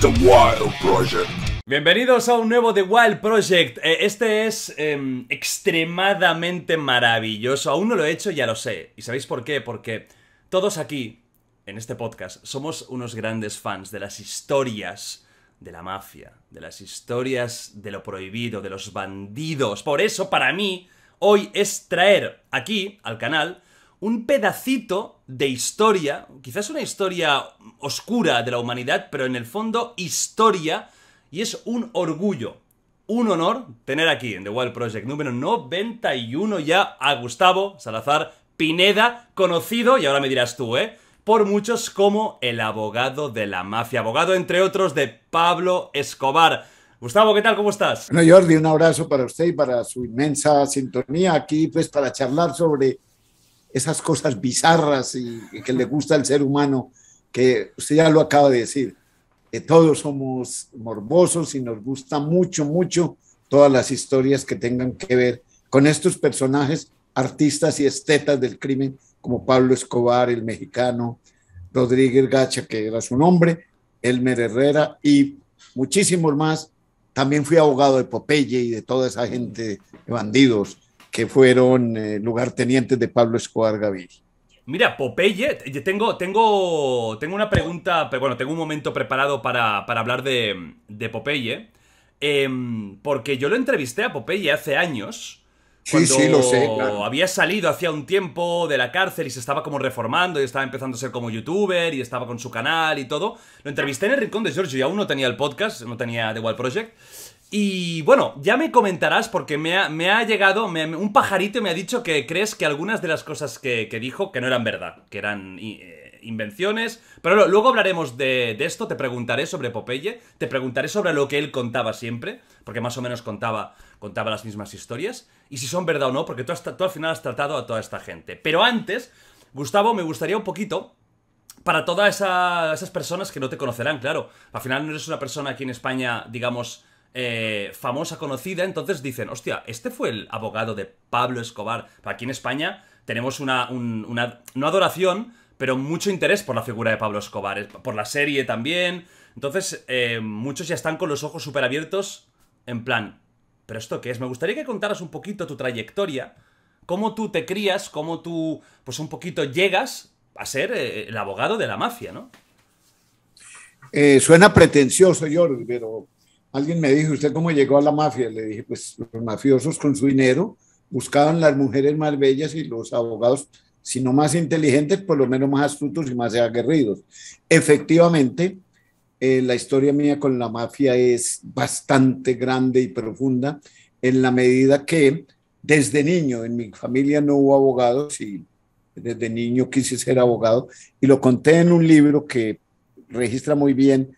The Wild Project. Bienvenidos a un nuevo The Wild Project. Este es extremadamente maravilloso. Aún no lo he hecho, ya lo sé. ¿Y sabéis por qué? Porque todos aquí, en este podcast, somos unos grandes fans de las historias de la mafia, de las historias de lo prohibido, de los bandidos. Por eso, para mí, hoy es traer aquí, al canal, un pedacito de historia, quizás una historia oscura de la humanidad, pero en el fondo historia, y es un orgullo, un honor tener aquí en The Wild Project número 91 ya a Gustavo Salazar Pineda, conocido, y ahora me dirás tú, por muchos como el abogado de la mafia, abogado entre otros de Pablo Escobar. Gustavo, ¿qué tal? ¿Cómo estás? Bueno, Jordi, un abrazo para usted y para su inmensa sintonía aquí, pues para charlar sobre esas cosas bizarras y que le gusta al ser humano, que usted ya lo acaba de decir, que todos somos morbosos y nos gusta mucho, mucho todas las historias que tengan que ver con estos personajes, artistas y estetas del crimen, como Pablo Escobar, el mexicano, Rodríguez Gacha, que era su nombre, Elmer Herrera y muchísimos más. También fui abogado de Popeye y de toda esa gente de bandidos que fueron lugartenientes de Pablo Escobar Gaviria. Mira, Popeye, yo tengo una pregunta, pero bueno, tengo un momento preparado para hablar de Popeye, porque yo lo entrevisté a Popeye hace años, cuando sí, lo sé, claro, había salido hacía un tiempo de la cárcel y se estaba como reformando y estaba empezando a ser como youtuber y estaba con su canal y todo. Lo entrevisté en el Rincón de Giorgio y aún no tenía el podcast, no tenía The Wild Project. Y bueno, ya me comentarás porque me ha llegado, un pajarito me ha dicho que crees que algunas de las cosas que dijo que no eran verdad, que eran invenciones. Pero luego hablaremos de esto, te preguntaré sobre Popeye, te preguntaré sobre lo que él contaba siempre, porque más o menos contaba las mismas historias, y si son verdad o no, porque tú al final has tratado a toda esta gente. Pero antes, Gustavo, me gustaría un poquito, para todas esas personas que no te conocerán, claro, al final no eres una persona aquí en España, digamos, famosa, conocida, entonces dicen, hostia, este fue el abogado de Pablo Escobar. Aquí en España tenemos una no adoración, pero mucho interés por la figura de Pablo Escobar, por la serie también. Entonces, muchos ya están con los ojos súper abiertos, en plan, ¿pero esto qué es? Me gustaría que contaras un poquito tu trayectoria, cómo tú te crías, cómo tú, pues un poquito llegas a ser el abogado de la mafia, ¿no? Suena pretencioso, Jordi, pero alguien me dijo, ¿usted cómo llegó a la mafia? Le dije, pues los mafiosos con su dinero buscaban las mujeres más bellas y los abogados, si no más inteligentes, por lo menos más astutos y más aguerridos. Efectivamente, la historia mía con la mafia es bastante grande y profunda, en la medida que desde niño en mi familia no hubo abogados y desde niño quise ser abogado, y lo conté en un libro que registra muy bien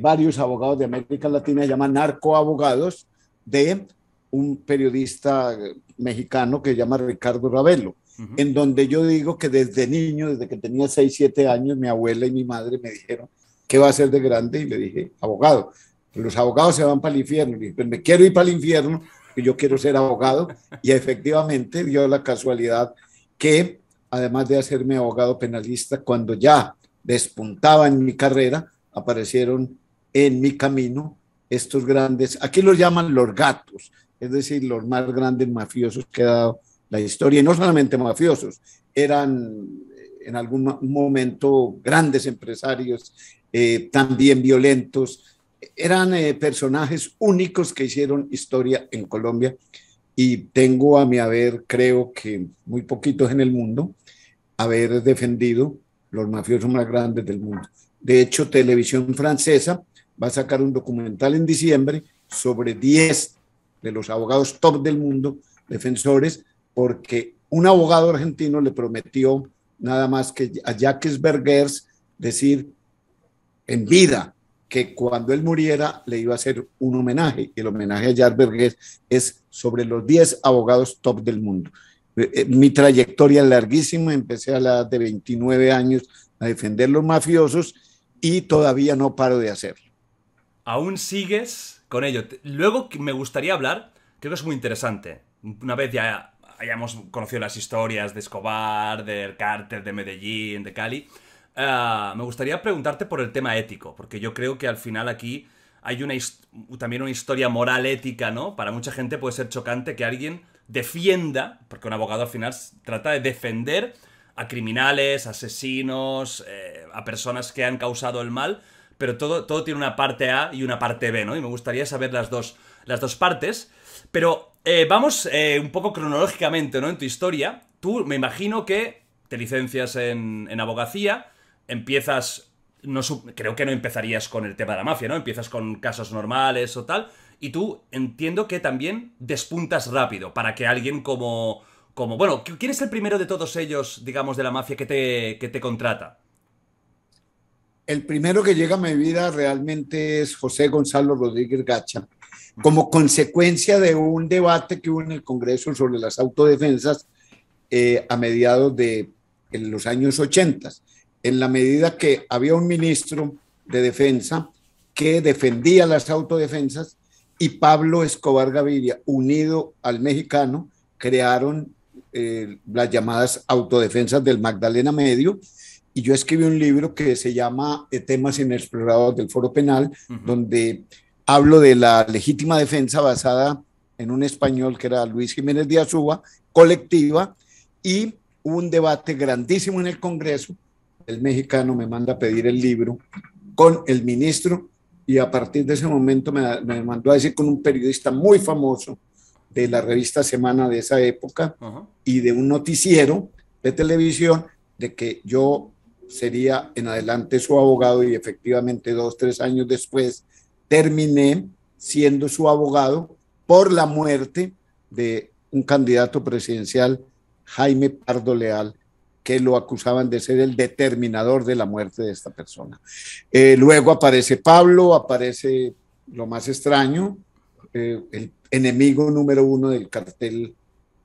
varios abogados de América Latina, llaman narcoabogados, de un periodista mexicano que se llama Ricardo Ravelo, en donde yo digo que desde niño, desde que tenía 6, 7 años, mi abuela y mi madre me dijeron, ¿qué va a ser de grande? Y le dije, abogado. Los abogados se van para el infierno. Y dije, pues me quiero ir para el infierno, y yo quiero ser abogado. Y efectivamente dio la casualidad que, además de hacerme abogado penalista, cuando ya despuntaba en mi carrera, aparecieron en mi camino estos grandes, aquí los llaman los gatos, es decir, los más grandes mafiosos que ha dado la historia, y no solamente mafiosos, eran en algún momento grandes empresarios, también violentos, eran personajes únicos que hicieron historia en Colombia, y tengo a mi haber, creo que muy poquitos en el mundo, haber defendido los mafiosos más grandes del mundo. De hecho, Televisión Francesa va a sacar un documental en diciembre sobre 10 de los abogados top del mundo, defensores, porque un abogado argentino le prometió nada más que a Jacques Vergers decir en vida que cuando él muriera le iba a hacer un homenaje. El homenaje a Jacques Vergers es sobre los 10 abogados top del mundo. Mi trayectoria es larguísima, empecé a la edad de 29 años a defender los mafiosos, y todavía no paro de hacerlo. Aún sigues con ello. Luego me gustaría hablar, creo que es muy interesante, una vez ya hayamos conocido las historias de Escobar, del cártel de Medellín, de Cali, Me gustaría preguntarte por el tema ético, porque yo creo que al final aquí hay también una historia moral ética, ¿no? Para mucha gente puede ser chocante que alguien defienda, porque un abogado al final trata de defender a criminales, asesinos, a personas que han causado el mal, pero todo tiene una parte A y una parte B, ¿no? Y me gustaría saber las dos partes, pero vamos un poco cronológicamente, ¿no? En tu historia, tú me imagino que te licencias en abogacía, empiezas, creo que no empezarías con el tema de la mafia, ¿no? Empiezas con casos normales o tal, y tú entiendo que también despuntas rápido para que alguien como bueno, ¿quién es el primero de todos ellos, digamos, de la mafia que te contrata? El primero que llega a mi vida realmente es José Gonzalo Rodríguez Gacha, como consecuencia de un debate que hubo en el Congreso sobre las autodefensas a mediados de los años 80, en la medida que había un ministro de defensa que defendía las autodefensas y Pablo Escobar Gaviria, unido al mexicano, crearon las llamadas autodefensas del Magdalena Medio, y yo escribí un libro que se llama Temas inexplorados del Foro Penal, donde hablo de la legítima defensa basada en un español que era Luis Jiménez de Azúa, colectiva, y hubo un debate grandísimo en el Congreso, el mexicano me manda a pedir el libro con el ministro, y a partir de ese momento me mandó a decir con un periodista muy famoso, de la revista Semana de esa época, y de un noticiero de televisión, de que yo sería en adelante su abogado, y efectivamente 2 o 3 años después terminé siendo su abogado por la muerte de un candidato presidencial, Jaime Pardo Leal, que lo acusaban de ser el determinador de la muerte de esta persona. Luego aparece Pablo, aparece lo más extraño, el enemigo número 1 del cartel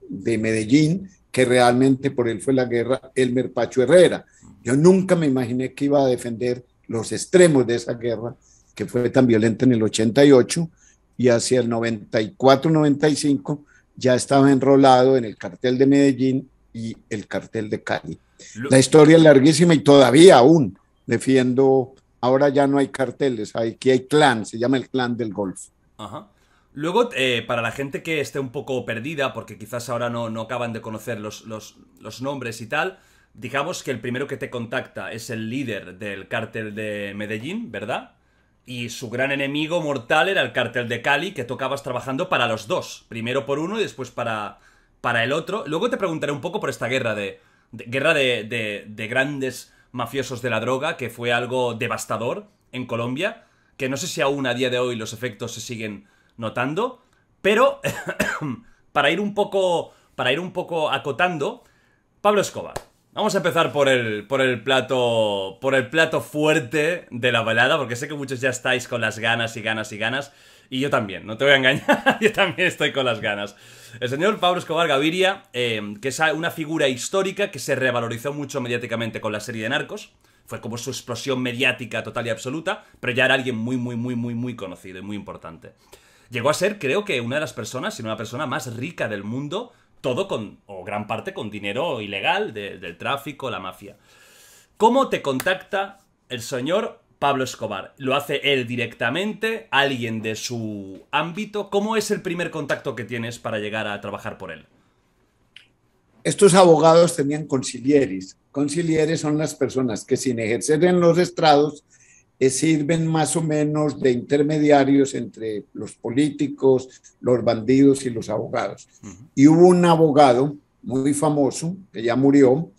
de Medellín, que realmente por él fue la guerra, Elmer Pacho Herrera. Yo nunca me imaginé que iba a defender los extremos de esa guerra, que fue tan violenta en el 88, y hacia el 94-95 ya estaba enrolado en el cartel de Medellín y el cartel de Cali. La historia es larguísima y todavía aún defiendo, ahora ya no hay carteles, aquí hay clan, se llama el Clan del Golfo. Ajá. Luego, para la gente que esté un poco perdida, porque quizás ahora no acaban de conocer los nombres y tal, digamos que el primero que te contacta es el líder del cártel de Medellín, ¿verdad? Y su gran enemigo mortal era el cártel de Cali, que tú acabas trabajando para los dos, primero por uno y después para el otro. Luego te preguntaré un poco por esta guerra de grandes mafiosos de la droga, que fue algo devastador en Colombia, que no sé si aún a día de hoy los efectos se siguen notando, pero para ir un poco acotando, Pablo Escobar. Vamos a empezar por el plato fuerte de la velada, porque sé que muchos ya estáis con las ganas y ganas y ganas, y yo también, no te voy a engañar, yo también estoy con las ganas. El señor Pablo Escobar Gaviria, que es una figura histórica que se revalorizó mucho mediáticamente con la serie de Narcos, fue como su explosión mediática total y absoluta, pero ya era alguien muy, muy, muy, muy, muy conocido y muy importante. Llegó a ser, creo que una de las personas, si no la persona más rica del mundo, todo o gran parte con dinero ilegal del tráfico, la mafia. ¿Cómo te contacta el señor Pablo Escobar? ¿Lo hace él directamente? ¿Alguien de su ámbito? ¿Cómo es el primer contacto que tienes para llegar a trabajar por él? Estos abogados tenían concilieres. Concilieres son las personas que sin ejercer en los estrados sirven más o menos de intermediarios entre los políticos, los bandidos y los abogados. Y hubo un abogado muy famoso, que ya murió,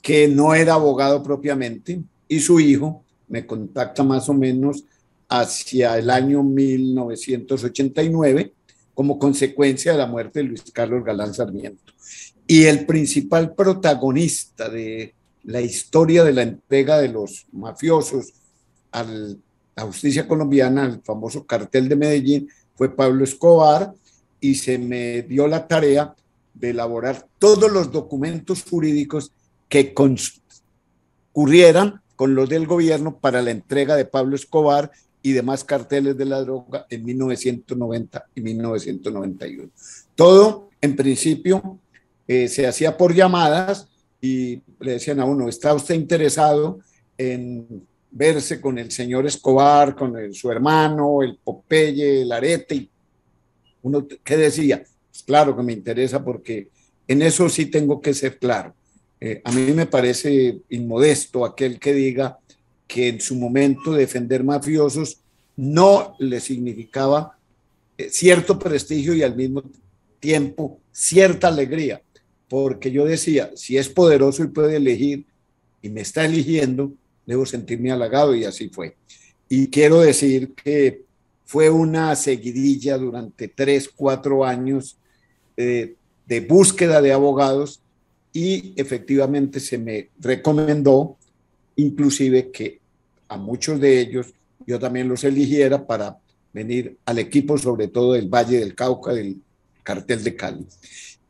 que no era abogado propiamente, y su hijo me contacta más o menos hacia el año 1989, como consecuencia de la muerte de Luis Carlos Galán Sarmiento. Y el principal protagonista de la historia de la entrega de los mafiosos a la justicia colombiana, al famoso cartel de Medellín, fue Pablo Escobar, y se me dio la tarea de elaborar todos los documentos jurídicos que concurrieran con los del gobierno para la entrega de Pablo Escobar y demás carteles de la droga en 1990 y 1991. Todo, en principio, se hacía por llamadas, y le decían a uno, ¿está usted interesado en verse con el señor Escobar, con su hermano, el Popeye, el Arete. Uno, ¿qué decía? Pues claro que me interesa, porque en eso sí tengo que ser claro. A mí me parece inmodesto aquel que diga que en su momento defender mafiosos no le significaba cierto prestigio y al mismo tiempo cierta alegría, porque yo decía, si es poderoso y puede elegir y me está eligiendo, debo sentirme halagado, y así fue. Y quiero decir que fue una seguidilla durante 3, 4 años de búsqueda de abogados, y efectivamente se me recomendó inclusive que a muchos de ellos yo también los eligiera para venir al equipo, sobre todo del Valle del Cauca, del cartel de Cali.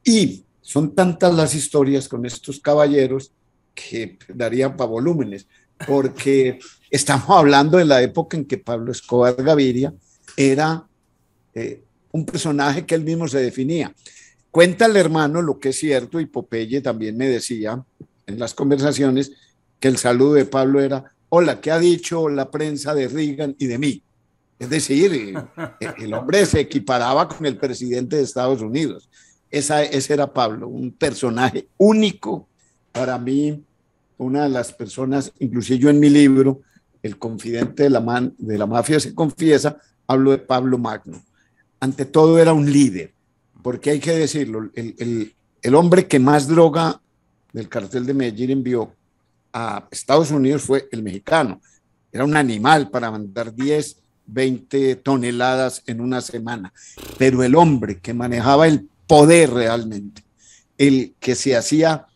Y son tantas las historias con estos caballeros que darían para volúmenes, porque estamos hablando de la época en que Pablo Escobar Gaviria era un personaje que él mismo se definía. Cuenta el hermano lo que es cierto, y Popeye también me decía en las conversaciones que el saludo de Pablo era: hola, ¿qué ha dicho la prensa de Reagan y de mí? Es decir, el hombre se equiparaba con el presidente de Estados Unidos. Ese era Pablo, un personaje único para mí, una de las personas, inclusive yo en mi libro, El confidente de la mafia se confiesa, hablo de Pablo Magno. Ante todo era un líder, porque hay que decirlo, el hombre que más droga del cartel de Medellín envió a Estados Unidos fue el mexicano. Era un animal para mandar 10, 20 toneladas en una semana, pero el hombre que manejaba el poder realmente, el que se hacía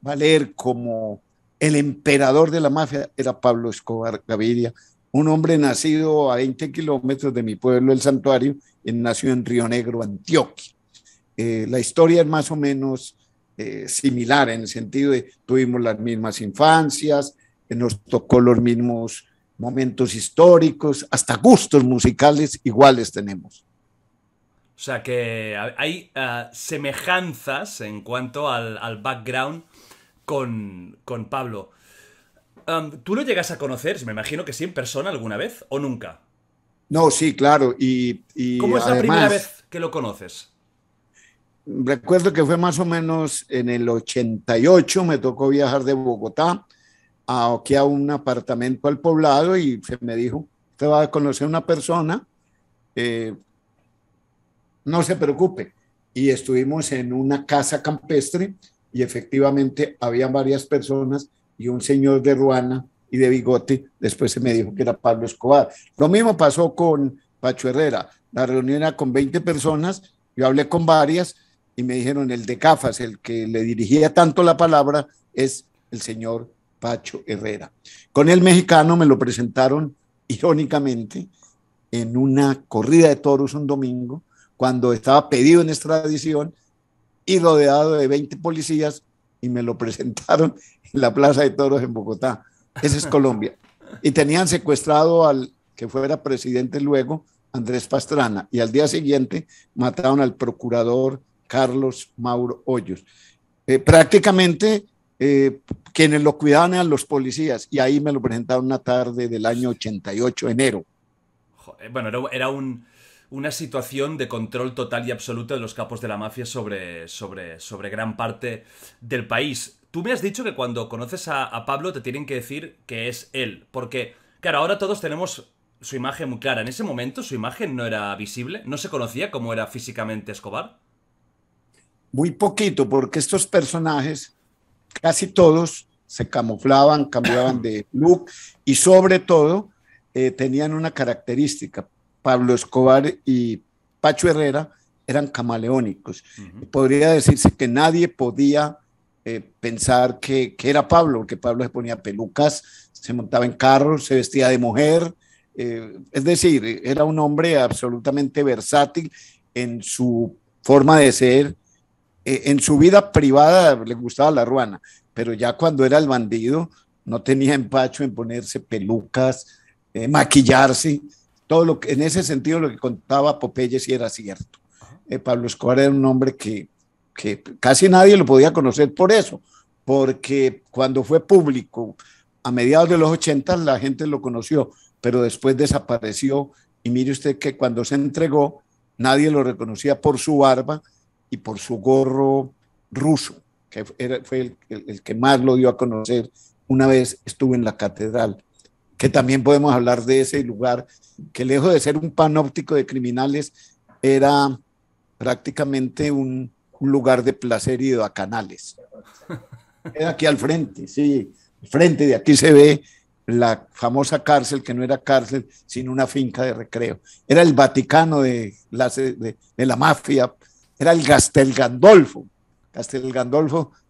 valer como el emperador de la mafia, era Pablo Escobar Gaviria, un hombre nacido a 20 kilómetros de mi pueblo, El Santuario, y nació en Río Negro, Antioquia. La historia es más o menos similar, en el sentido de tuvimos las mismas infancias, nos tocó los mismos momentos históricos, hasta gustos musicales iguales tenemos. O sea que hay semejanzas en cuanto al background con Pablo. ¿Tú lo llegas a conocer, me imagino que sí, en persona alguna vez o nunca? No, sí, claro. Y ¿cómo es además, la primera vez que lo conoces? Recuerdo que fue más o menos en el 88, me tocó viajar de Bogotá aquí a un apartamento al Poblado, y se me dijo: usted va a conocer una persona, no se preocupe. Y estuvimos en una casa campestre, y efectivamente habían varias personas y un señor de ruana y de bigote. Después se me dijo que era Pablo Escobar. Lo mismo pasó con Pacho Herrera. La reunión era con 20 personas, yo hablé con varias y me dijeron: el de gafas, el que le dirigía tanto la palabra, es el señor Pacho Herrera. Con el mexicano me lo presentaron irónicamente en una corrida de toros un domingo, cuando estaba pedido en extradición y rodeado de 20 policías, y me lo presentaron en la Plaza de Toros en Bogotá. Esa es Colombia. Y tenían secuestrado al que fuera presidente luego, Andrés Pastrana, y al día siguiente mataron al procurador Carlos Mauro Hoyos. Prácticamente quienes lo cuidaban eran los policías, y ahí me lo presentaron una tarde del año 88, enero. Joder, bueno, era una situación de control total y absoluto de los capos de la mafia sobre gran parte del país. Tú me has dicho que cuando conoces a Pablo te tienen que decir que es él, porque, claro, ahora todos tenemos su imagen muy clara. En ese momento su imagen no era visible, no se conocía cómo era físicamente Escobar. Muy poquito, porque estos personajes casi todos se camuflaban, cambiaban de look, y sobre todo tenían una característica. Pablo Escobar y Pacho Herrera eran camaleónicos. Podría decirse que nadie podía pensar que era Pablo, porque Pablo se ponía pelucas, se montaba en carros, se vestía de mujer. Es decir, era un hombre absolutamente versátil en su forma de ser. En su vida privada le gustaba la ruana, pero ya cuando era el bandido no tenía empacho en ponerse pelucas, maquillarse. Todo lo que, en ese sentido, lo que contaba Popeye sí era cierto. Pablo Escobar era un hombre que casi nadie lo podía conocer por eso, porque cuando fue público a mediados de los 80 la gente lo conoció, pero después desapareció. Y mire usted que cuando se entregó, nadie lo reconocía por su barba y por su gorro ruso, que fue el que más lo dio a conocer una vez estuvo en la catedral. Que también podemos hablar de ese lugar, que lejos de ser un panóptico de criminales, era prácticamente un lugar de placer y de bacanales. Era aquí al frente, sí, al frente de aquí se ve la famosa cárcel, que no era cárcel, sino una finca de recreo. Era el Vaticano de la mafia, era el Castel Gandolfo,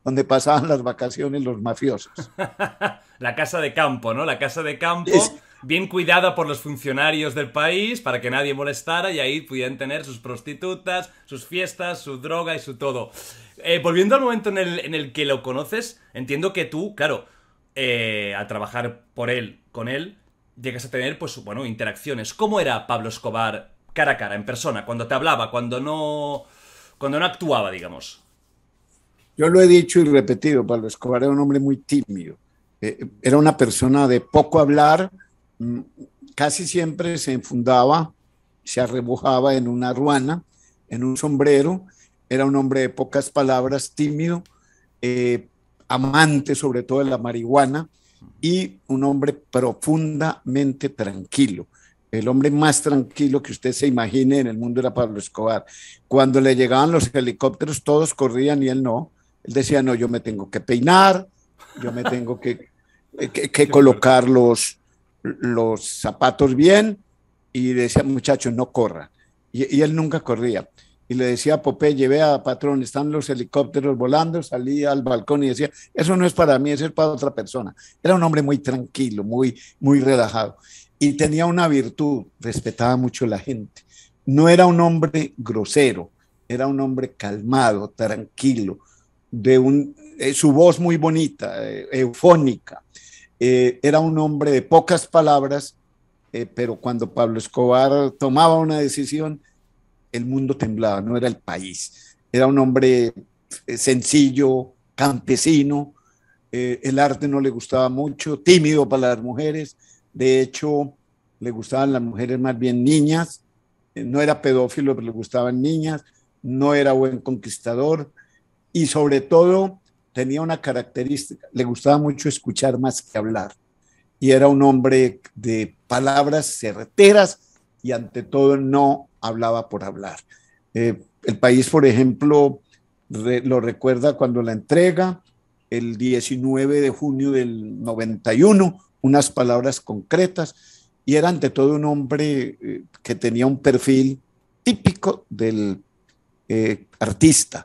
donde pasaban las vacaciones los mafiosos. La casa de campo, ¿no? La casa de campo, bien cuidada por los funcionarios del país, para que nadie molestara, y ahí pudieran tener sus prostitutas, sus fiestas, su droga y su todo. Volviendo al momento en el que lo conoces, entiendo que tú, claro, al trabajar por él, con él, llegas a tener, pues, bueno, interacciones. ¿Cómo era Pablo Escobar cara a cara, en persona, cuando te hablaba, cuando no actuaba, digamos? Yo lo he dicho y repetido, Pablo Escobar era un hombre muy tímido, era una persona de poco hablar, casi siempre se enfundaba, se arrebujaba en una ruana, en un sombrero, era un hombre de pocas palabras, tímido, amante sobre todo de la marihuana y un hombre profundamente tranquilo. El hombre más tranquilo que usted se imagine en el mundo era Pablo Escobar. Cuando le llegaban los helicópteros todos corrían y él no. Él decía, no, yo me tengo que peinar, yo me tengo que colocar los zapatos bien, y decía, muchachos, no corra. Y él nunca corría. Y le decía a Popeye, vea, patrón, están los helicópteros volando, salía al balcón y decía, eso no es para mí, eso es para otra persona. Era un hombre muy tranquilo, muy relajado. Y tenía una virtud, respetaba mucho a la gente. No era un hombre grosero, era un hombre calmado, tranquilo, su voz muy bonita, eufónica. Era un hombre de pocas palabras, pero cuando Pablo Escobar tomaba una decisión, el mundo temblaba, no era el país. Era un hombre sencillo, campesino, el arte no le gustaba mucho, tímido para las mujeres, de hecho le gustaban las mujeres más bien niñas, no era pedófilo pero le gustaban niñas, no era buen conquistador. Y sobre todo tenía una característica, le gustaba mucho escuchar más que hablar, y era un hombre de palabras certeras y ante todo no hablaba por hablar. El país, por ejemplo, lo recuerda cuando la entrega, el 19 de junio del 91, unas palabras concretas, y era ante todo un hombre que tenía un perfil típico del artista.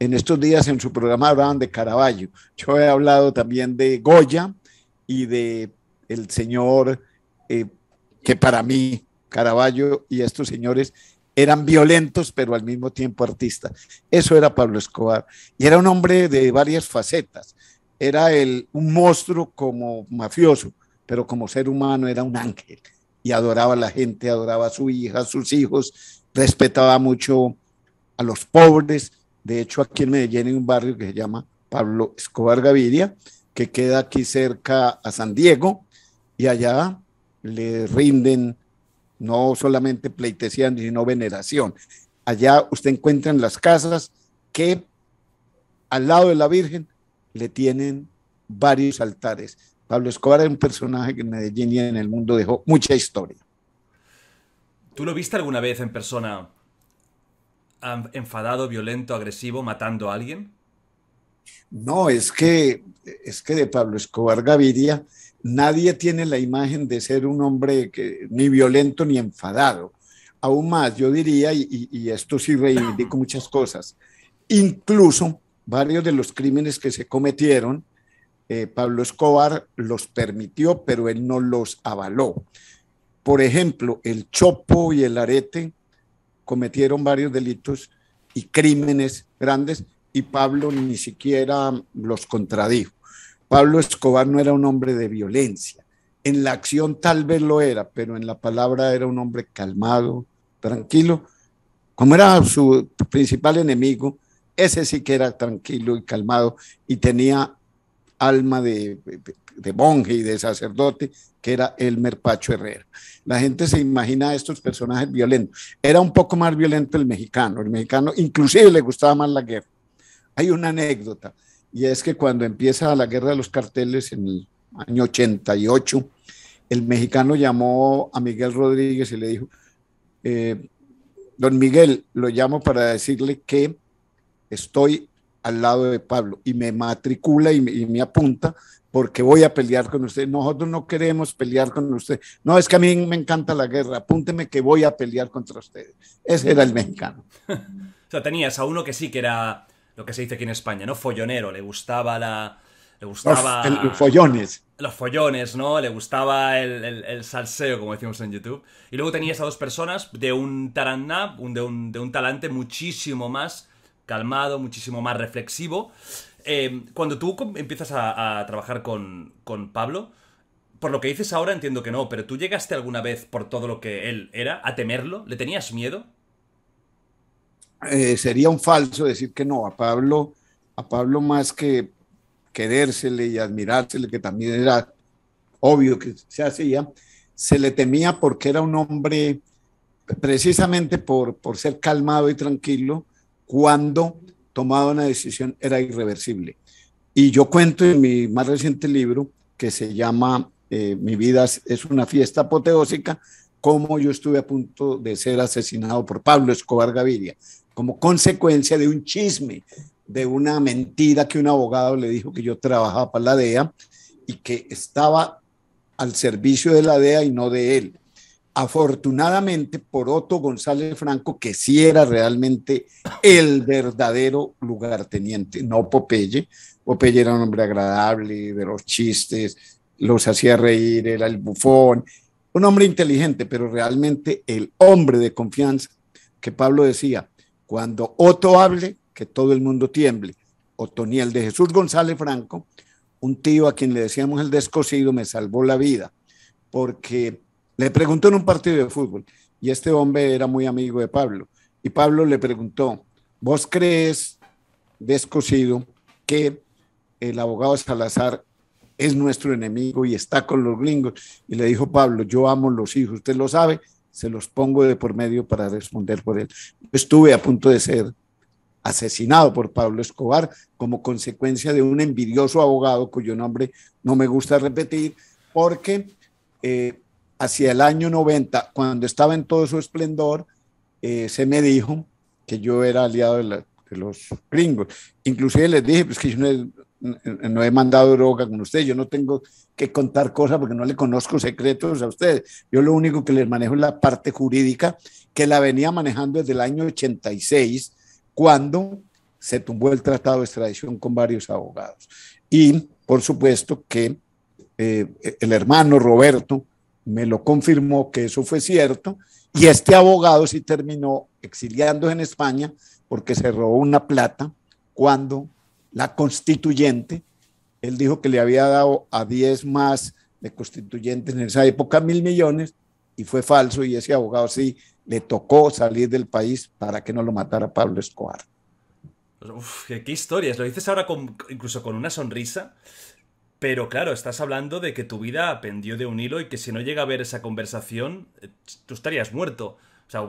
En estos días en su programa hablaban de Caravaggio. Yo he hablado también de Goya y de el señor que para mí, Caravaggio y estos señores eran violentos pero al mismo tiempo artistas. Eso era Pablo Escobar, y era un hombre de varias facetas. Era un monstruo como mafioso, pero como ser humano era un ángel, y adoraba a la gente, adoraba a su hija, a sus hijos, respetaba mucho a los pobres. De hecho, aquí en Medellín hay un barrio que se llama Pablo Escobar Gaviria, que queda aquí cerca a San Diego, y allá le rinden no solamente pleitesía, sino veneración. Allá usted encuentra en las casas que al lado de la Virgen le tienen varios altares. Pablo Escobar es un personaje que en Medellín y en el mundo dejó mucha historia. ¿Tú lo viste alguna vez en persona? ¿Enfadado, violento, agresivo, matando a alguien? No, es que de Pablo Escobar Gaviria nadie tiene la imagen de ser un hombre ni violento ni enfadado. Aún más, yo diría, y esto sí reivindico muchas cosas, incluso varios de los crímenes que se cometieron, Pablo Escobar los permitió, pero él no los avaló. Por ejemplo, el Chopo y el Arete cometieron varios delitos y crímenes grandes, y Pablo ni siquiera los contradijo. Pablo Escobar no era un hombre de violencia. En la acción tal vez lo era, pero en la palabra era un hombre calmado, tranquilo. Como era su principal enemigo, ese sí que era tranquilo y calmado, y tenía alma de de monje y de sacerdote, que era Elmer Pacho Herrera. La gente se imagina a estos personajes violentos. Era un poco más violento el mexicano. El mexicano inclusive le gustaba más la guerra. Hay una anécdota, y es que cuando empieza la guerra de los carteles en el año 88, el mexicano llamó a Miguel Rodríguez y le dijo, don Miguel, lo llamo para decirle que estoy al lado de Pablo y me matricula y me apunta porque voy a pelear con usted. Nosotros no queremos pelear con usted. No, es que a mí me encanta la guerra. Apúnteme que voy a pelear contra ustedes. Ese era el mexicano. O sea, tenías a uno que sí que era lo que se dice aquí en España, ¿no? Follonero. Le gustaba la... Le gustaba... Los follones. Los follones, ¿no? Le gustaba el salseo, como decimos en YouTube. Y luego tenías a dos personas de un taraná, de un talante muchísimo más calmado, muchísimo más reflexivo. Cuando tú empiezas a trabajar con Pablo, por lo que dices ahora entiendo que no, pero ¿tú llegaste alguna vez, por todo lo que él era, a temerlo? ¿Le tenías miedo? Sería un falso decir que no. A Pablo más que querérsele y admirársele, que también era obvio que se hacía, se le temía porque era un hombre, precisamente por ser calmado y tranquilo, cuando tomaba una decisión era irreversible. Y yo cuento en mi más reciente libro, que se llama Mi vida es una fiesta apoteósica, cómo yo estuve a punto de ser asesinado por Pablo Escobar Gaviria, como consecuencia de un chisme, de una mentira que un abogado le dijo que yo trabajaba para la DEA y que estaba al servicio de la DEA y no de él. Afortunadamente por Otto González Franco, que sí era realmente el verdadero lugarteniente, no Popeye. Popeye era un hombre agradable, de los chistes, los hacía reír, era el bufón, un hombre inteligente, pero realmente el hombre de confianza que Pablo decía, cuando Otto hable, que todo el mundo tiemble. Otoniel de Jesús González Franco, un tío a quien le decíamos el descosido, me salvó la vida, porque... le preguntó en un partido de fútbol, y este hombre era muy amigo de Pablo, y Pablo le preguntó, ¿vos crees, descosido, que el abogado Salazar es nuestro enemigo y está con los gringos? Y le dijo Pablo, yo amo los hijos, usted lo sabe, se los pongo de por medio para responder por él. Yo estuve a punto de ser asesinado por Pablo Escobar como consecuencia de un envidioso abogado, cuyo nombre no me gusta repetir, porque... hacia el año 90, cuando estaba en todo su esplendor, se me dijo que yo era aliado de los gringos. Inclusive les dije, pues que yo no he mandado droga con ustedes, yo no tengo que contar cosas porque no le conozco secretos a ustedes. Yo lo único que les manejo es la parte jurídica, que la venía manejando desde el año 86, cuando se tumbó el tratado de extradición con varios abogados. Y, por supuesto, que el hermano Roberto me lo confirmó que eso fue cierto, y este abogado sí terminó exiliándose en España porque se robó una plata cuando la constituyente, él dijo que le había dado a 10 más de constituyentes en esa época 1.000 millones, y fue falso, y ese abogado sí le tocó salir del país para que no lo matara Pablo Escobar. Uf, qué historias, lo dices ahora incluso con una sonrisa. Pero claro, estás hablando de que tu vida pendió de un hilo y que si no llega a ver esa conversación, tú estarías muerto. O sea,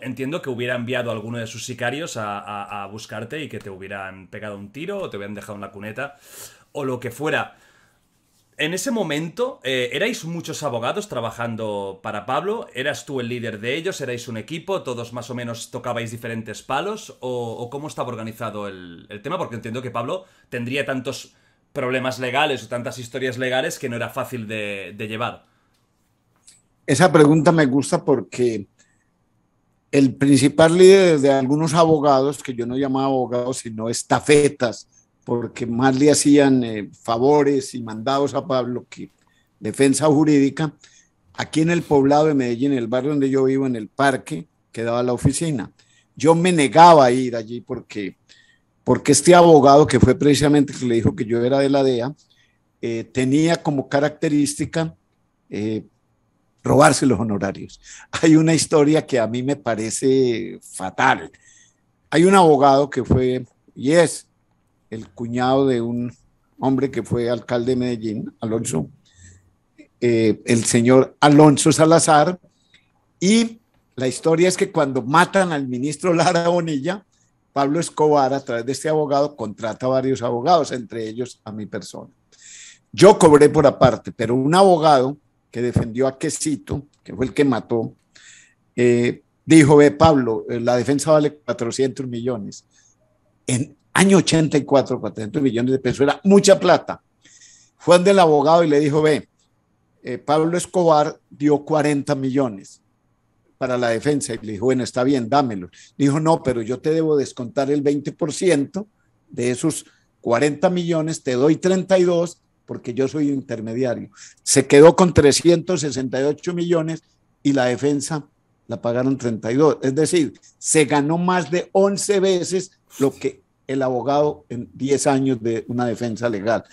entiendo que hubiera enviado a alguno de sus sicarios a buscarte y que te hubieran pegado un tiro o te hubieran dejado en la cuneta o lo que fuera. En ese momento, ¿erais muchos abogados trabajando para Pablo? ¿Eras tú el líder de ellos? ¿Erais un equipo? ¿Todos más o menos tocabais diferentes palos? ¿O cómo estaba organizado el tema? Porque entiendo que Pablo tendría tantos... problemas legales o tantas historias legales que no era fácil de llevar. Esa pregunta me gusta porque el principal líder de algunos abogados, que yo no llamaba abogados sino estafetas, porque más le hacían favores y mandados a Pablo que defensa jurídica, aquí en el poblado de Medellín, en el barrio donde yo vivo, en el parque, quedaba la oficina. Yo me negaba a ir allí porque este abogado, que fue precisamente que le dijo que yo era de la DEA, tenía como característica robarse los honorarios. Hay una historia que a mí me parece fatal. Hay un abogado que fue, y es, el cuñado de un hombre que fue alcalde de Medellín, Alonso, el señor Alonso Salazar, y la historia es que cuando matan al ministro Lara Bonilla, Pablo Escobar, a través de este abogado, contrata a varios abogados, entre ellos a mi persona. Yo cobré por aparte, pero un abogado que defendió a Quesito, que fue el que mató, dijo, ve Pablo, la defensa vale 400 millones. En año 84, 400 millones de pesos era mucha plata. Fue donde el abogado y le dijo, ve, Pablo Escobar dio 40 millones. Para la defensa, y le dijo, bueno, está bien, dámelo. Dijo, no, pero yo te debo descontar el 20% de esos 40 millones, te doy 32 porque yo soy intermediario. Se quedó con 368 millones y la defensa la pagaron 32, es decir, se ganó más de 11 veces lo que el abogado en 10 años de una defensa legal.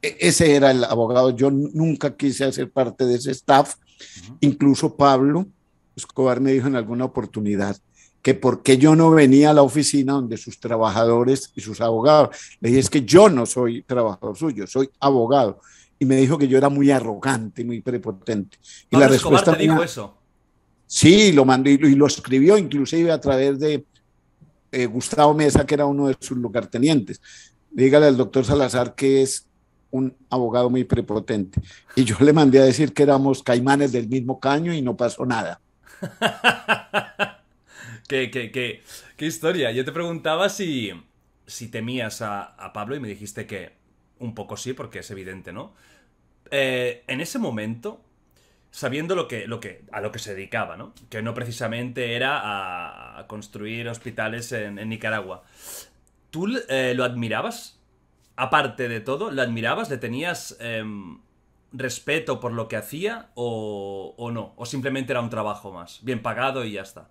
Ese era el abogado, yo nunca quise hacer parte de ese staff, incluso Pablo Escobar me dijo en alguna oportunidad que por qué yo no venía a la oficina donde sus trabajadores y sus abogados. Le dije, es que yo no soy trabajador suyo, soy abogado. Y me dijo que yo era muy arrogante, muy prepotente. Y la respuesta te dijo eso. Sí, lo mandó y lo escribió inclusive a través de Gustavo Mesa, que era uno de sus lugartenientes. Dígale al doctor Salazar que es un abogado muy prepotente. Y yo le mandé a decir que éramos caimanes del mismo caño y no pasó nada. ¿Qué historia? Yo te preguntaba si temías a Pablo y me dijiste que un poco sí, porque es evidente, ¿no? En ese momento, sabiendo a lo que se dedicaba, ¿no? Que no precisamente era a construir hospitales en Nicaragua. ¿Tú lo admirabas? Aparte de todo, ¿lo admirabas? ¿Le tenías respeto por lo que hacía o no? ¿O simplemente era un trabajo más, bien pagado y ya está?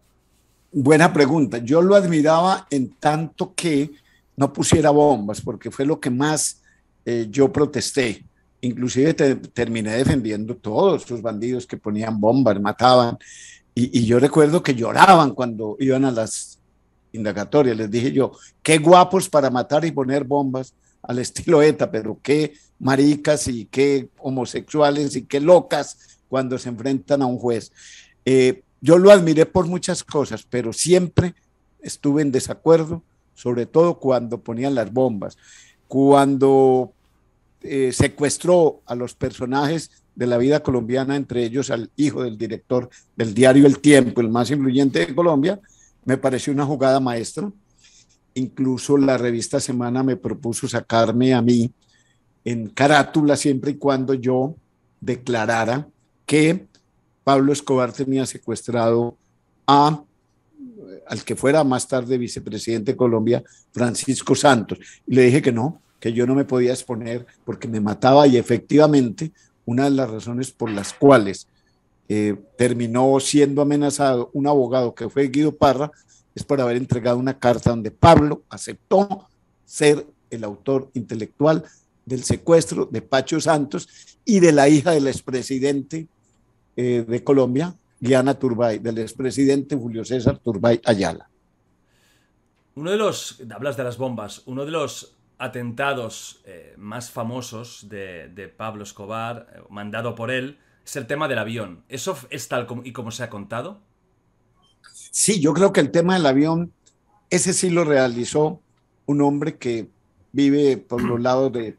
Buena pregunta. Yo lo admiraba en tanto que no pusiera bombas, porque fue lo que más yo protesté. Inclusive terminé defendiendo todos esos bandidos que ponían bombas, mataban. Y yo recuerdo que lloraban cuando iban a las indagatorias. Les dije yo, qué guapos para matar y poner bombas al estilo ETA, pero qué maricas y qué homosexuales y qué locas cuando se enfrentan a un juez. Yo lo admiré por muchas cosas, pero siempre estuve en desacuerdo, sobre todo cuando ponían las bombas, cuando secuestró a los personajes de la vida colombiana, entre ellos al hijo del director del diario El Tiempo, el más influyente de Colombia. Me pareció una jugada maestra. Incluso la revista Semana me propuso sacarme a mí en carátula siempre y cuando yo declarara que Pablo Escobar tenía secuestrado al que fuera más tarde vicepresidente de Colombia, Francisco Santos. Y le dije que no, que yo no me podía exponer porque me mataba, y efectivamente una de las razones por las cuales terminó siendo amenazado un abogado que fue Guido Parra es por haber entregado una carta donde Pablo aceptó ser el autor intelectual del secuestro de Pacho Santos y de la hija del expresidente de Colombia, Guiana Turbay, del expresidente Julio César Turbay Ayala. Hablas de las bombas, uno de los atentados más famosos de Pablo Escobar, mandado por él, es el tema del avión. ¿Eso es tal como se ha contado? Sí, yo creo que el tema del avión, ese sí lo realizó un hombre que vive por los lados de...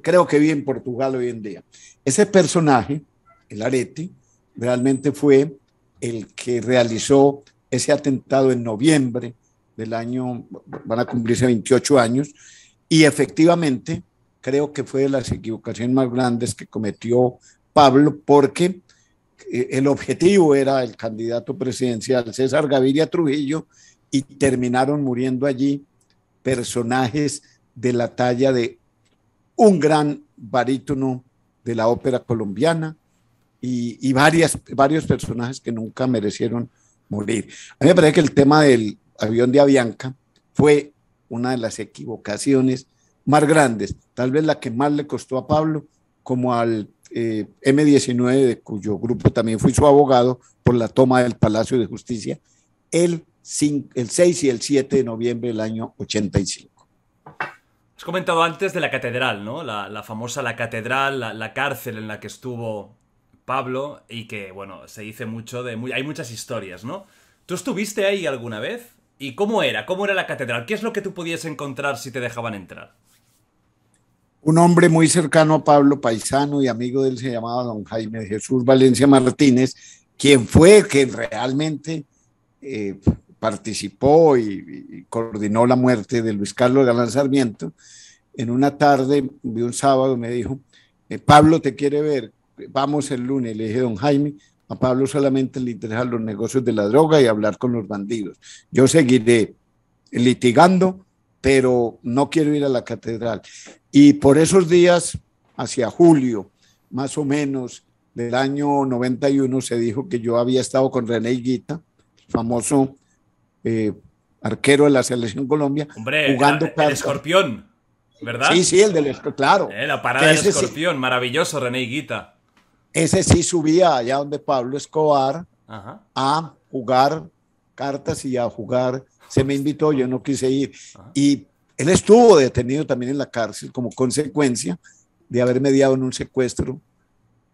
creo que vive en Portugal hoy en día. Ese personaje, el Arete, realmente fue el que realizó ese atentado en noviembre del año, van a cumplirse 28 años, y efectivamente creo que fue de las equivocaciones más grandes que cometió Pablo, porque el objetivo era el candidato presidencial César Gaviria Trujillo, y terminaron muriendo allí personajes de la talla de un gran barítono de la ópera colombiana y varios personajes que nunca merecieron morir. A mí me parece que el tema del avión de Avianca fue una de las equivocaciones más grandes, tal vez la que más le costó a Pablo, como al M-19, de cuyo grupo también fui su abogado, por la toma del Palacio de Justicia el 6 y el 7 de noviembre del año 85. O Has comentado antes de la catedral, ¿no? La famosa la catedral, la cárcel en la que estuvo Pablo y que, bueno, se dice mucho de... hay muchas historias, ¿no? ¿Tú estuviste ahí alguna vez? ¿Y cómo era? ¿Cómo era la catedral? ¿Qué es lo que tú podías encontrar si te dejaban entrar? Un hombre muy cercano a Pablo, paisano y amigo de él, se llamaba don Jaime Jesús Valencia Martínez, quien fue que realmente participó y coordinó la muerte de Luis Carlos Galán Sarmiento. En una tarde de un sábado me dijo, Pablo te quiere ver, vamos el lunes. Le dije, don Jaime, a Pablo solamente le interesan los negocios de la droga y hablar con los bandidos. Yo seguiré litigando, pero no quiero ir a la catedral. Y por esos días, hacia julio, más o menos, del año 91, se dijo que yo había estado con René Higuita, famoso arquero de la Selección Colombia, hombre, jugando el escorpión, ¿verdad? Sí, sí, el del escorpión, claro. La parada del escorpión, sí, maravilloso René Higuita. Ese sí subía allá donde Pablo Escobar. Ajá. A jugar cartas y a jugar. Se me invitó, yo no quise ir. Ajá. Y él estuvo detenido también en la cárcel como consecuencia de haber mediado en un secuestro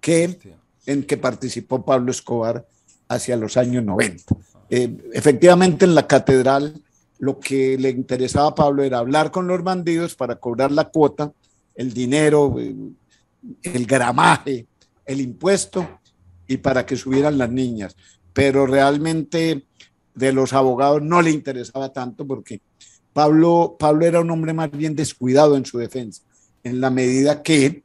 en que participó Pablo Escobar hacia los años 90. Efectivamente, en la catedral lo que le interesaba a Pablo era hablar con los bandidos para cobrar la cuota, el dinero, el gramaje, el impuesto, y para que subieran las niñas. Pero realmente de los abogados no le interesaba tanto, porque Pablo era un hombre más bien descuidado en su defensa, en la medida que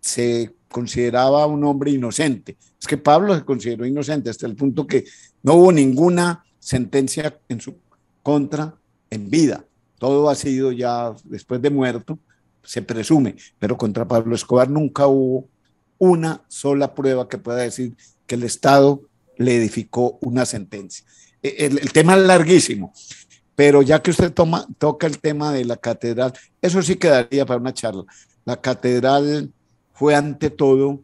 se consideraba un hombre inocente. Es que Pablo se consideró inocente hasta el punto que no hubo ninguna sentencia en su contra en vida. Todo ha sido ya después de muerto, se presume, pero contra Pablo Escobar nunca hubo una sola prueba que pueda decir que el Estado le edificó una sentencia. El tema es larguísimo, pero ya que usted toca el tema de la catedral, eso sí quedaría para una charla. La catedral fue ante todo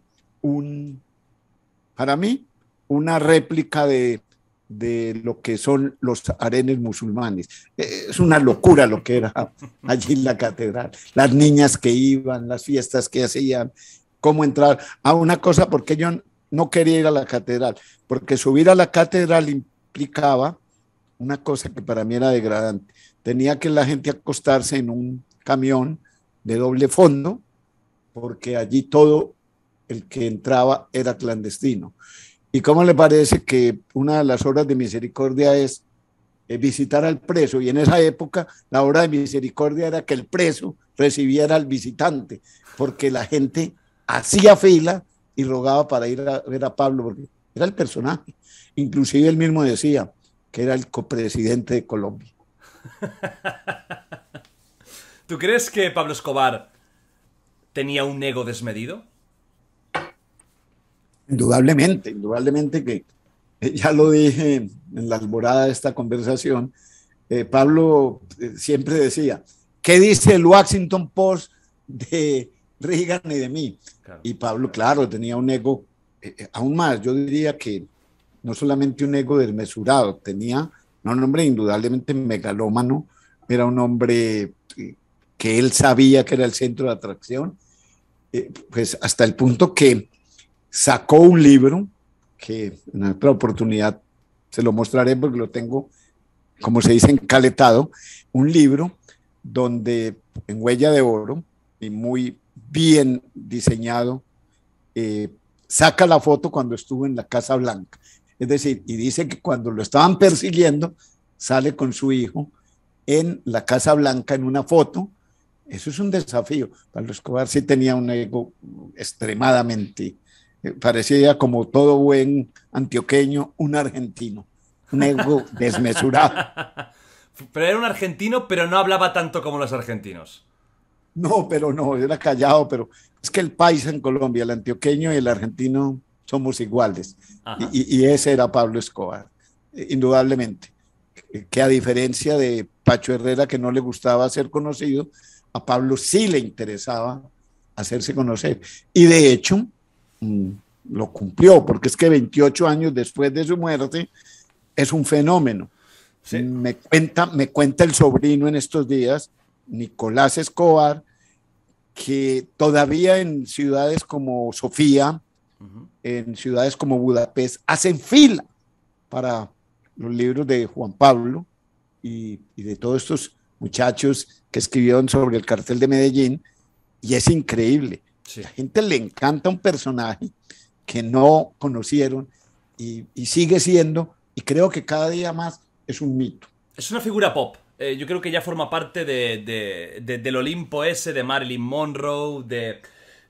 para mí, una réplica de lo que son los harenes musulmanes. Es una locura lo que era allí en la catedral. Las niñas que iban, las fiestas que hacían, cómo entrar. A una cosa, porque yo no quería ir a la catedral, porque subir a la catedral implicaba una cosa que para mí era degradante. Tenía que la gente acostarse en un camión de doble fondo, porque allí todo el que entraba era clandestino. ¿Y cómo le parece que una de las obras de misericordia es visitar al preso? Y en esa época la obra de misericordia era que el preso recibiera al visitante, porque la gente hacía fila y rogaba para ir a ver a Pablo, porque era el personaje. Inclusive él mismo decía que era el copresidente de Colombia. ¿Tú crees que Pablo Escobar tenía un ego desmedido? Indudablemente, indudablemente, que ya lo dije en la alborada de esta conversación. Pablo siempre decía, ¿qué dice el Washington Post de Reagan y de mí? Claro. Y Pablo, claro, tenía un ego aún más. Yo diría que no solamente un ego desmesurado, tenía un hombre indudablemente megalómano, era un hombre que él sabía que era el centro de atracción, pues hasta el punto que sacó un libro que en otra oportunidad se lo mostraré porque lo tengo, como se dice, encaletado, un libro donde en huella de oro y muy bien diseñado saca la foto cuando estuvo en la Casa Blanca, es decir, y dice que cuando lo estaban persiguiendo sale con su hijo en la Casa Blanca en una foto. Eso es un desafío. Pablo Escobar sí tenía un ego extremadamente... parecía, como todo buen antioqueño, un argentino, un ego desmesurado. Pero era un argentino, pero no hablaba tanto como los argentinos. No, pero no, era callado, pero es que el paisa en Colombia, el antioqueño y el argentino somos iguales. Y ese era Pablo Escobar, indudablemente. Que a diferencia de Pacho Herrera, que no le gustaba ser conocido, a Pablo sí le interesaba hacerse conocer. Y de hecho lo cumplió, porque es que 28 años después de su muerte es un fenómeno. Sí. Me cuenta el sobrino en estos días Nicolás Escobar, que todavía en ciudades como Sofía, en ciudades como Budapest, hacen fila para los libros de Juan Pablo y de todos estos muchachos que escribieron sobre el cartel de Medellín, y es increíble. Sí. La gente le encanta un personaje que no conocieron y sigue siendo, y creo que cada día más es un mito. Es una figura pop. Yo creo que ya forma parte del Olimpo ese, de Marilyn Monroe,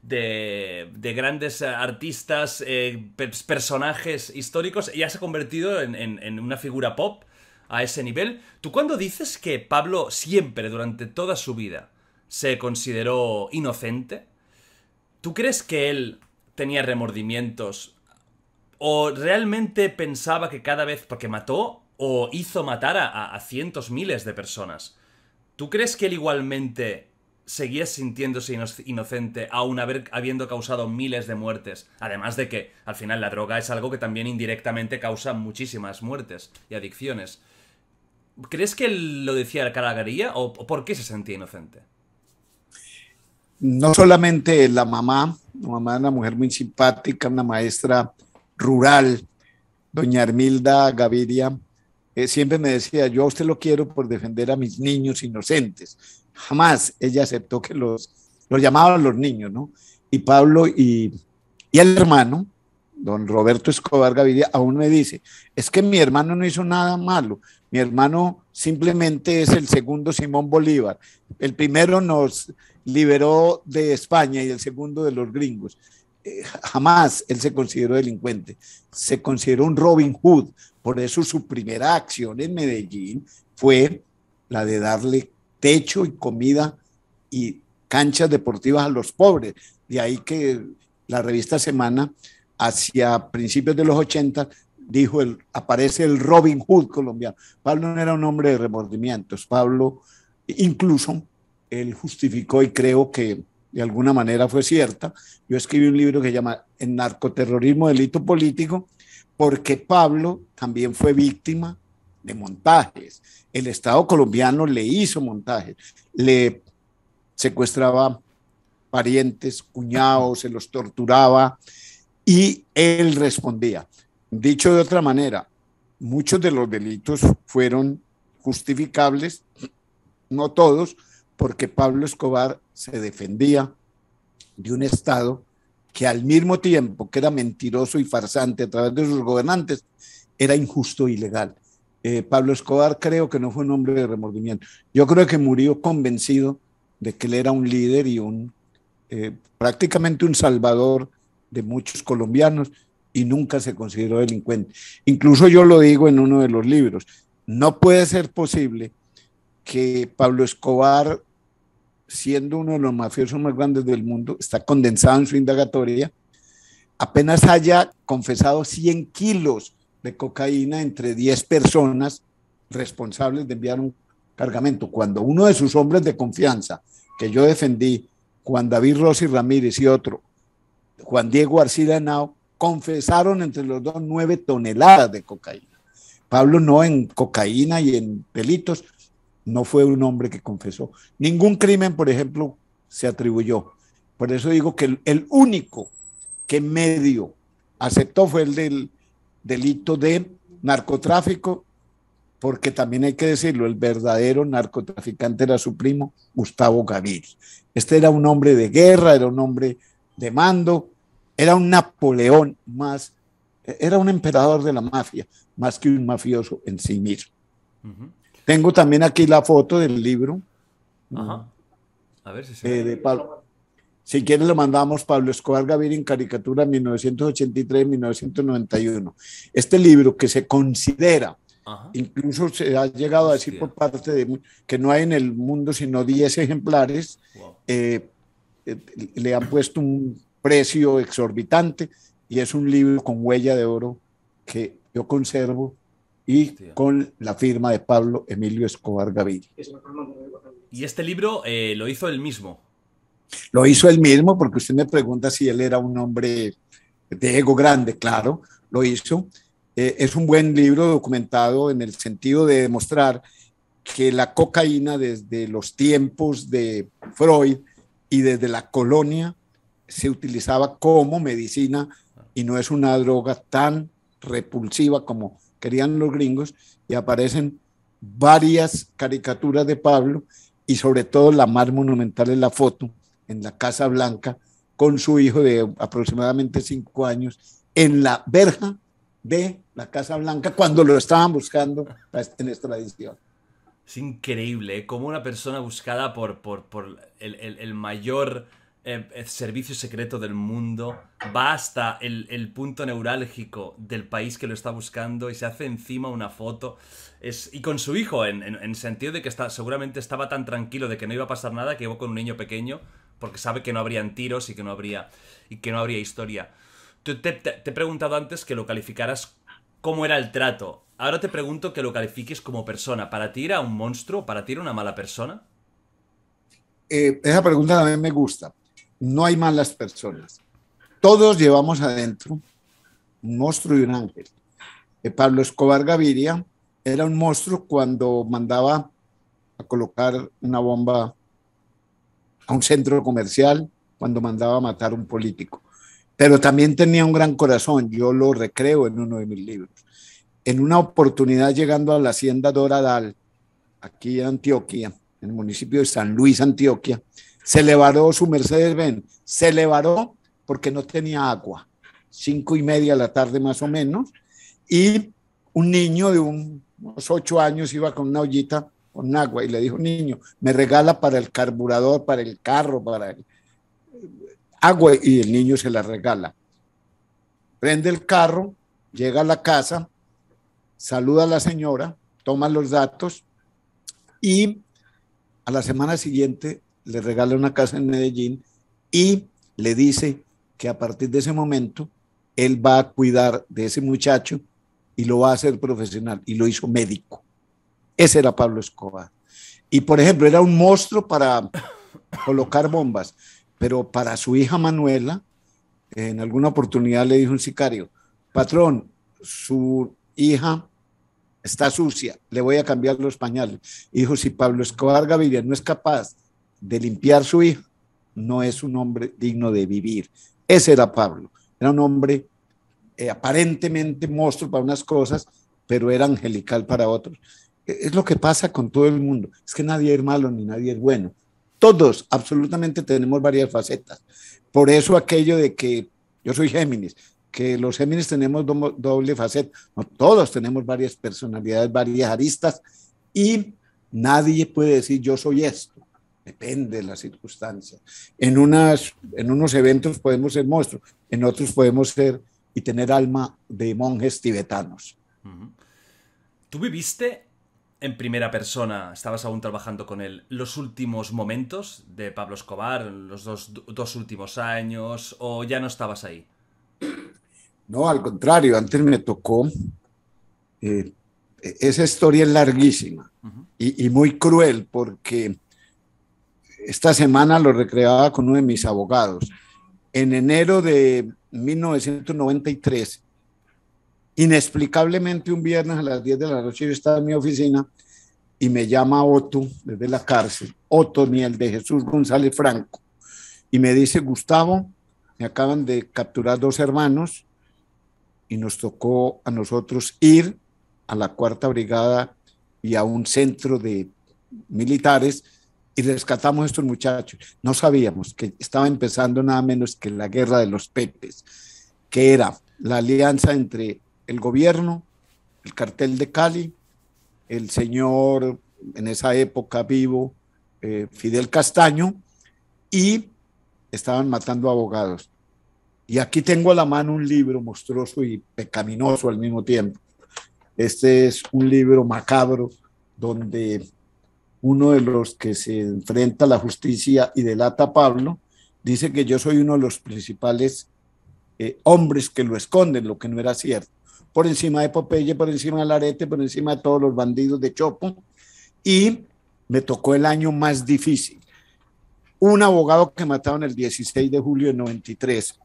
de grandes artistas, personajes históricos. Ya se ha convertido en una figura pop a ese nivel. ¿Tú cuando dices que Pablo siempre, durante toda su vida, se consideró inocente? ¿Tú crees que él tenía remordimientos? ¿O realmente pensaba que cada vez, porque mató o hizo matar a cientos, miles de personas, tú crees que él igualmente seguía sintiéndose inocente aún habiendo causado miles de muertes? Además de que, al final, la droga es algo que también indirectamente causa muchísimas muertes y adicciones. ¿Crees que él lo decía a la caragaría o por qué se sentía inocente? No solamente la mamá era una mujer muy simpática, una maestra rural, doña Hermilda Gaviria, siempre me decía, yo a usted lo quiero por defender a mis niños inocentes. Jamás ella aceptó que los llamaban los niños, ¿no? Y Pablo y el hermano, don Roberto Escobar Gaviria, aún me dice, es que mi hermano no hizo nada malo, mi hermano simplemente es el segundo Simón Bolívar, el primero nos liberó de España y el segundo de los gringos. Jamás él se consideró delincuente, se consideró un Robin Hood. Por eso su primera acción en Medellín fue la de darle techo y comida y canchas deportivas a los pobres. De ahí que la revista Semana, hacia principios de los 80, dijo, aparece el Robin Hood colombiano. Pablo no era un hombre de remordimientos. Pablo, incluso, él justificó, y creo que de alguna manera fue cierta. Yo escribí un libro que se llama El narcoterrorismo, delito político, porque Pablo también fue víctima de montajes. El Estado colombiano le hizo montajes, le secuestraba parientes, cuñados, se los torturaba y él respondía. Dicho de otra manera, muchos de los delitos fueron justificables, no todos, porque Pablo Escobar se defendía de un Estado que al mismo tiempo que era mentiroso y farsante a través de sus gobernantes, era injusto e ilegal. Pablo Escobar creo que no fue un hombre de remordimiento. Yo creo que murió convencido de que él era un líder y prácticamente un salvador de muchos colombianos, y nunca se consideró delincuente. Incluso yo lo digo en uno de los libros, no puede ser posible que Pablo Escobar, siendo uno de los mafiosos más grandes del mundo, está condensado en su indagatoria, apenas haya confesado 100 kilos de cocaína entre 10 personas responsables de enviar un cargamento. Cuando uno de sus hombres de confianza, que yo defendí, Juan David Rossi Ramírez y otro, Juan Diego Arcila Henao, confesaron entre los dos 9 toneladas de cocaína. Pablo no, en cocaína y en delitos, no fue un hombre que confesó. Ningún crimen, por ejemplo, se atribuyó. Por eso digo que el único que medio aceptó fue el del delito de narcotráfico, porque también hay que decirlo, el verdadero narcotraficante era su primo, Gustavo Gaviria. Este era un hombre de guerra, era un hombre de mando, era un Napoleón más, era un emperador de la mafia, más que un mafioso en sí mismo. Uh-huh. Tengo también aquí la foto del libro. Ajá. A ver si se ve. De Pablo. Si quieres lo mandamos, Pablo Escobar Gaviria en caricatura 1983-1991. Este libro que se considera, ajá, incluso se ha llegado a decir, hostia, por parte de que no hay en el mundo sino 10 ejemplares, wow, le han puesto un precio exorbitante y es un libro con huella de oro que yo conservo, y hostia, con la firma de Pablo Emilio Escobar Gaviria. ¿Y este libro lo hizo él mismo? Lo hizo él mismo, porque usted me pregunta si él era un hombre de ego grande. Claro, lo hizo. Es un buen libro documentado en el sentido de demostrar que la cocaína desde los tiempos de Freud y desde la colonia se utilizaba como medicina y no es una droga tan repulsiva como querían los gringos, y aparecen varias caricaturas de Pablo y sobre todo la más monumental es la foto en la Casa Blanca con su hijo de aproximadamente 5 años en la verja de la Casa Blanca cuando lo estaban buscando en extradición. Es increíble, ¿eh? Como una persona buscada por el mayor servicio secreto del mundo va hasta el punto neurálgico del país que lo está buscando y se hace encima una foto. Y con su hijo, en sentido de que seguramente estaba tan tranquilo de que no iba a pasar nada que iba con un niño pequeño porque sabe que no habrían tiros y que no habría historia. Te he preguntado antes que lo calificaras cómo era el trato. Ahora te pregunto que lo califiques como persona. ¿Para ti era un monstruo? ¿Para ti era una mala persona? Esa pregunta también me gusta. No hay malas personas. Todos llevamos adentro un monstruo y un ángel. Pablo Escobar Gaviria era un monstruo cuando mandaba a colocar una bomba a un centro comercial, cuando mandaba a matar a un político. Pero también tenía un gran corazón, yo lo recreo en uno de mis libros. En una oportunidad llegando a la hacienda Doradal, aquí en Antioquia, en el municipio de San Luis, Antioquia, se le varó su Mercedes-Benz, se le varó porque no tenía agua, 5:30 de la tarde más o menos, y un niño de unos 8 años iba con una ollita con agua y le dijo, niño, me regala para el carburador, para el carro, para el agua, y el niño se la regala. Prende el carro, llega a la casa, saluda a la señora, toma los datos y a la semana siguiente le regala una casa en Medellín y le dice que a partir de ese momento él va a cuidar de ese muchacho y lo va a hacer profesional, y lo hizo médico. Ese era Pablo Escobar. Y por ejemplo, era un monstruo para colocar bombas. Pero para su hija Manuela, en alguna oportunidad le dijo un sicario, patrón, su hija está sucia, le voy a cambiar los pañales. Y dijo, si Pablo Escobar Gaviria no es capaz de limpiar su hija, no es un hombre digno de vivir. Ese era Pablo, era un hombre aparentemente monstruo para unas cosas, pero era angelical para otros. Es lo que pasa con todo el mundo, es que nadie es malo ni nadie es bueno. Todos, absolutamente, tenemos varias facetas. Por eso aquello de que yo soy Géminis, que los Géminis tenemos doble faceta. No, todos tenemos varias personalidades, varias aristas, y nadie puede decir yo soy esto. Depende de las circunstancias. En unos eventos podemos ser monstruos, en otros podemos ser y tener alma de monjes tibetanos. ¿Tú viviste en primera persona, estabas aún trabajando con él, los últimos momentos de Pablo Escobar, los dos últimos años, o ya no estabas ahí? No, al contrario, antes me tocó. Esa historia es larguísima y muy cruel, porque esta semana lo recreaba con uno de mis abogados. En enero de 1993, inexplicablemente un viernes a las 10 de la noche yo estaba en mi oficina y me llama Otto desde la cárcel, Otto Miel de Jesús González Franco, y me dice, Gustavo, me acaban de capturar 2 hermanos y nos tocó a nosotros ir a la 4ª Brigada y a un centro de militares y rescatamos a estos muchachos. No sabíamos que estaba empezando nada menos que la Guerra de los Pepes, que era la alianza entre el gobierno, el cartel de Cali, el señor, en esa época vivo, Fidel Castaño, y estaban matando abogados. Y aquí tengo a la mano un libro monstruoso y pecaminoso al mismo tiempo. Este es un libro macabro donde uno de los que se enfrenta a la justicia y delata a Pablo dice que yo soy uno de los principales hombres que lo esconden, lo que no era cierto. Por encima de Popeye, por encima de Larete, por encima de todos los bandidos de Chopo. Y me tocó el año más difícil. Un abogado que mataron el 16 de julio de 93,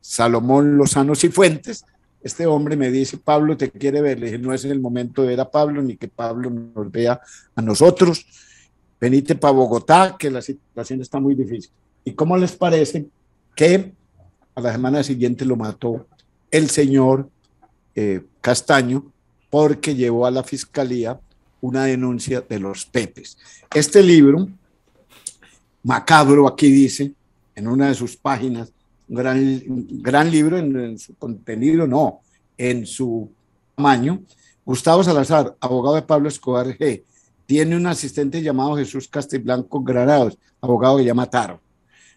Salomón Lozano Cifuentes, Este hombre me dice, Pablo te quiere ver. Le dije, no es el momento de ver a Pablo, ni que Pablo nos vea a nosotros. Venite para Bogotá, que la situación está muy difícil. ¿Y cómo les parece que a la semana siguiente lo mató el señor Castaño, porque llevó a la fiscalía una denuncia de los Pepes? Este libro, macabro, aquí dice, en una de sus páginas, gran libro en su contenido, no, en su tamaño. Gustavo Salazar, abogado de Pablo Escobar G., tiene un asistente llamado Jesús Castiblanco Granados, abogado que ya mataron,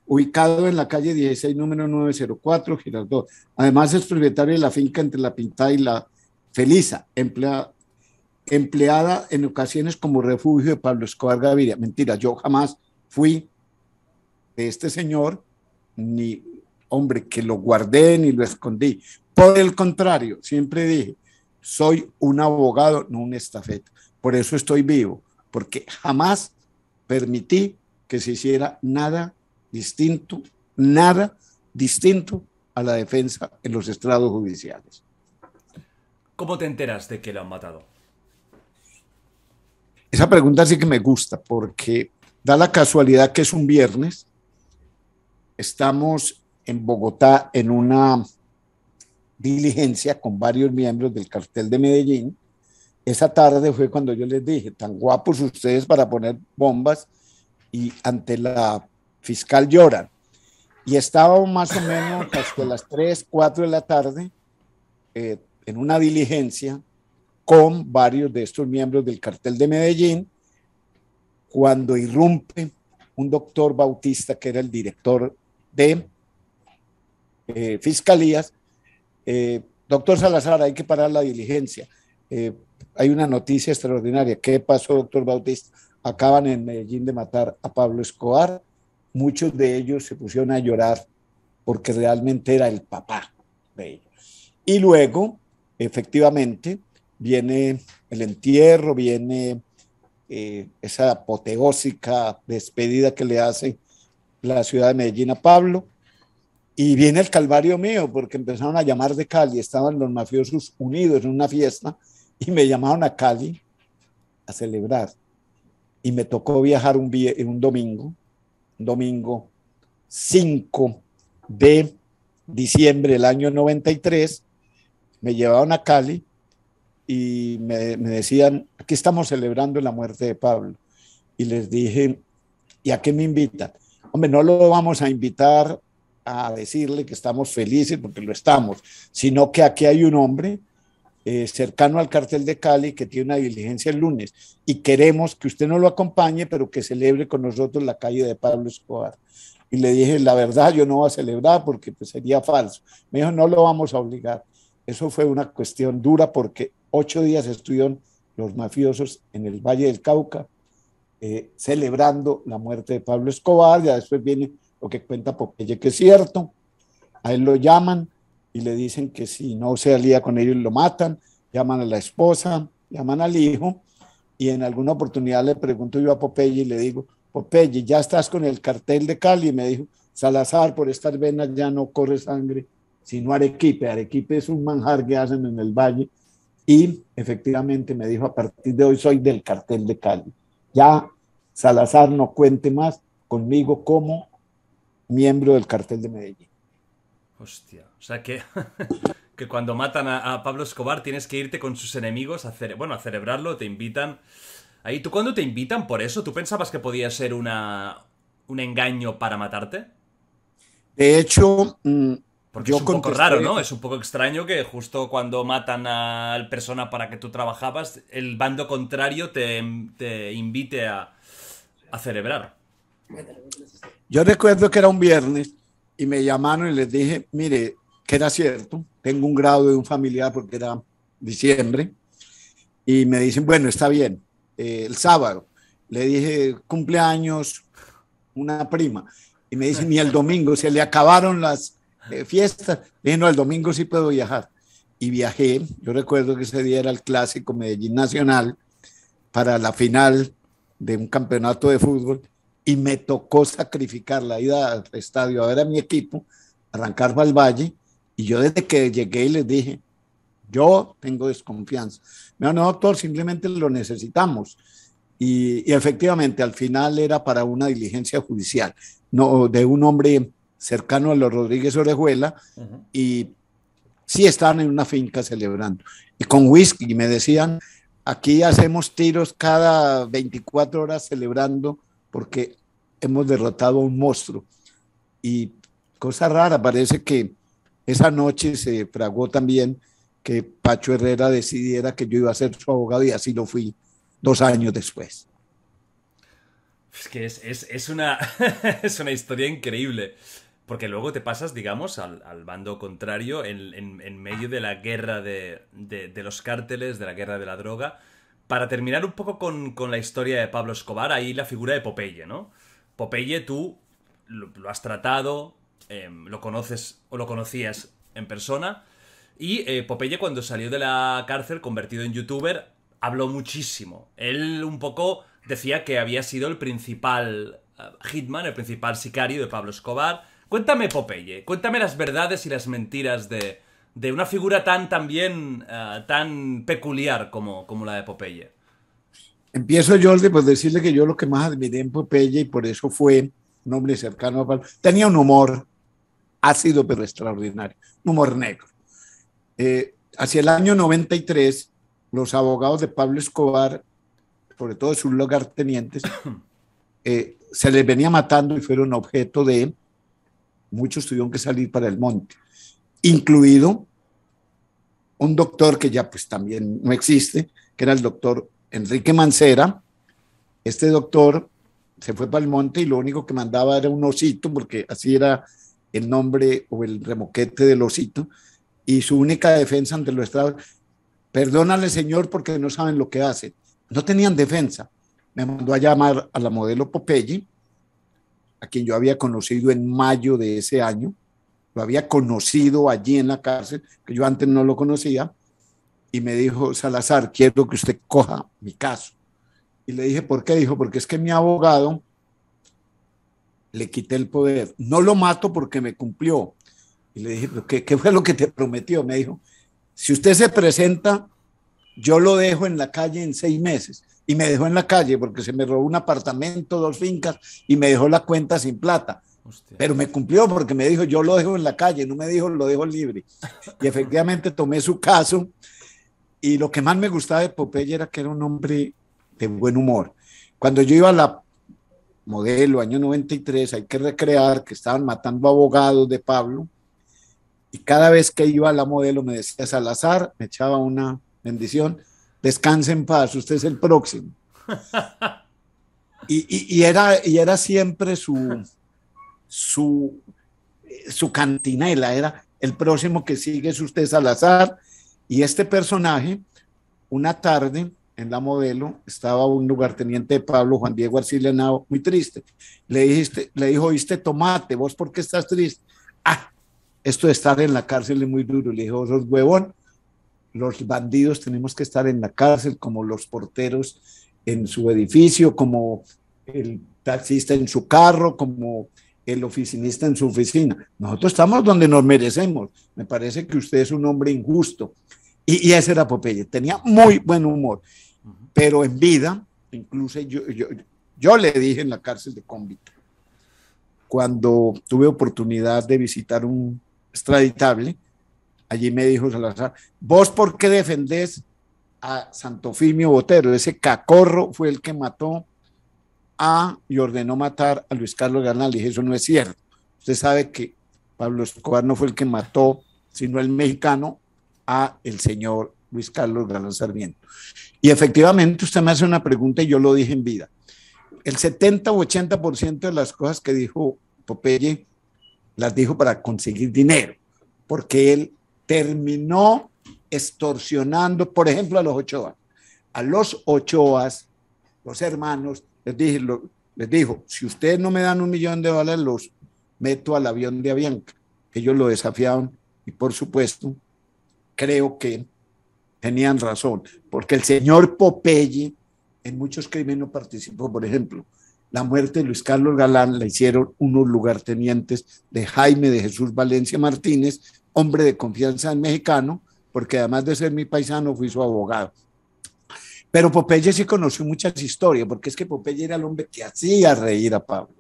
ubicado en la calle 16, número 904, Girardot. Además es propietario de la finca entre La Pintada y La Feliza, empleada en ocasiones como refugio de Pablo Escobar Gaviria. Mentira, yo jamás fui de este señor, ni hombre que lo guardé ni lo escondí. Por el contrario, siempre dije, soy un abogado, no un estafeta. Por eso estoy vivo, porque jamás permití que se hiciera nada distinto a la defensa en los estrados judiciales. ¿Cómo te enteras de que lo han matado? Esa pregunta sí que me gusta, porque da la casualidad que es un viernes. Estamos en Bogotá en una diligencia con varios miembros del cartel de Medellín. Esa tarde fue cuando yo les dije, tan guapos ustedes para poner bombas y ante la fiscal lloran. Y estaba más o menos hasta las 3, 4 de la tarde en una diligencia con varios de estos miembros del cartel de Medellín, cuando irrumpe un doctor Bautista, que era el director de fiscalías. Doctor Salazar, hay que parar la diligencia. Hay una noticia extraordinaria. ¿Qué pasó, doctor Bautista? Acaban en Medellín de matar a Pablo Escobar. Muchos de ellos se pusieron a llorar porque realmente era el papá de ellos. Y luego, efectivamente, viene el entierro, viene esa apoteósica despedida que le hace la ciudad de Medellín a Pablo, y viene el calvario mío, porque empezaron a llamar de Cali. Estaban los mafiosos unidos en una fiesta y me llamaron a Cali a celebrar, y me tocó viajar un domingo 5 de diciembre del año 93. Me llevaron a Cali y me decían, aquí estamos celebrando la muerte de Pablo. Y les dije, ¿y a qué me invitan? Hombre, no lo vamos a invitar a decirle que estamos felices, porque lo estamos, sino que aquí hay un hombre cercano al cartel de Cali que tiene una diligencia el lunes, y queremos que usted no lo acompañe, pero que celebre con nosotros la caída de Pablo Escobar. Y le dije, la verdad yo no voy a celebrar porque pues, sería falso. Me dijo, no lo vamos a obligar. Eso fue una cuestión dura, porque 8 días estuvieron los mafiosos en el Valle del Cauca celebrando la muerte de Pablo Escobar. Ya después viene lo que cuenta Popeye, que es cierto. A él lo llaman y le dicen que si no se alía con ellos lo matan. Llaman a la esposa, llaman al hijo, y en alguna oportunidad le pregunto yo a Popeye y le digo, Popeye, ¿ya estás con el cartel de Cali? Y me dijo, Salazar, por estas venas ya no corre sangre sino arequipe. Arequipe es un manjar que hacen en el valle. Y efectivamente me dijo, a partir de hoy soy del cartel de Cali. Ya Salazar no cuente más conmigo como miembro del cartel de Medellín. Hostia, o sea que cuando matan a Pablo Escobar tienes que irte con sus enemigos a celebrarlo, te invitan. Ahí, ¿tú cuándo te invitan por eso? ¿Tú pensabas que podía ser un engaño para matarte? De hecho... Porque yo es un poco raro, ¿no? Es un poco extraño que justo cuando matan a la persona para que tú trabajabas, el bando contrario te invite a celebrar. Yo recuerdo que era un viernes y me llamaron y les dije, mire, que era cierto, tengo un grado de un familiar porque era diciembre, y me dicen, bueno, está bien, el sábado. Le dije, cumpleaños, una prima. Y me dicen, ni el domingo, se le acabaron las... fiesta. Dije, no, el domingo sí puedo viajar. Y viajé. Yo recuerdo que ese día era el clásico Medellín Nacional para la final de un campeonato de fútbol, y me tocó sacrificar la ida al estadio a ver a mi equipo arrancar para el valle. Y yo desde que llegué les dije, Yo tengo desconfianza. Me dijo, no, doctor, simplemente lo necesitamos. Y efectivamente, al final era para una diligencia judicial, no, de un hombre cercano a los Rodríguez Orejuela, y sí estaban en una finca celebrando. Y con whisky, me decían, aquí hacemos tiros cada 24 horas celebrando porque hemos derrotado a un monstruo. Y cosa rara, parece que esa noche se fragó también que Pacho Herrera decidiera que yo iba a ser su abogado, y así lo fui 2 años después. Es que es una es una historia increíble, porque luego te pasas, digamos, al bando contrario en medio de la guerra de los cárteles, de la guerra de la droga, para terminar un poco con la historia de Pablo Escobar, ahí la figura de Popeye, ¿no? Popeye, tú lo has tratado, lo conoces o lo conocías en persona, y Popeye, cuando salió de la cárcel convertido en youtuber, habló muchísimo. Él un poco decía que había sido el principal hitman, el principal sicario de Pablo Escobar. Cuéntame, Popeye, cuéntame las verdades y las mentiras de una figura tan peculiar como la de Popeye. Empiezo, Jordi, pues decirle que yo lo que más admiré en Popeye, y por eso fue un hombre cercano a Pablo, tenía un humor ácido pero extraordinario, un humor negro. Hacia el año 93, los abogados de Pablo Escobar, sobre todo sus lugartenientes, se les venía matando y fueron objeto de... Muchos tuvieron que salir para el monte, incluido un doctor que ya pues también no existe, que era el doctor Enrique Mancera. Este doctor se fue para el monte y lo único que mandaba era un osito, porque así era el nombre o el remoquete del osito, y su única defensa ante los estados, perdónale señor porque no saben lo que hacen. No tenían defensa. Me mandó a llamar a la modelo Popeye, a quien yo había conocido en mayo de ese año, lo había conocido allí en la cárcel, que yo antes no lo conocía, y me dijo, Salazar, quiero que usted coja mi caso. Y le dije, ¿por qué? Dijo, porque es que mi abogado le quité el poder, no lo mato porque me cumplió. Y le dije, ¿pero qué fue lo que te prometió? Me dijo, si usted se presenta, yo lo dejo en la calle en 6 meses. Y me dejó en la calle porque se me robó un apartamento, 2 fincas, y me dejó la cuenta sin plata. Hostia. Pero me cumplió porque me dijo, yo lo dejo en la calle, no me dijo, lo dejo libre. Y efectivamente tomé su caso, y lo que más me gustaba de Popeye era que era un hombre de buen humor. Cuando yo iba a la modelo, año 93, hay que recrear que estaban matando abogados de Pablo, y cada vez que iba a la modelo me decía Salazar, me echaba una bendición, descanse en paz, usted es el próximo. Y era siempre su cantinela, era el próximo que sigue es usted, Salazar. Y este personaje, una tarde en la modelo, estaba un lugarteniente de Pablo, Juan Diego Arcilenao, muy triste. Le dijo, oíste, tomate, ¿vos por qué estás triste? Ah, esto de estar en la cárcel es muy duro. Le dijo, sos huevón. Los bandidos tenemos que estar en la cárcel como los porteros en su edificio, como el taxista en su carro, como el oficinista en su oficina. Nosotros estamos donde nos merecemos. Me parece que usted es un hombre injusto. Y ese era Popeye. Tenía muy buen humor. Pero en vida, incluso yo le dije en la cárcel de Cómbito, cuando tuve oportunidad de visitar un extraditable, allí me dijo Salazar, ¿vos por qué defendés a Santofimio Botero? Ese cacorro fue el que mató y ordenó matar a Luis Carlos Garnal. Le dije, eso no es cierto. Usted sabe que Pablo Escobar no fue el que mató, sino el mexicano, a el señor Luis Carlos Garnal Sarmiento. Y efectivamente usted me hace una pregunta y yo lo dije en vida. El 70 o 80% de las cosas que dijo Popeye las dijo para conseguir dinero, porque él terminó extorsionando, por ejemplo, a los Ochoas, los hermanos, les dijo, si ustedes no me dan $1 millón, los meto al avión de Avianca. Ellos lo desafiaron y, por supuesto, creo que tenían razón, porque el señor Popeye en muchos crímenes no participó. Por ejemplo, la muerte de Luis Carlos Galán la hicieron unos lugartenientes de Jaime de Jesús Valencia Martínez, hombre de confianza del mexicano, porque además de ser mi paisano, fui su abogado. Pero Popeye sí conoció muchas historias, porque es que Popeye era el hombre que hacía reír a Pablo.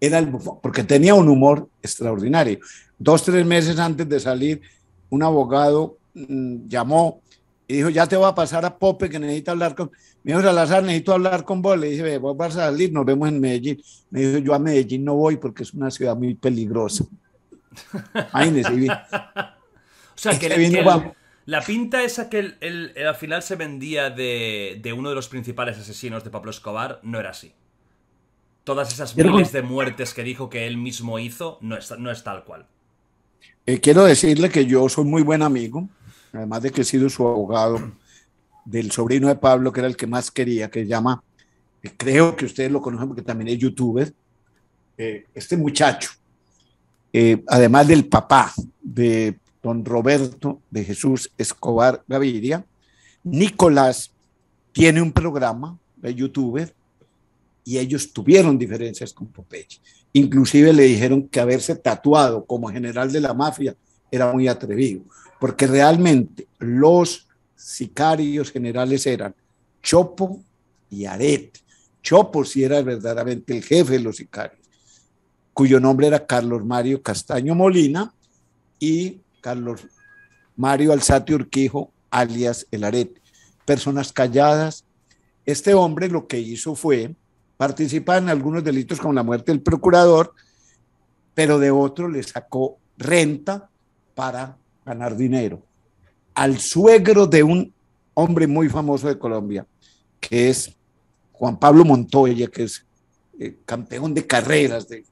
Era el bufón, porque tenía un humor extraordinario. 2, 3 meses antes de salir, un abogado llamó y dijo, ya te voy a pasar a Pope, que necesita hablar con... Me dijo, Salazar, necesito hablar con vos. Le dije, vos vas a salir, nos vemos en Medellín. Me dijo, yo a Medellín no voy porque es una ciudad muy peligrosa. Imagínese. O sea, que la pinta esa que al final se vendía de uno de los principales asesinos de Pablo Escobar no era así. Todas esas miles de muertes que dijo que él mismo hizo no es tal cual. Quiero decirle que yo soy muy buen amigo, además de que he sido su abogado, del sobrino de Pablo, que era el que más quería, que se llama, creo que ustedes lo conocen porque también es youtuber, este muchacho, además del papá de don Roberto de Jesús Escobar Gaviria, Nicolás tiene un programa de youtuber y ellos tuvieron diferencias con Popeye. Inclusive le dijeron que haberse tatuado como general de la mafia era muy atrevido, porque realmente los sicarios generales eran Chopo y Arete. Chopo sí era verdaderamente el jefe de los sicarios, cuyo nombre era Carlos Mario Castaño Molina y Carlos Mario Alzate Urquijo, alias el Arete. Personas calladas. Este hombre lo que hizo fue participar en algunos delitos como la muerte del procurador, pero de otro le sacó renta para ganar dinero al suegro de un hombre muy famoso de Colombia, que es Juan Pablo Montoya, que es campeón de carreras de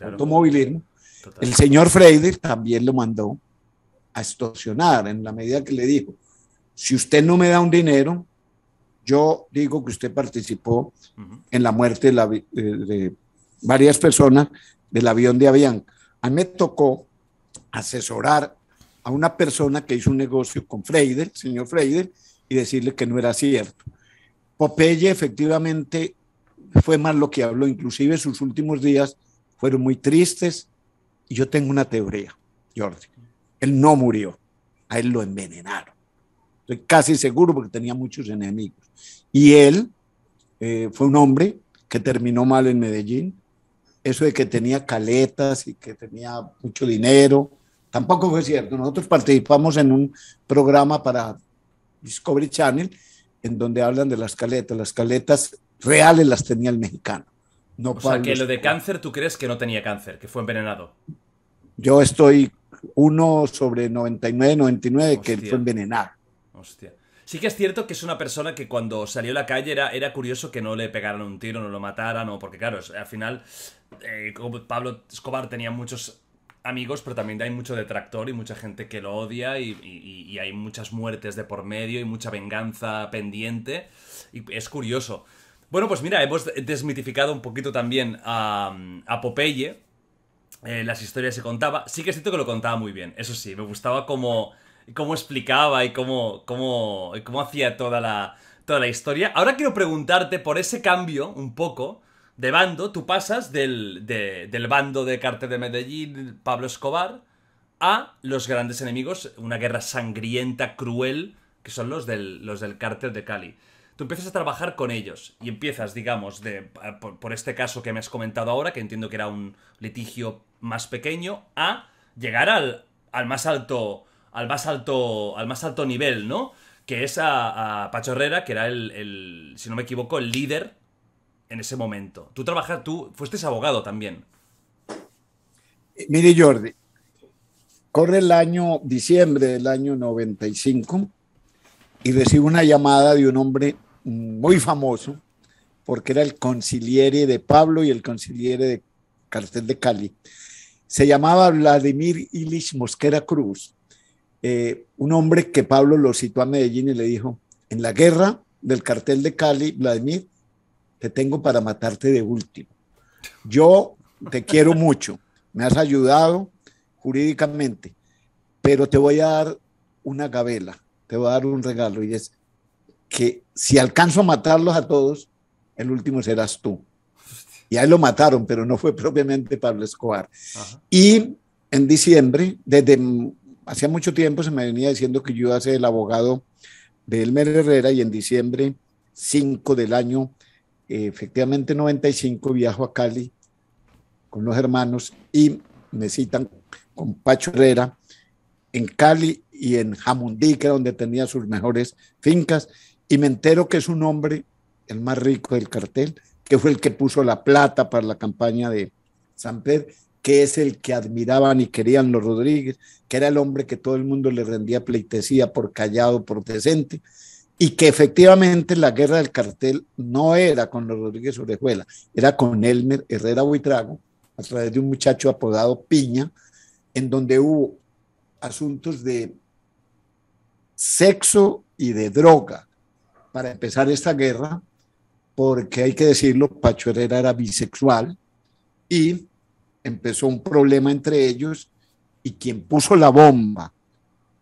automovilismo. Total. El señor Freider también lo mandó a extorsionar, en la medida que le dijo, si usted no me da un dinero, yo digo que usted participó en la muerte de varias personas del avión de Avianca. A mí me tocó asesorar a una persona que hizo un negocio con Freider, el señor Freider, y decirle que no era cierto. Popeye efectivamente fue más lo que habló, inclusive sus últimos días fueron muy tristes, y yo tengo una teoría, Jordi, él no murió, a él lo envenenaron, estoy casi seguro porque tenía muchos enemigos, y él fue un hombre que terminó mal en Medellín, eso de que tenía caletas y que tenía mucho dinero, tampoco fue cierto. Nosotros participamos en un programa para Discovery Channel en donde hablan de las caletas. Las caletas reales las tenía el mexicano. No, o sea, que lo de cáncer, ¿tú crees que no tenía cáncer, que fue envenenado? Yo estoy 1/99, hostia, que fue envenenado. Hostia. Sí que es cierto que es una persona que cuando salió a la calle era curioso que no le pegaran un tiro, no lo mataran, o porque claro, al final Pablo Escobar tenía muchos amigos, pero también hay mucho detractor y mucha gente que lo odia y hay muchas muertes de por medio y mucha venganza pendiente, y es curioso. Bueno, pues mira, hemos desmitificado un poquito también a Popeye, las historias que contaba. Sí que es cierto que lo contaba muy bien, eso sí, me gustaba cómo explicaba y cómo hacía toda la historia. Ahora quiero preguntarte por ese cambio un poco de bando. Tú pasas del bando de Cártel de Medellín, Pablo Escobar, a los grandes enemigos, una guerra sangrienta, cruel, que son los del Cártel de Cali. Tú empiezas a trabajar con ellos y empiezas, digamos, por este caso que me has comentado ahora, que entiendo que era un litigio más pequeño, a llegar al más alto nivel, ¿no? Que es a Pacho Herrera, que era el, si no me equivoco, el líder en ese momento. Tú fuiste abogado también. Mire, Jordi, corre el año diciembre del año 95 y recibo una llamada de un hombre muy famoso porque era el conciliere de Pablo y el conciliere de Cártel de Cali. Se llamaba Vladimir Ilich Mosquera Cruz, un hombre que Pablo lo citó a Medellín y le dijo, en la guerra del Cártel de Cali, Vladimir, te tengo para matarte de último. Yo te quiero mucho, me has ayudado jurídicamente, pero te voy a dar una gabela, te voy a dar un regalo, y es que si alcanzo a matarlos a todos, el último serás tú. Y ahí lo mataron, pero no fue propiamente Pablo Escobar. Ajá. Y en diciembre, desde hacía mucho tiempo se me venía diciendo que yo iba a ser el abogado de Elmer Herrera, y en diciembre 5 del año, efectivamente 95, viajo a Cali con los hermanos y me citan con Pacho Herrera en Cali y en Jamundí, que era donde tenía sus mejores fincas, y me entero que es un hombre el más rico del cartel, que fue el que puso la plata para la campaña de Samper, que es el que admiraban y querían los Rodríguez, que era el hombre que todo el mundo le rendía pleitesía por callado, por decente, y que efectivamente la guerra del cartel no era con los Rodríguez Orejuela, era con Elmer Herrera Buitrago, a través de un muchacho apodado Piña, en donde hubo asuntos de sexo y de droga para empezar esta guerra, porque hay que decirlo, Pacho Herrera era bisexual y empezó un problema entre ellos, y quien puso la bomba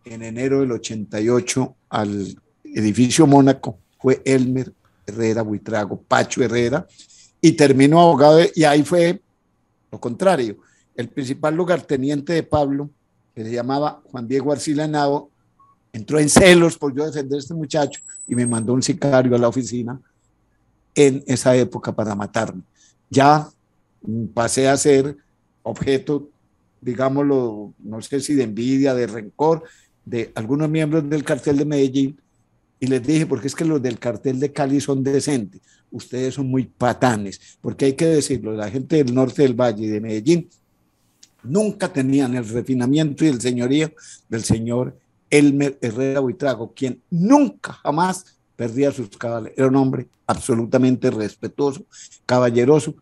en enero del 88 al edificio Mónaco fue Elmer Herrera Buitrago, Pacho Herrera, y terminó abogado, y ahí fue lo contrario. El principal lugarteniente de Pablo, que se llamaba Juan Diego Arcila Henao, entró en celos por yo defender a este muchacho y me mandó un sicario a la oficina en esa época para matarme. Ya pasé a ser objeto, digámoslo, no sé si de envidia, de rencor, de algunos miembros del cartel de Medellín, y les dije, porque es que los del cartel de Cali son decentes, ustedes son muy patanes, porque hay que decirlo, la gente del norte del Valle y de Medellín nunca tenían el refinamiento y el señorío del señor Elmer Herrera Buitrago, quien nunca jamás perdía sus cabales. Era un hombre absolutamente respetuoso, caballeroso,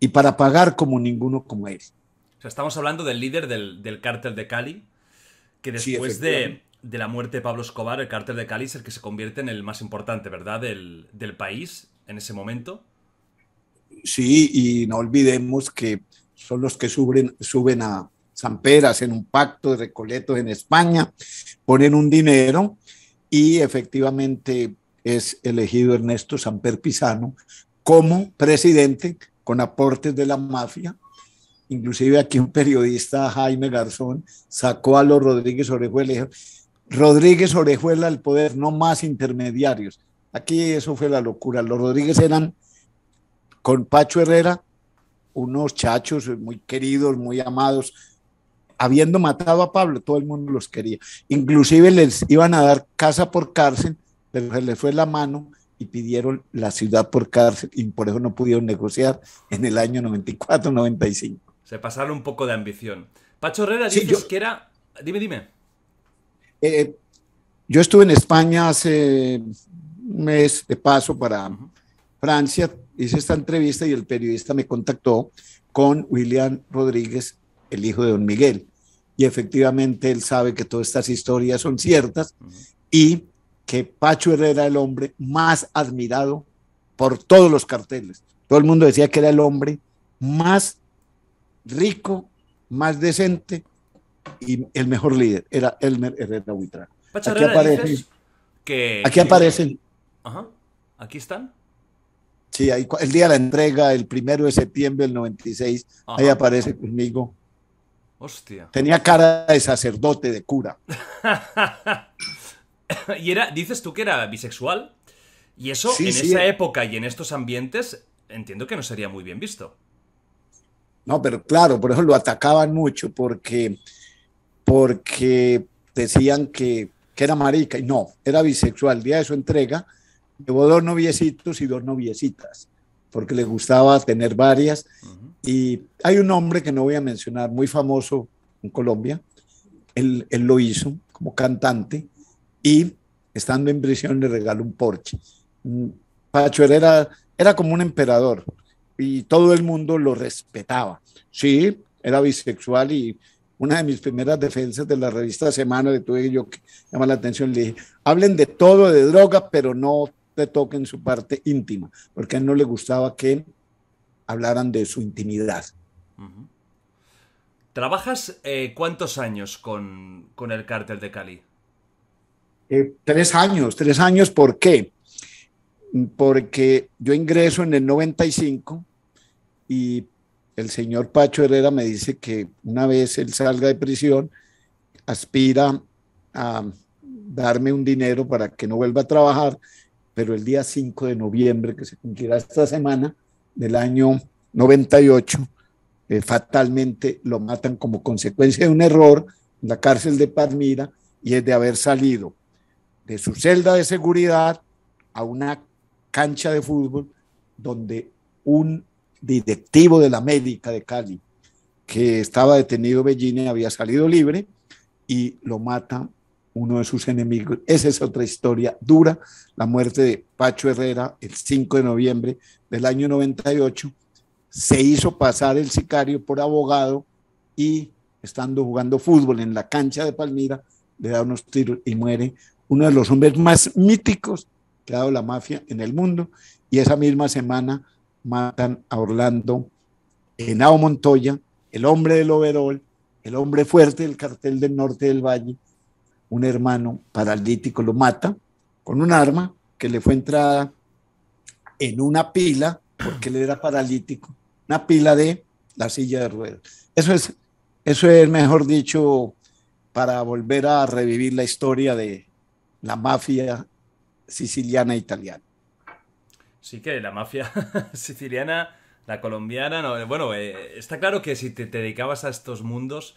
y para pagar como ninguno como él. O sea, estamos hablando del líder del cártel de Cali, que después de la muerte de Pablo Escobar, el cártel de Cali es el que se convierte en el más importante, ¿verdad?, del país en ese momento. Sí, y no olvidemos que son los que suben a Samper, hacen un pacto de Recoletos en España, ponen un dinero y efectivamente es elegido Ernesto Samper Pizano como presidente, con aportes de la mafia. Inclusive aquí un periodista, Jaime Garzón, sacó a los Rodríguez Orejuela y dijo, Rodríguez Orejuela al poder, no más intermediarios. Aquí eso fue la locura. Los Rodríguez eran, con Pacho Herrera, unos chachos muy queridos, muy amados. Habiendo matado a Pablo, todo el mundo los quería. Inclusive les iban a dar casa por cárcel, pero se les fue la mano y pidieron la ciudad por cárcel, y por eso no pudieron negociar en el año 94-95. Se pasaron un poco de ambición. Pacho Herrera, dices que era... Dime, dime. Yo estuve en España hace un mes de paso para Francia, hice esta entrevista y el periodista me contactó con William Rodríguez, el hijo de don Miguel, y efectivamente él sabe que todas estas historias son ciertas y que Pacho Herrera era el hombre más admirado por todos los carteles. Todo el mundo decía que era el hombre más rico, más decente y el mejor líder. Era Elmer Herrera Buitrago. Pacho Herrera, ¿dices que...? Aquí aparecen. Ajá. ¿Aquí están? Sí, ahí, el día de la entrega, el 1 de septiembre del 96, ajá, ahí aparece conmigo. Hostia. Tenía cara de sacerdote, de cura. Y era, dices tú que era bisexual, y eso sí, en esa época y en estos ambientes entiendo que no sería muy bien visto. No, pero claro, por eso lo atacaban mucho, porque decían que era marica, y no, era bisexual. El día de su entrega llevó 2 noviecitos y 2 noviecitas, porque le gustaba tener varias. Y hay un hombre que no voy a mencionar, muy famoso en Colombia, él lo hizo como cantante, y estando en prisión le regaló un Porsche. Pacho Herrera era como un emperador y todo el mundo lo respetaba. Sí, era bisexual, y una de mis primeras defensas de la revista Semana le tuve yo que llamar la atención. Le dije, hablen de todo, de droga, pero no te toquen su parte íntima, porque a él no le gustaba que hablaran de su intimidad. ¿Trabajas cuántos años con el cártel de Cali? 3 años. ¿Por qué? Porque yo ingreso en el 95 y el señor Pacho Herrera me dice que una vez él salga de prisión, aspira a darme un dinero para que no vuelva a trabajar, pero el día 5 de noviembre, que se cumplirá esta semana, del año 98, fatalmente lo matan como consecuencia de un error en la cárcel de Palmira, y es de haber salido de su celda de seguridad a una cancha de fútbol donde un directivo de la América de Cali, que estaba detenido Bellini, había salido libre y lo mata uno de sus enemigos. Esa es otra historia dura, la muerte de Pacho Herrera el 5 de noviembre del año 98. Se hizo pasar el sicario por abogado y, estando jugando fútbol en la cancha de Palmira, le da unos tiros y muere uno de los hombres más míticos que ha dado la mafia en el mundo. Y esa misma semana matan a Orlando Henao Montoya, el hombre del overol, el hombre fuerte del cartel del norte del valle. Un hermano paralítico lo mata con un arma que le fue entrada en una pila, porque él era paralítico, una pila de la silla de ruedas. Eso es, mejor dicho, para volver a revivir la historia de la mafia siciliana italiana. Sí, que la mafia siciliana, la colombiana, no, bueno, está claro que si te dedicabas a estos mundos,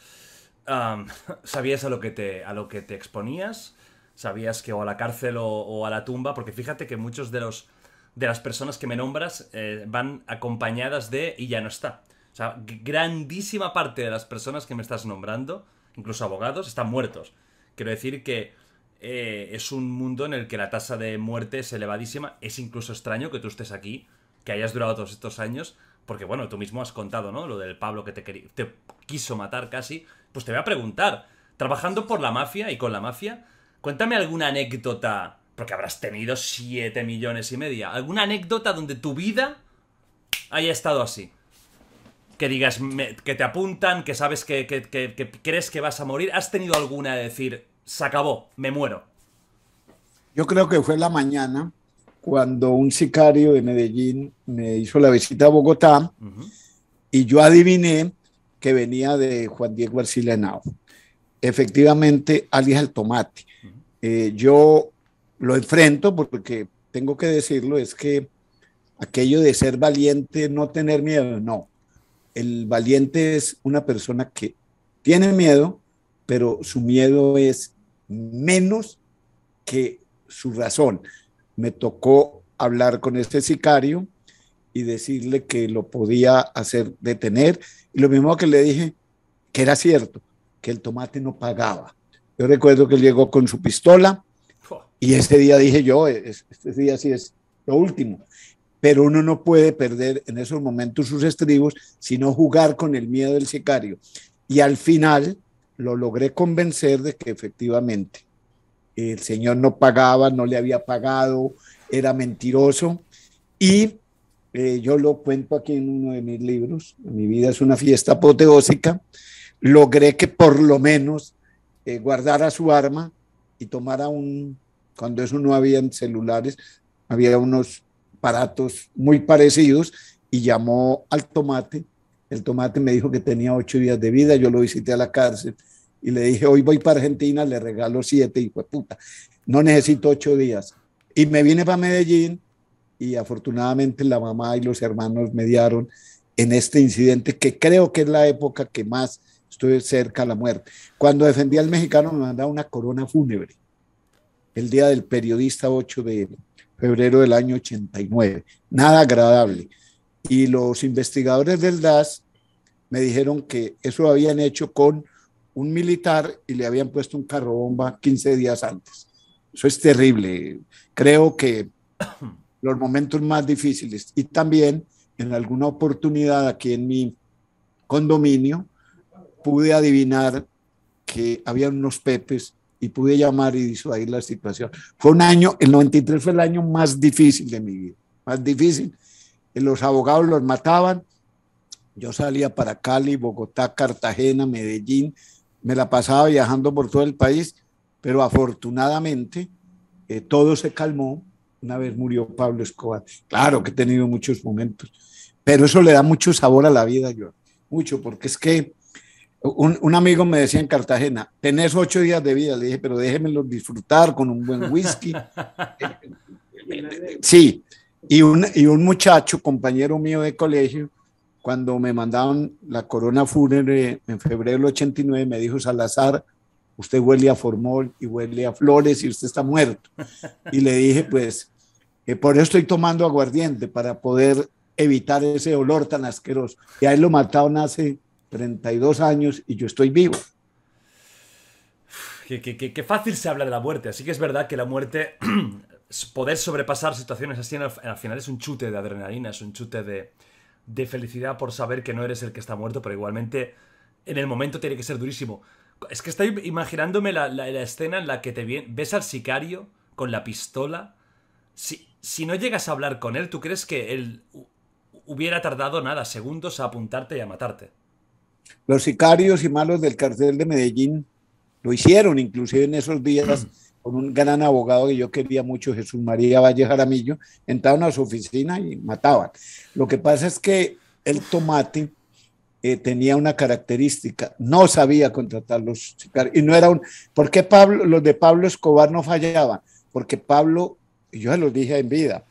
sabías a lo que te exponías, sabías que o a la cárcel o a la tumba, porque fíjate que muchos de las personas que me nombras van acompañadas de "y ya no está". O sea, grandísima parte de las personas que me estás nombrando, incluso abogados, están muertos. Quiero decir que es un mundo en el que la tasa de muerte es elevadísima. Es incluso extraño que tú estés aquí, que hayas durado todos estos años, porque bueno, tú mismo has contado, ¿no?, lo del Pablo que te quiso matar casi. Pues te voy a preguntar, trabajando por la mafia y con la mafia, cuéntame alguna anécdota, porque habrás tenido 7,5 millones. ¿Alguna anécdota donde tu vida haya estado así? Que digas, que te apuntan, que sabes que crees que vas a morir. ¿Has tenido alguna de decir, se acabó, me muero? Yo creo que fue la mañana, cuando un sicario de Medellín me hizo la visita a Bogotá, y yo adiviné que venía de Juan Diego Arcila Henao. Efectivamente, alias El Tomate. Yo lo enfrento porque tengo que decirlo, es que aquello de ser valiente, no tener miedo, no. El valiente es una persona que tiene miedo, pero su miedo es menos que su razón. Me tocó hablar con este sicario y decirle que lo podía hacer detener. Y lo mismo que le dije, que era cierto, que El Tomate no pagaba. Yo recuerdo que él llegó con su pistola. Y ese día dije yo, este día sí es lo último. Pero uno no puede perder en esos momentos sus estribos, sino jugar con el miedo del sicario. Y al final lo logré convencer de que efectivamente el señor no pagaba, no le había pagado, era mentiroso. Y yo lo cuento aquí en uno de mis libros, Mi vida es una fiesta apoteósica. Logré que por lo menos guardara su arma y tomara un... Cuando eso no había celulares, había unos aparatos muy parecidos, y llamó al Tomate. El Tomate me dijo que tenía 8 días de vida. Yo lo visité a la cárcel y le dije, hoy voy para Argentina, le regalo 7, hijo de puta, no necesito 8 días. Y me vine para Medellín, y afortunadamente la mamá y los hermanos mediaron en este incidente, que creo que es la época que más estuve cerca a la muerte. Cuando defendía al mexicano me mandaba una corona fúnebre, el día del periodista, 8 de febrero del año 89. Nada agradable. Y los investigadores del DAS me dijeron que eso habían hecho con un militar y le habían puesto un carro bomba 15 días antes. Eso es terrible. Creo que los momentos más difíciles. Y también en alguna oportunidad aquí en mi condominio pude adivinar que había unos pepes y pude llamar y disuadir la situación. Fue un año, el 93 fue el año más difícil de mi vida, más difícil. Los abogados los mataban, yo salía para Cali, Bogotá, Cartagena, Medellín, me la pasaba viajando por todo el país, pero afortunadamente todo se calmó una vez murió Pablo Escobar. Claro que he tenido muchos momentos, pero eso le da mucho sabor a la vida, yo, mucho, porque es que Un amigo me decía en Cartagena, tenés 8 días de vida. Le dije, pero déjemelo disfrutar con un buen whisky. Sí, y un muchacho, compañero mío de colegio, cuando me mandaban la corona fúnebre en febrero del 89, me dijo, Salazar, usted huele a formol y huele a flores y usted está muerto. Y le dije, pues, por eso estoy tomando aguardiente, para poder evitar ese olor tan asqueroso. Y ahí lo mataron hace 32 años y yo estoy vivo. Qué fácil se habla de la muerte. Así que es verdad que la muerte, poder sobrepasar situaciones así, al final es un chute de adrenalina, es un chute de felicidad por saber que no eres el que está muerto, pero igualmente en el momento tiene que ser durísimo. Es que estoy imaginándome la escena en la que ves al sicario con la pistola. Si no llegas a hablar con él, ¿tú crees que él hubiera tardado nada, segundos, a apuntarte y a matarte? Los sicarios y malos del cartel de Medellín lo hicieron, inclusive en esos días, con un gran abogado que yo quería mucho, Jesús María Valle Jaramillo, entraron a su oficina y mataban. Lo que pasa es que el Tomate tenía una característica, no sabía contratar los sicarios, y no era un... ¿Por qué los de Pablo Escobar no fallaban? Porque Pablo, y yo se los dije en vida,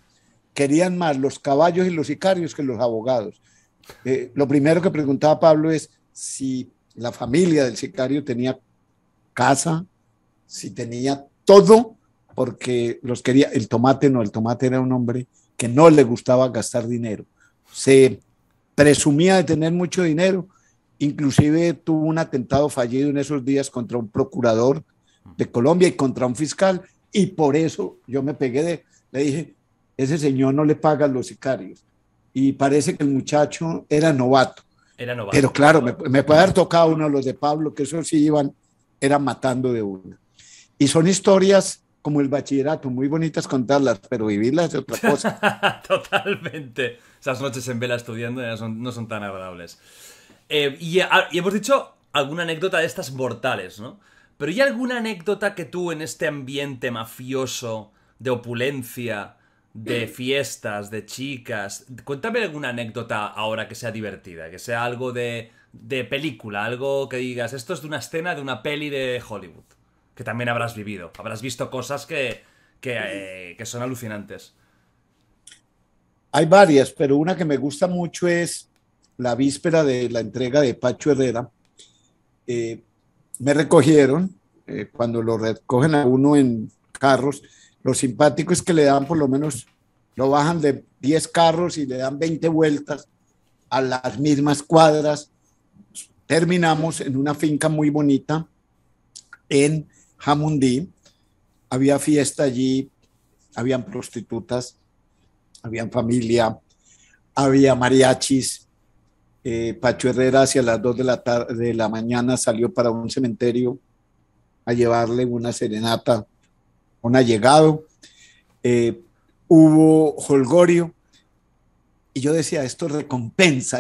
querían más los caballos y los sicarios que los abogados. Lo primero que preguntaba Pablo es si la familia del sicario tenía casa, si tenía todo, porque los quería. El Tomate no, el Tomate era un hombre que no le gustaba gastar dinero. Se presumía de tener mucho dinero, inclusive tuvo un atentado fallido en esos días contra un procurador de Colombia y contra un fiscal, y por eso yo me pegué le dije, ese señor no le pagan los sicarios. Y parece que el muchacho era novato. Pero claro, me puede haber tocado uno de los de Pablo, que esos sí eran matando de una. Y son historias como el bachillerato, muy bonitas contarlas, pero vivirlas es otra cosa. Totalmente. Esas noches en vela estudiando no son tan agradables. Y hemos dicho alguna anécdota de estas mortales, ¿no? Pero ¿hay alguna anécdota que tú en este ambiente mafioso, de opulencia, de fiestas, de chicas? Cuéntame alguna anécdota ahora que sea divertida, que sea algo de película, algo que digas, esto es de una escena de una peli de Hollywood, que también habrás vivido, habrás visto cosas que son alucinantes. Hay varias, pero una que me gusta mucho es la víspera de la entrega de Pacho Herrera. Me recogieron, cuando lo recogen a uno en carros, lo simpático es que le dan, por lo menos, lo bajan de 10 carros y le dan 20 vueltas a las mismas cuadras. Terminamos en una finca muy bonita en Jamundí. Había fiesta allí, habían prostitutas, habían familia, había mariachis. Pacho Herrera hacia las 2 de la mañana salió para un cementerio a llevarle una serenata. Un allegado, hubo jolgorio, y yo decía, esto recompensa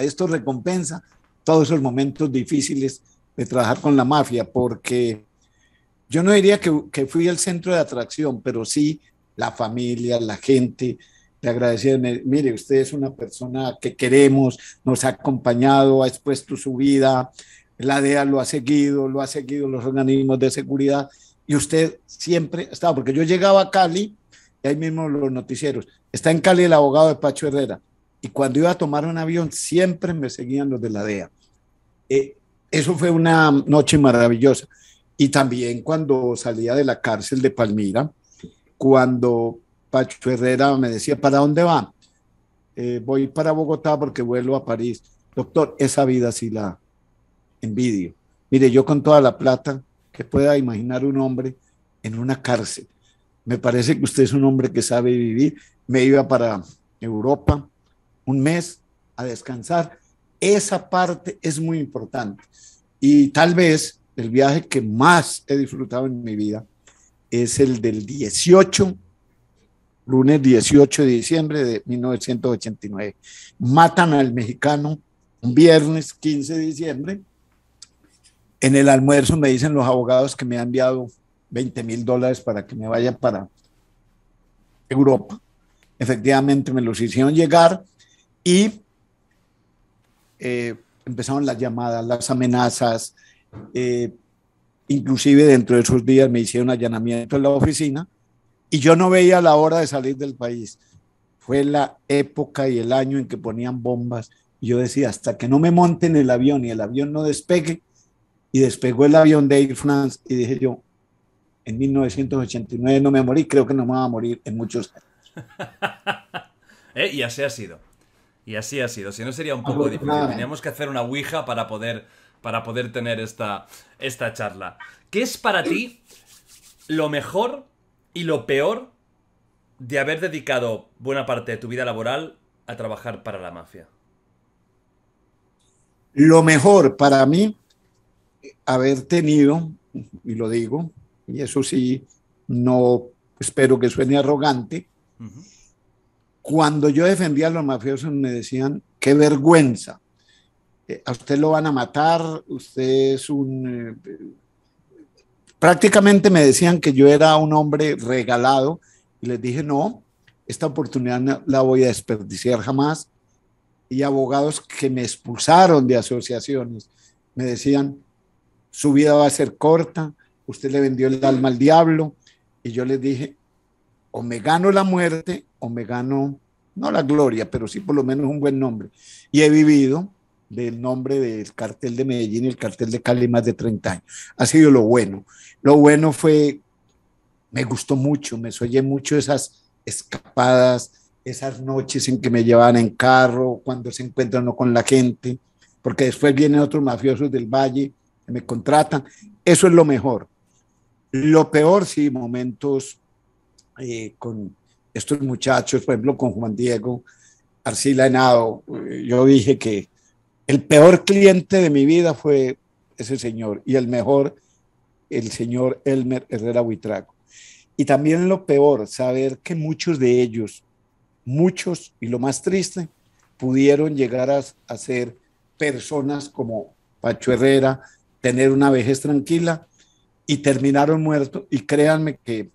todos esos momentos difíciles de trabajar con la mafia, porque yo no diría que fui el centro de atracción, pero sí la familia, la gente, le agradecía, mire, usted es una persona que queremos, nos ha acompañado, ha expuesto su vida, la DEA lo ha seguido los organismos de seguridad, y usted siempre estaba, porque yo llegaba a Cali, y ahí mismo los noticieros, está en Cali el abogado de Pacho Herrera, y cuando iba a tomar un avión siempre me seguían los de la DEA. Eso fue una noche maravillosa. Y también cuando salía de la cárcel de Palmira, cuando Pacho Herrera me decía, ¿para dónde va? Voy para Bogotá porque vuelvo a París. Doctor, esa vida sí la envidio. Mire, yo con toda la plata que pueda imaginar un hombre en una cárcel. Me parece que usted es un hombre que sabe vivir. Me iba para Europa un mes a descansar. Esa parte es muy importante. Y tal vez el viaje que más he disfrutado en mi vida es el del lunes 18 de diciembre de 1989. Matan al mexicano un viernes 15 de diciembre. En el almuerzo me dicen los abogados que me han enviado $20,000 para que me vaya para Europa. Efectivamente me los hicieron llegar y empezaron las llamadas, las amenazas, inclusive dentro de esos días me hicieron allanamiento en la oficina y yo no veía la hora de salir del país. Fue la época y el año en que ponían bombas y yo decía, hasta que no me monten el avión y el avión no despegue, y despegó el avión de Air France y dije yo, en 1989 no me morí, creo que no me voy a morir en muchos años. Y así ha sido. Y así ha sido, si no sería un poco difícil. Teníamos que hacer una ouija para poder tener esta charla. ¿Qué es para ti lo mejor y lo peor de haber dedicado buena parte de tu vida laboral a trabajar para la mafia? Lo mejor para mí, haber tenido, y lo digo, y eso sí, no espero que suene arrogante, cuando yo defendía a los mafiosos me decían, qué vergüenza, a usted lo van a matar, usted es un... Prácticamente me decían que yo era un hombre regalado y les dije, no, esta oportunidad no la voy a desperdiciar jamás. Y abogados que me expulsaron de asociaciones me decían, su vida va a ser corta, usted le vendió el alma al diablo. Y yo les dije, o me gano la muerte o me gano, no la gloria, pero sí por lo menos un buen nombre. Y he vivido del nombre del cartel de Medellín y el cartel de Cali más de 30 años. Ha sido lo bueno. Lo bueno fue, me gustó mucho, me soñé mucho esas escapadas, esas noches en que me llevaban en carro, cuando se encuentran con la gente, porque después vienen otros mafiosos del Valle, que me contratan. Eso es lo mejor. Lo peor, sí, momentos con estos muchachos, por ejemplo, con Juan Diego, Arcila Henao. Yo dije que el peor cliente de mi vida fue ese señor y el mejor, el señor Elmer Herrera Buitrago. Y también lo peor, saber que muchos de ellos, muchos, y lo más triste, pudieron llegar a ser personas como Pacho Herrera, tener una vejez tranquila y terminaron muertos. Y créanme que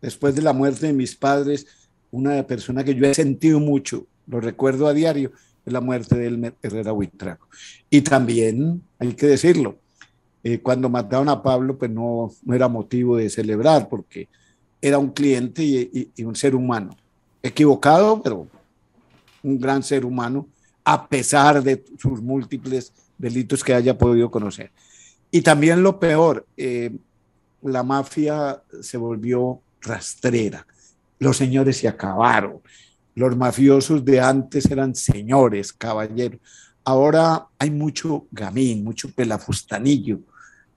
después de la muerte de mis padres, una persona que yo he sentido mucho, lo recuerdo a diario, la muerte de Elmer Herrera Buitrago. Y también, hay que decirlo, cuando mataron a Pablo, pues no era motivo de celebrar, porque era un cliente y un ser humano. Equivocado, pero un gran ser humano, a pesar de sus múltiples delitos que haya podido conocer. Y también lo peor, la mafia se volvió rastrera. Los señores se acabaron. Los mafiosos de antes eran señores, caballeros. Ahora hay mucho gamín, mucho pelafustanillo,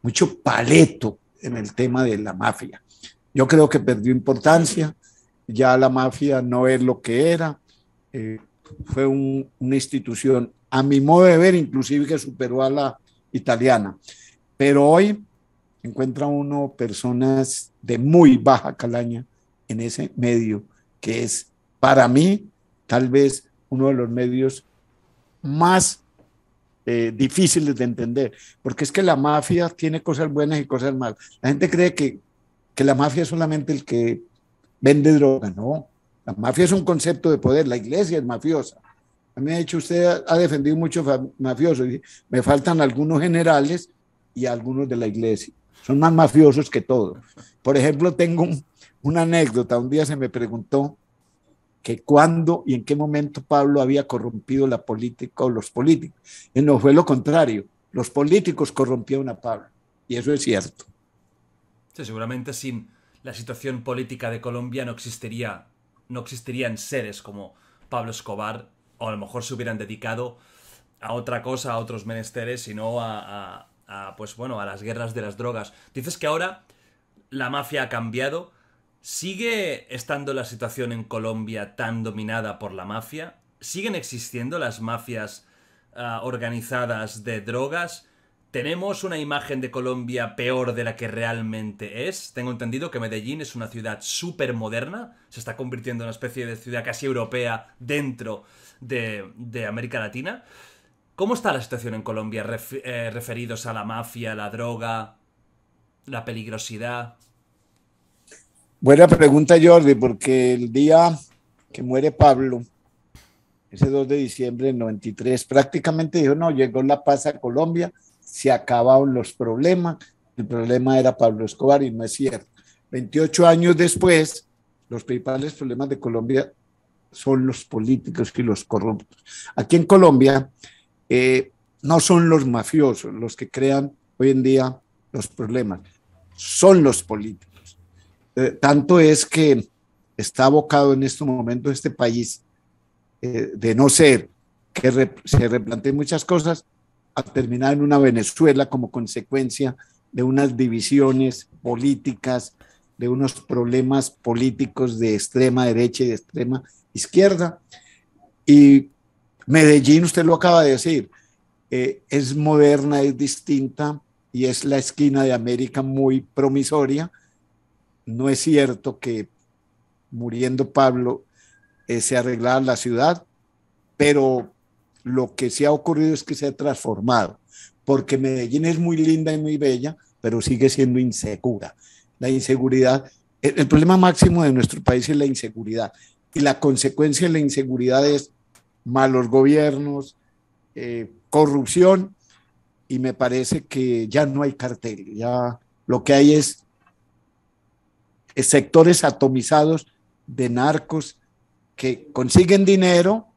mucho paleto en el tema de la mafia. Yo creo que perdió importancia. Ya la mafia no es lo que era. Fue una institución, a mi modo de ver, inclusive que superó a la italiana. Pero hoy encuentra uno personas de muy baja calaña en ese medio que es, para mí, tal vez uno de los medios más difíciles de entender, porque es que la mafia tiene cosas buenas y cosas malas. La gente cree que la mafia es solamente el que vende droga, no. La mafia es un concepto de poder, la iglesia es mafiosa. A mí me ha dicho, usted ha defendido muchos mafiosos, me faltan algunos generales y algunos de la iglesia. Son más mafiosos que todos. Por ejemplo, tengo una anécdota, un día se me preguntó que cuándo y en qué momento Pablo había corrompido la política o los políticos. Y no fue lo contrario, los políticos corrompieron a Pablo, y eso es cierto. Sí, seguramente sin la situación política de Colombia no existirían seres como Pablo Escobar, o a lo mejor se hubieran dedicado a otra cosa, a otros menesteres, sino a las guerras de las drogas. Dices que ahora la mafia ha cambiado. ¿Sigue estando la situación en Colombia tan dominada por la mafia? ¿Siguen existiendo las mafias organizadas de drogas? ¿Tenemos una imagen de Colombia peor de la que realmente es? Tengo entendido que Medellín es una ciudad súper moderna, se está convirtiendo en una especie de ciudad casi europea dentro de América Latina. ¿Cómo está la situación en Colombia referidos a la mafia, la droga, la peligrosidad? Buena pregunta, Jordi, porque el día que muere Pablo, ese 2 de diciembre del 93, prácticamente dijo, no, llegó la paz a Colombia, se acabaron los problemas, el problema era Pablo Escobar, y no es cierto. 28 años después, los principales problemas de Colombia son los políticos y los corruptos. Aquí en Colombia no son los mafiosos los que crean hoy en día los problemas, son los políticos. Tanto es que está abocado en este momento este país de no ser que se replanteen muchas cosas, a terminar en una Venezuela como consecuencia de unas divisiones políticas, de unos problemas políticos de extrema derecha y de extrema izquierda. Y Medellín, usted lo acaba de decir, es moderna, es distinta y es la esquina de América muy promisoria. No es cierto que muriendo Pablo se arreglara la ciudad, pero lo que sí ha ocurrido es que se ha transformado, porque Medellín es muy linda y muy bella, pero sigue siendo insegura. La inseguridad, el problema máximo de nuestro país es la inseguridad, y la consecuencia de la inseguridad es malos gobiernos, corrupción, y me parece que ya no hay cartel, ya lo que hay es sectores atomizados de narcos que consiguen dinero,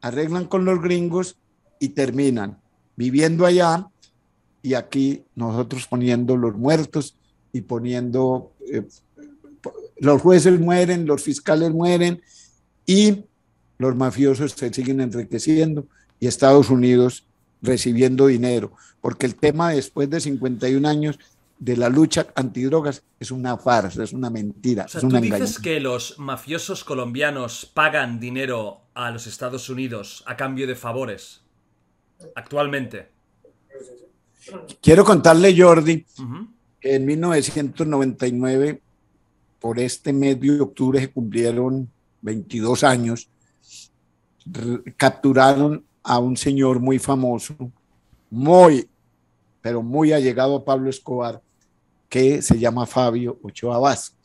arreglan con los gringos y terminan viviendo allá, y aquí nosotros poniendo los muertos y poniendo, los jueces mueren, los fiscales mueren y los mafiosos se siguen enriqueciendo y Estados Unidos recibiendo dinero, porque el tema después de 51 años de la lucha antidrogas es una farsa, es una mentira, o sea, es una engaña. ¿Tú dices que los mafiosos colombianos pagan dinero a los Estados Unidos a cambio de favores actualmente? Quiero contarle, Jordi, que en 1999, por este mes de octubre, se cumplieron 22 años, capturaron a un señor muy famoso, pero muy allegado a Pablo Escobar, que se llama Fabio Ochoa Vázquez.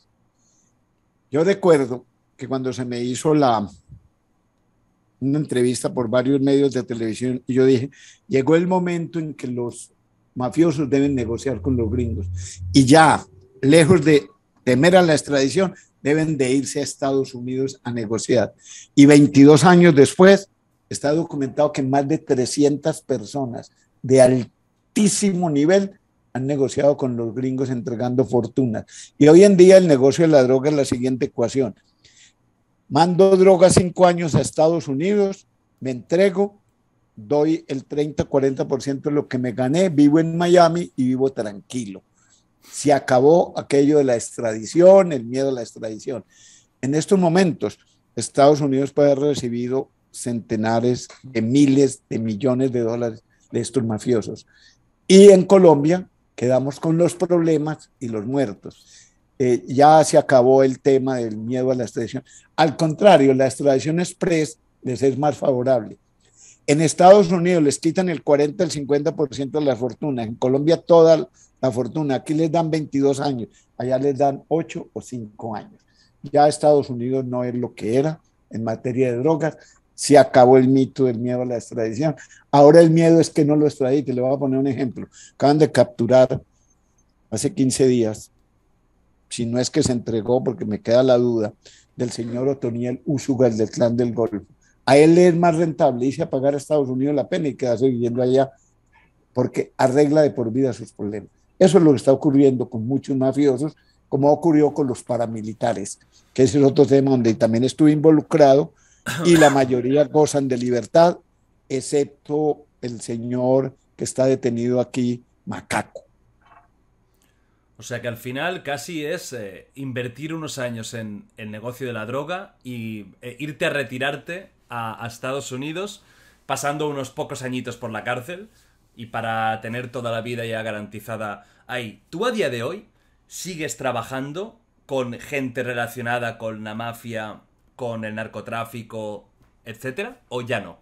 Yo recuerdo que cuando se me hizo una entrevista por varios medios de televisión, y yo dije, llegó el momento en que los mafiosos deben negociar con los gringos, y ya, lejos de temer a la extradición, deben de irse a Estados Unidos a negociar. Y 22 años después, está documentado que más de 300 personas de altísimo nivel han negociado con los gringos entregando fortunas. Y hoy en día el negocio de la droga es la siguiente ecuación: mando droga 5 años a Estados Unidos, me entrego, doy el 30-40% de lo que me gané, vivo en Miami y vivo tranquilo. Se acabó aquello de la extradición, el miedo a la extradición. En estos momentos, Estados Unidos puede haber recibido centenares de miles de millones de dólares de estos mafiosos. Y en Colombia quedamos con los problemas y los muertos. Ya se acabó el tema del miedo a la extradición. Al contrario, la extradición express les es más favorable. En Estados Unidos les quitan el 40, el 50% de la fortuna. En Colombia toda la fortuna. Aquí les dan 22 años. Allá les dan 8 o 5 años. Ya Estados Unidos no es lo que era en materia de drogas. Se acabó el mito del miedo a la extradición. Ahora el miedo es que no lo extradite. Le voy a poner un ejemplo. Acaban de capturar hace 15 días, si no es que se entregó, porque me queda la duda, del señor Otoniel Úsuga, el del Clan del Golfo. A él es más rentable irse a pagar a Estados Unidos la pena y quedarse viviendo allá, porque arregla de por vida sus problemas. Eso es lo que está ocurriendo con muchos mafiosos, como ocurrió con los paramilitares, que ese es otro tema donde también estuve involucrado, y la mayoría gozan de libertad, excepto el señor que está detenido aquí, Macaco. O sea que al final casi es invertir unos años en el negocio de la droga y irte a retirarte a Estados Unidos, pasando unos pocos añitos por la cárcel y para tener toda la vida ya garantizada ahí. ¿Tú a día de hoy sigues trabajando con gente relacionada con la mafia, con el narcotráfico, etcétera, o ya no?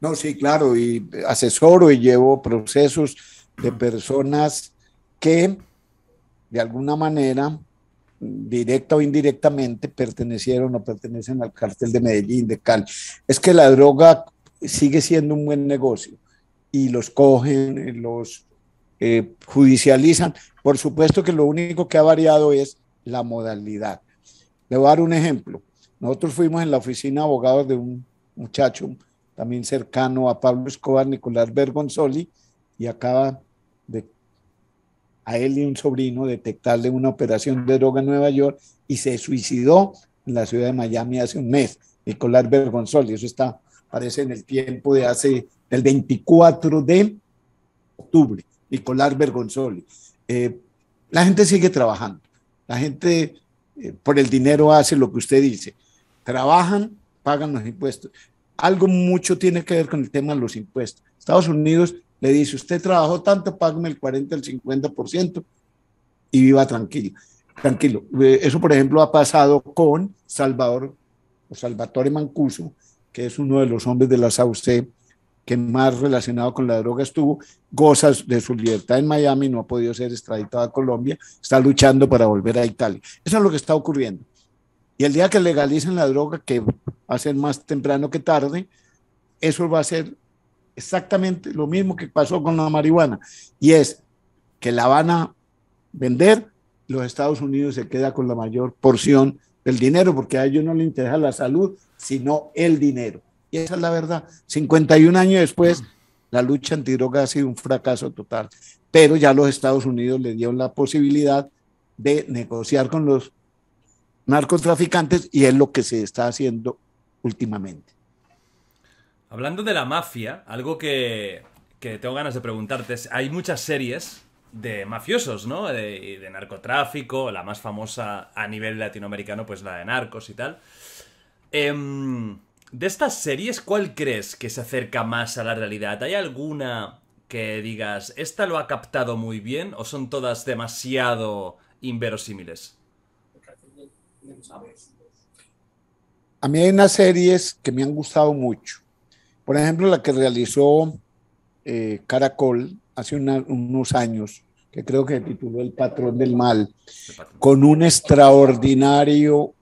No, sí, claro, y asesoro y llevo procesos de personas que de alguna manera directa o indirectamente pertenecieron o pertenecen al cártel de Medellín, de Cali. Es que la droga sigue siendo un buen negocio y los cogen, los judicializan. Por supuesto que lo único que ha variado es la modalidad. Le voy a dar un ejemplo. Nosotros fuimos en la oficina de abogados de un muchacho también cercano a Pablo Escobar, Nicolás Bergonzoli, y acaba de a él y un sobrino detectarle una operación de droga en Nueva York y se suicidó en la ciudad de Miami hace un mes, Nicolás Bergonzoli. Eso está, parece, en el tiempo de hace, del 24 de octubre, Nicolás Bergonzoli. La gente sigue trabajando, la gente por el dinero hace lo que usted dice, trabajan, pagan los impuestos. Algo mucho tiene que ver con el tema de los impuestos. Estados Unidos le dice, usted trabajó tanto, págame el 40, el 50% y viva tranquilo. Tranquilo. Eso, por ejemplo, ha pasado con Salvador o Salvatore Mancuso, que es uno de los hombres de la SAUCE que más relacionado con la droga estuvo, goza de su libertad en Miami, no ha podido ser extraditado a Colombia, está luchando para volver a Italia. Eso es lo que está ocurriendo. Y el día que legalicen la droga, que va a ser más temprano que tarde, eso va a ser exactamente lo mismo que pasó con la marihuana, y es que la van a vender, los Estados Unidos se queda con la mayor porción del dinero, porque a ellos no les interesa la salud, sino el dinero. Y esa es la verdad. 51 años después, la lucha antidroga ha sido un fracaso total, pero ya los Estados Unidos le dieron la posibilidad de negociar con los narcotraficantes, y es lo que se está haciendo últimamente. Hablando de la mafia, algo que tengo ganas de preguntarte es, hay muchas series de mafiosos, ¿no? De narcotráfico, la más famosa a nivel latinoamericano, pues la de Narcos y tal. De estas series, ¿cuál crees que se acerca más a la realidad? ¿Hay alguna que digas, esta lo ha captado muy bien, o son todas demasiado inverosímiles? A mí hay unas series que me han gustado mucho. Por ejemplo, la que realizó Caracol hace unos años, que creo que tituló El Patrón del Mal, con un extraordinario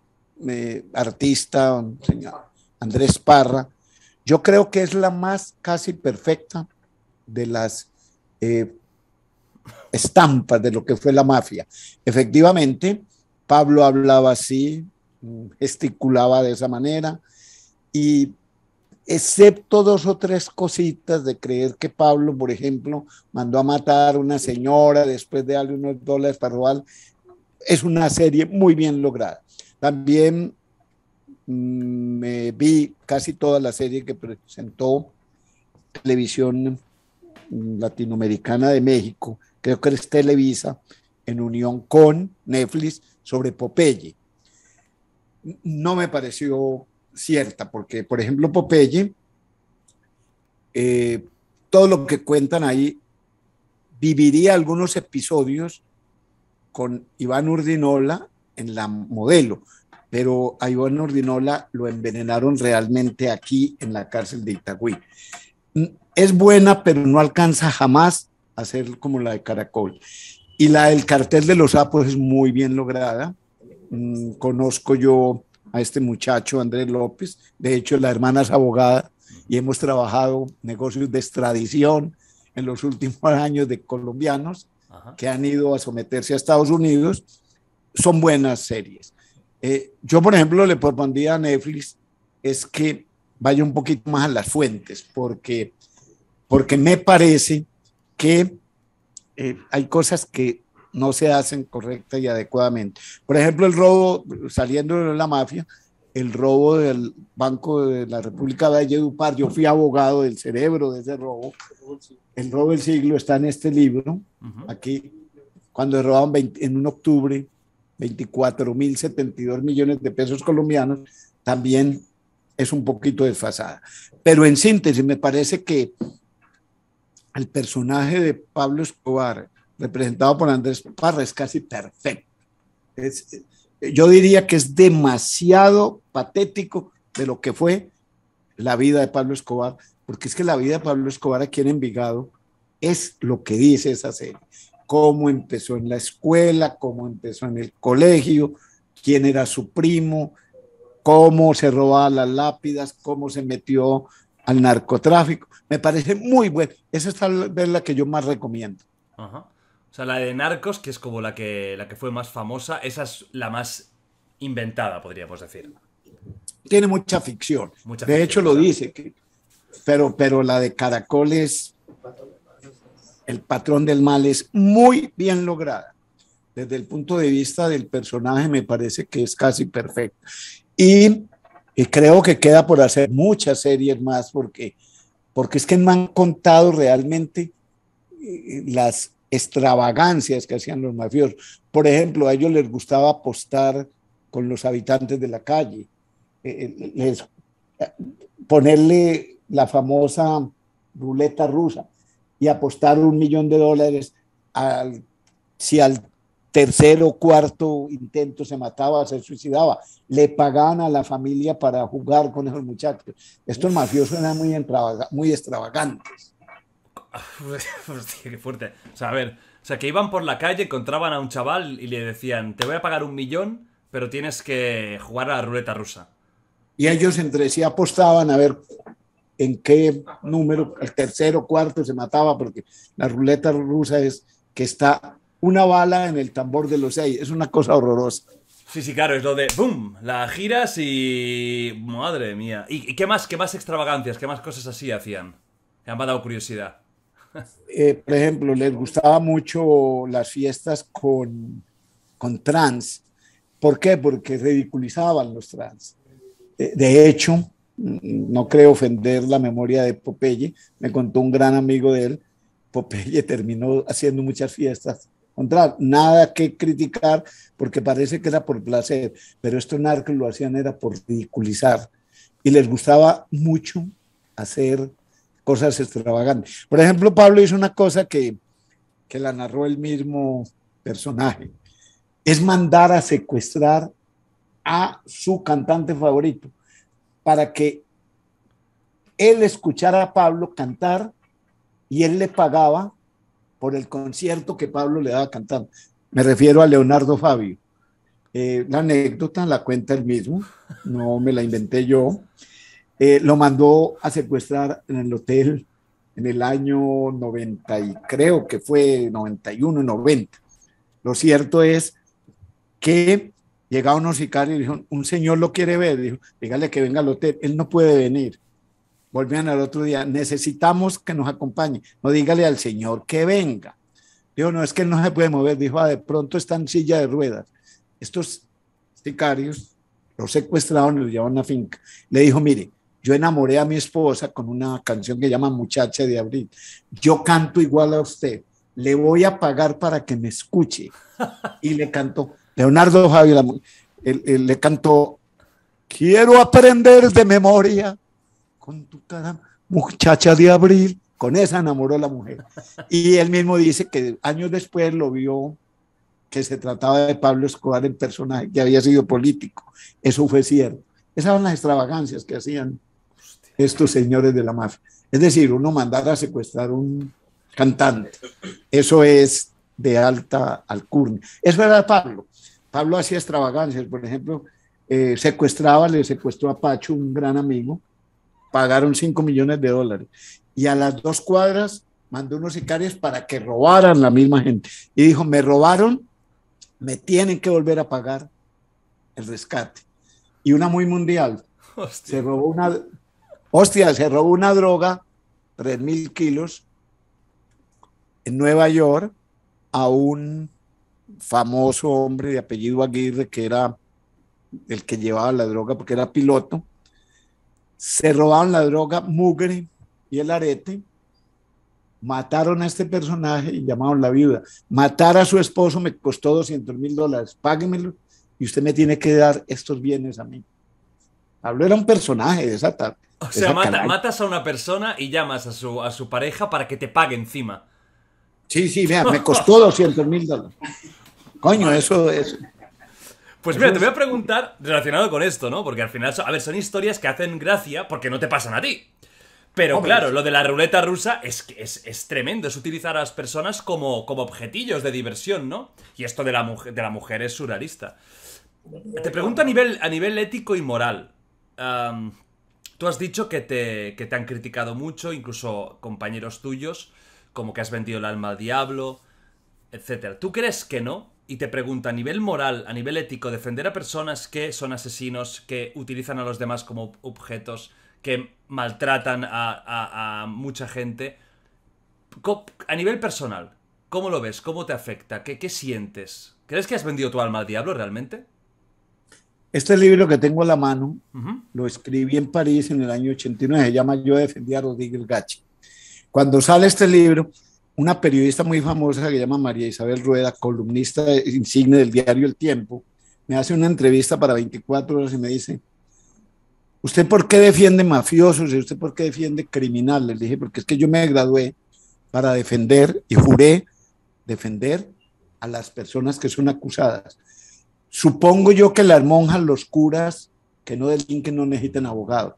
artista, señor Andrés Parra. Yo creo que es la más casi perfecta de las estampas de lo que fue la mafia. Efectivamente, Pablo hablaba así, gesticulaba de esa manera, y excepto dos o tres cositas de creer que Pablo, por ejemplo, mandó a matar a una señora después de darle unos dólares para robar. Es una serie muy bien lograda. También me vi casi toda la serie que presentó Televisión Latinoamericana de México, creo que es Televisa, en unión con Netflix, sobre Popeye. No me pareció cierta, porque por ejemplo Popeye, todo lo que cuentan ahí, viviría algunos episodios con Iván Urdinola en La Modelo, pero a Iván Urdinola lo envenenaron realmente aquí en la cárcel de Itagüí. Es buena, pero no alcanza jamás a ser como la de Caracol. Y la del cartel de los sapos es muy bien lograda. Conozco yo a este muchacho Andrés López, de hecho la hermana es abogada y hemos trabajado negocios de extradición en los últimos años de colombianos que han ido a someterse a Estados Unidos. Son buenas series. Yo por ejemplo le propondría a Netflix es que vaya un poquito más a las fuentes, porque me parece que hay cosas que no se hacen correcta y adecuadamente. Por ejemplo, el robo, saliendo de la mafia, el robo del Banco de la República de Valledupar, yo fui abogado del cerebro de ese robo, el robo del siglo está en este libro, aquí, cuando robaban en un octubre 24.072 millones de pesos colombianos, también es un poquito desfasada. Pero en síntesis, me parece que el personaje de Pablo Escobar, representado por Andrés Parra, es casi perfecto. Yo diría que es demasiado patético de lo que fue la vida de Pablo Escobar, porque es que la vida de Pablo Escobar aquí en Envigado es lo que dice esa serie. cómo empezó en la escuela, cómo empezó en el colegio, quién era su primo, cómo se robaba las lápidas, cómo se metió al narcotráfico. Me parece muy bueno. Esa es tal vez la que yo más recomiendo. Ajá. O sea, la de Narcos, que es como la que fue más famosa, esa es la más inventada, podríamos decir. Tiene mucha ficción. De hecho, lo dice. Pero la de Caracol es... El patrón del mal es muy bien lograda. Desde el punto de vista del personaje me parece que es casi perfecto. Y creo que queda por hacer muchas series más porque es que me han contado realmente las extravagancias que hacían los mafiosos. Por ejemplo, a ellos les gustaba apostar con los habitantes de la calle. Ponerle la famosa ruleta rusa y apostar $1.000.000 si al tercer o cuarto intento se mataba, se suicidaba. Le pagaban a la familia para jugar con esos muchachos. Estos mafiosos eran muy extravagantes. Hostia, qué fuerte. O sea, a ver, o sea, que iban por la calle, encontraban a un chaval y le decían: te voy a pagar $1.000.000, pero tienes que jugar a la ruleta rusa. Y ellos entre sí apostaban a ver en qué número, el tercero, cuarto se mataba, porque la ruleta rusa es que está una bala en el tambor de los 6, es una cosa horrorosa. Sí, sí, claro, es lo de ¡bum! La giras y... ¡madre mía! ¿Y qué más extravagancias, qué más cosas así hacían? Me han dado curiosidad. Por ejemplo, les gustaba mucho las fiestas con trans. ¿Por qué? Porque ridiculizaban los trans. De hecho... No creo ofender la memoria de Popeye, me contó un gran amigo de él, Popeye terminó haciendo muchas fiestas, nada que criticar porque parece que era por placer, pero estos narcos lo hacían era por ridiculizar y les gustaba mucho hacer cosas extravagantes. Por ejemplo, Pablo hizo una cosa que la narró el mismo personaje, es mandar a secuestrar a su cantante favorito para que él escuchara a Pablo cantar y él le pagaba por el concierto que Pablo le daba cantando. Me refiero a Leonardo Fabio. La anécdota la cuenta él mismo, no me la inventé yo. Lo mandó a secuestrar en el hotel en el año 90 y creo que fue 91, 90. Lo cierto es que llegaba unos sicarios y dijo: un señor lo quiere ver. Dijo: dígale que venga al hotel, él no puede venir. Volvían al otro día: necesitamos que nos acompañe. No, dígale al señor que venga. Dijo: no, es que él no se puede mover. Dijo: de pronto está en silla de ruedas. Estos sicarios los secuestraron y los llevaron a una finca. Le dijo: mire, yo enamoré a mi esposa con una canción que llama Muchacha de Abril. Yo canto igual a usted. Le voy a pagar para que me escuche. Y le cantó. Leonardo Fabio le cantó: quiero aprender de memoria con tu cara, muchacha de abril. Con esa enamoró la mujer. Y él mismo dice que años después lo vio que se trataba de Pablo Escobar, el personaje que había sido político. Eso fue cierto. Esas eran las extravagancias que hacían estos señores de la mafia. Es decir, uno mandara a secuestrar un cantante. Eso es de alta alcurnia. Eso era Pablo. Pablo hacía extravagancias, por ejemplo, le secuestró a Pacho, un gran amigo, pagaron $5 millones y a las 2 cuadras mandó unos sicarios para que robaran la misma gente y dijo: me robaron, me tienen que volver a pagar el rescate. Y una muy mundial. Hostia. Se robó una droga, 3.000 kilos en Nueva York, a un famoso hombre de apellido Aguirre, que era el que llevaba la droga porque era piloto. Se robaron la droga, mugre y el arete, mataron a este personaje y llamaron la viuda. Matar a su esposo me costó $200.000, páguemelo y usted me tiene que dar estos bienes a mí. Pablo era un personaje de esa tarde. O sea, matas a una persona y llamas a su pareja para que te pague encima. Sí, sí, mira, me costó $200.000. Coño, eso. Pues mira, te voy a preguntar relacionado con esto, ¿no? Porque al final, a ver, son historias que hacen gracia porque no te pasan a ti. Pero hombre, claro, lo de la ruleta rusa es tremendo, es utilizar a las personas como objetillos de diversión, ¿no? Y esto de la mujer es surrealista. Te pregunto a nivel ético y moral. Tú has dicho que te han criticado mucho, incluso compañeros tuyos, como que has vendido el alma al diablo, etc. ¿Tú crees que no? Y te pregunto, a nivel moral, a nivel ético, defender a personas que son asesinos, que utilizan a los demás como objetos, que maltratan a mucha gente, a nivel personal, ¿cómo lo ves? ¿Cómo te afecta? ¿Qué sientes? ¿Crees que has vendido tu alma al diablo realmente? Este libro que tengo en la mano, lo escribí en París en el año 89, se llama Yo defendí a Rodríguez Gache. Cuando sale este libro, una periodista muy famosa que se llama María Isabel Rueda, columnista insigne del diario El Tiempo, me hace una entrevista para 24 horas y me dice: ¿usted por qué defiende mafiosos? ¿Y usted por qué defiende criminales? Le dije, porque es que yo me gradué para defender y juré defender a las personas que son acusadas. Supongo yo que las monjas, los curas que no delinquen no necesitan abogado.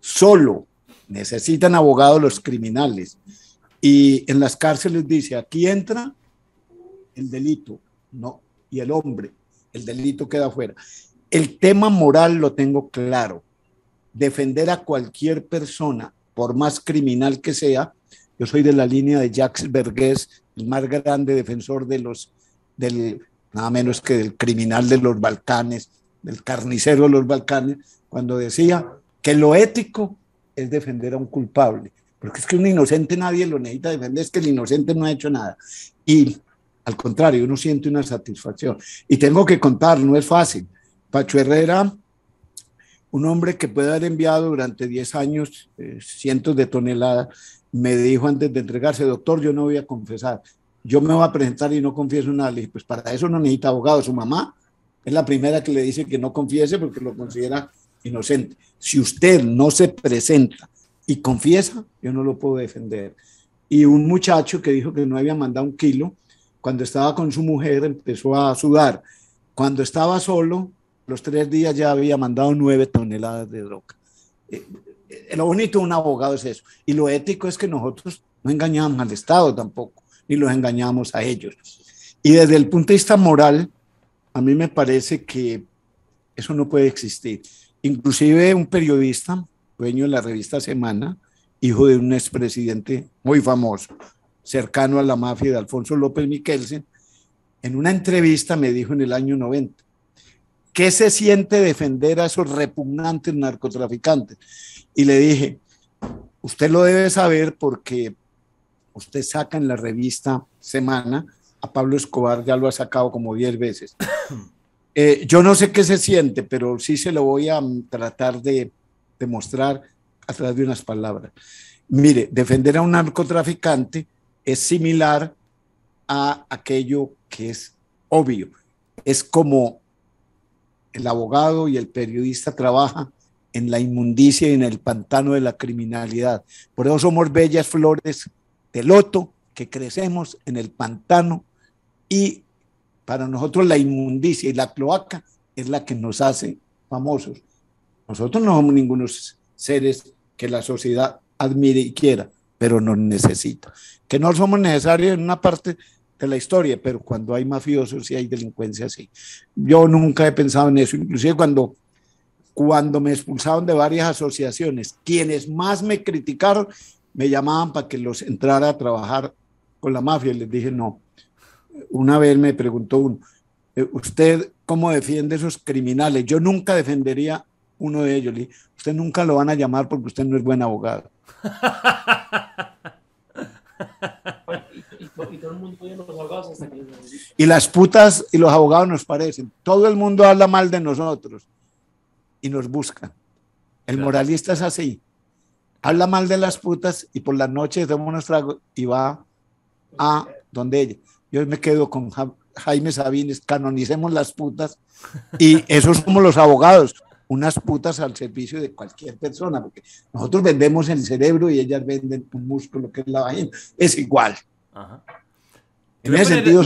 Solo necesitan abogado los criminales. Y en las cárceles dice, aquí entra el delito, ¿no? Y el hombre, el delito queda afuera. El tema moral lo tengo claro. Defender a cualquier persona, por más criminal que sea, yo soy de la línea de Jacques Verghese, el más grande defensor nada menos que del criminal de los Balcanes, del carnicero de los Balcanes, cuando decía que lo ético es defender a un culpable, porque es que un inocente nadie lo necesita defender, es que el inocente no ha hecho nada. Y al contrario, uno siente una satisfacción. Y tengo que contar, no es fácil. Pacho Herrera, un hombre que puede haber enviado durante 10 años cientos de toneladas, me dijo antes de entregarse: doctor, yo no voy a confesar, yo me voy a presentar y no confieso nada. Le dije, pues para eso no necesita abogado. Su mamá es la primera que le dice que no confiese porque lo considera inocente. Si usted no se presenta y confiesa, yo no lo puedo defender. Y un muchacho que dijo que no había mandado un kilo, cuando estaba con su mujer empezó a sudar. Cuando estaba solo, los 3 días ya había mandado 9 toneladas de droga. Lo bonito de un abogado es eso. Y lo ético es que nosotros no engañamos al Estado tampoco, ni los engañamos a ellos. Y desde el punto de vista moral, a mí me parece que eso no puede existir. Inclusive un periodista, dueño de la revista Semana, hijo de un expresidente muy famoso, cercano a la mafia, de Alfonso López Michelsen, en una entrevista me dijo en el año 90, ¿qué se siente defender a esos repugnantes narcotraficantes? Y le dije, usted lo debe saber porque usted saca en la revista Semana, a Pablo Escobar ya lo ha sacado como 10 veces. Yo no sé qué se siente, pero sí se lo voy a tratar de demostrar a través de unas palabras. Mire, defender a un narcotraficante es similar a aquello que es obvio. Es como el abogado y el periodista trabaja en la inmundicia y en el pantano de la criminalidad. Por eso somos bellas flores de loto que crecemos en el pantano, y para nosotros la inmundicia y la cloaca es la que nos hace famosos. Nosotros no somos ningunos seres que la sociedad admire y quiera, pero nos necesita. Que no somos necesarios en una parte de la historia, pero cuando hay mafiosos y hay delincuencia, sí. Yo nunca he pensado en eso, inclusive cuando me expulsaron de varias asociaciones, quienes más me criticaron me llamaban para que los entrara a trabajar con la mafia, y les dije no. Una vez me preguntó uno, ¿usted cómo defiende esos criminales? Yo nunca defendería uno de ellos. Le dije, usted nunca lo van a llamar porque usted no es buen abogado. Y las putas y los abogados nos parecen. Todo el mundo habla mal de nosotros y nos buscan. El moralista es así. Habla mal de las putas y por las noches toma unos tragos y va a donde ella. Yo me quedo con Jaime Sabines, canonicemos las putas, y esos somos los abogados. Unas putas al servicio de cualquier persona, porque nosotros vendemos el cerebro y ellas venden un músculo que es la vagina. Es igual. Ajá. En ese sentido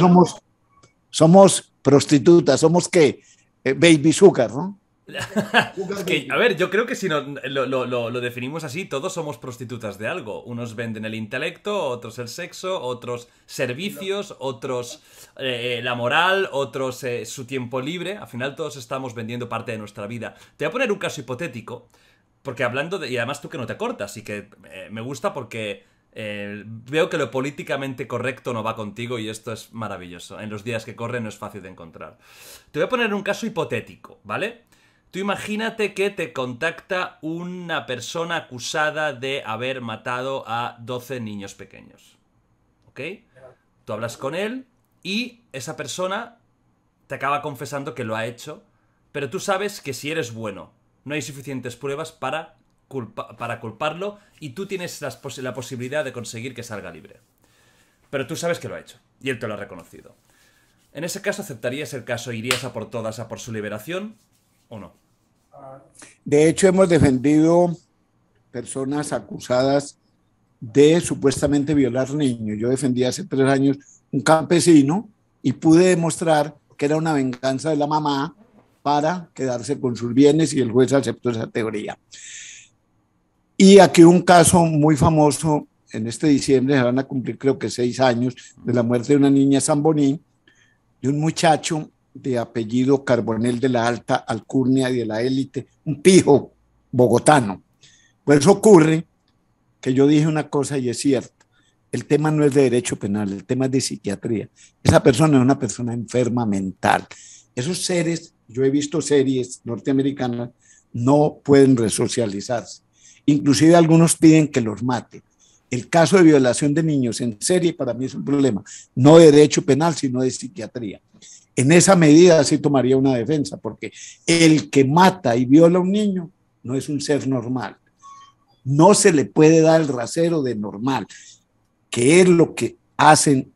somos prostitutas, somos ¿qué? Baby sugar, ¿no? Es que, a ver, yo creo que si no, lo definimos así, todos somos prostitutas de algo. Unos venden el intelecto, otros el sexo, otros servicios, otros la moral, otros su tiempo libre. Al final todos estamos vendiendo parte de nuestra vida. Te voy a poner un caso hipotético, porque hablando de... Y además tú que no te cortas, y que me gusta porque veo que lo políticamente correcto no va contigo y esto es maravilloso. En los días que corren no es fácil de encontrar. Te voy a poner un caso hipotético, ¿vale? Tú imagínate que te contacta una persona acusada de haber matado a 12 niños pequeños, ¿ok? Tú hablas con él y esa persona te acaba confesando que lo ha hecho, pero tú sabes que si eres bueno, no hay suficientes pruebas para culparlo y tú tienes la posibilidad de conseguir que salga libre. Pero tú sabes que lo ha hecho y él te lo ha reconocido. En ese caso, ¿aceptarías el caso? ¿Irías a por todas, a por su liberación? ¿O no? De hecho, hemos defendido personas acusadas de supuestamente violar niños. Yo defendí hace 3 años un campesino y pude demostrar que era una venganza de la mamá para quedarse con sus bienes y el juez aceptó esa teoría. Y aquí un caso muy famoso, en este diciembre se van a cumplir creo que 6 años de la muerte de una niña Samboní, de un muchacho de apellido Carbonel de la alta alcurnia y de la élite, un pijo bogotano. Pues ocurre que yo dije una cosa y es cierto, el tema no es de derecho penal, el tema es de psiquiatría. Esa persona es una persona enferma mental. Esos seres, yo he visto series norteamericanas, no pueden resocializarse. Inclusive algunos piden que los maten. El caso de violación de niños en serie para mí es un problema, no de derecho penal, sino de psiquiatría. En esa medida sí tomaría una defensa, porque el que mata y viola a un niño no es un ser normal. No se le puede dar el rasero de normal, que es lo que hacen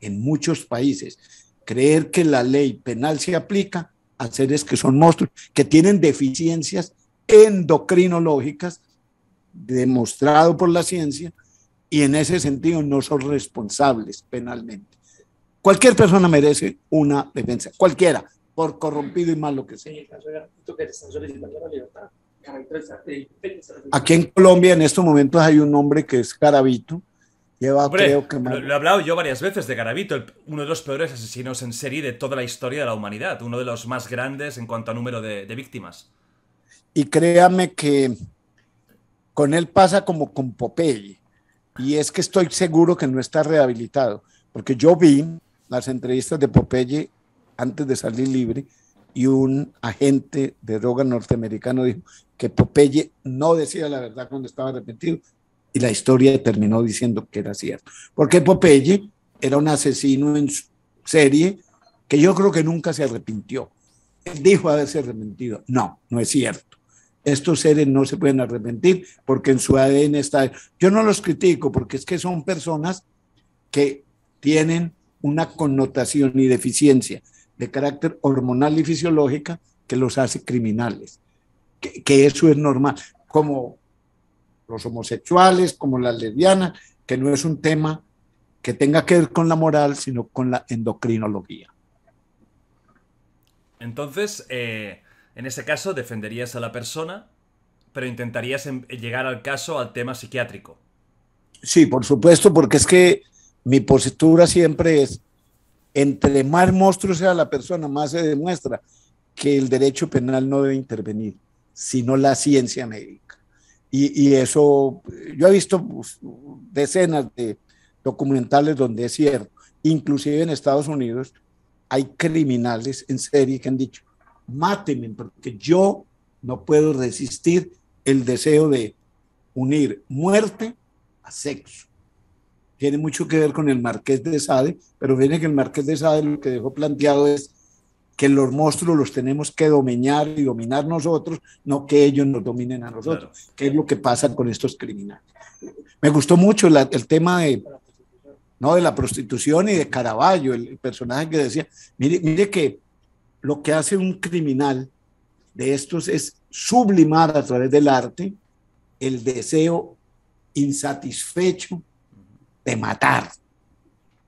en muchos países. Creer que la ley penal se aplica a seres que son monstruos, que tienen deficiencias endocrinológicas, demostrado por la ciencia, y en ese sentido no son responsables penalmente. Cualquier persona merece una defensa, cualquiera, por corrompido y malo que sea. Aquí en Colombia en estos momentos hay un hombre que es Garavito. Lleva, hombre, creo que más... Lo he hablado yo varias veces de Garavito, uno de los peores asesinos en serie de toda la historia de la humanidad, uno de los más grandes en cuanto a número de víctimas. Y créame que con él pasa como con Popeye, y es que estoy seguro que no está rehabilitado, porque yo vi las entrevistas de Popeye antes de salir libre y un agente de droga norteamericano dijo que Popeye no decía la verdad cuando estaba arrepentido y la historia terminó diciendo que era cierto, porque Popeye era un asesino en serie que yo creo que nunca se arrepintió. Él dijo haberse arrepentido. No, no es cierto. Estos seres no se pueden arrepentir porque en su ADN está... Yo no los critico porque es que son personas que tienen una connotación y deficiencia de carácter hormonal y fisiológica que los hace criminales, que eso es normal, como los homosexuales, como las lesbianas, que no es un tema que tenga que ver con la moral, sino con la endocrinología. Entonces, en ese caso defenderías a la persona, pero intentarías llegar al caso al tema psiquiátrico. Sí, por supuesto, porque es que mi postura siempre es, entre más monstruo sea la persona, más se demuestra que el derecho penal no debe intervenir, sino la ciencia médica. Y eso, yo he visto decenas de documentales donde es cierto, inclusive en Estados Unidos hay criminales en serie que han dicho, mátenme porque yo no puedo resistir el deseo de unir muerte a sexo. Tiene mucho que ver con el Marqués de Sade, pero viene que el Marqués de Sade lo que dejó planteado es que los monstruos los tenemos que dominar y dominar nosotros, no que ellos nos dominen a nosotros, claro. Que es lo que pasa con estos criminales. Me gustó mucho el tema de la prostitución y de Caravaggio, el personaje que decía, mire que lo que hace un criminal de estos es sublimar a través del arte el deseo insatisfecho de matar.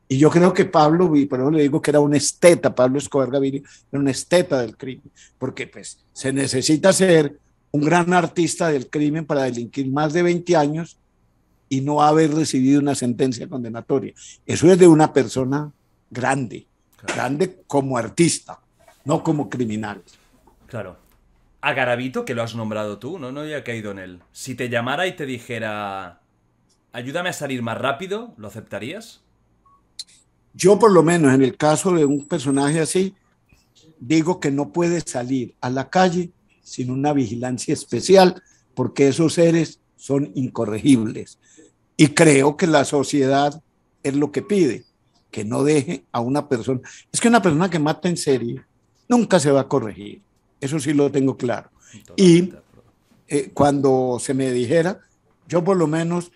Y yo creo que Pablo, y por eso le digo que era un esteta, Pablo Escobar Gaviria, era un esteta del crimen, porque pues se necesita ser un gran artista del crimen para delinquir más de 20 años y no haber recibido una sentencia condenatoria. Eso es de una persona grande, claro, grande como artista, no como criminal. Claro. A Garavito, que lo has nombrado tú, no había caído en él. Si te llamara y te dijera, ayúdame a salir más rápido, ¿lo aceptarías? Yo, por lo menos, en el caso de un personaje así, digo que no puede salir a la calle sin una vigilancia especial, porque esos seres son incorregibles. Y creo que la sociedad es lo que pide, que no deje a una persona. Es que una persona que mata en serie nunca se va a corregir. Eso sí lo tengo claro. Y cuando se me dijera, yo por lo menos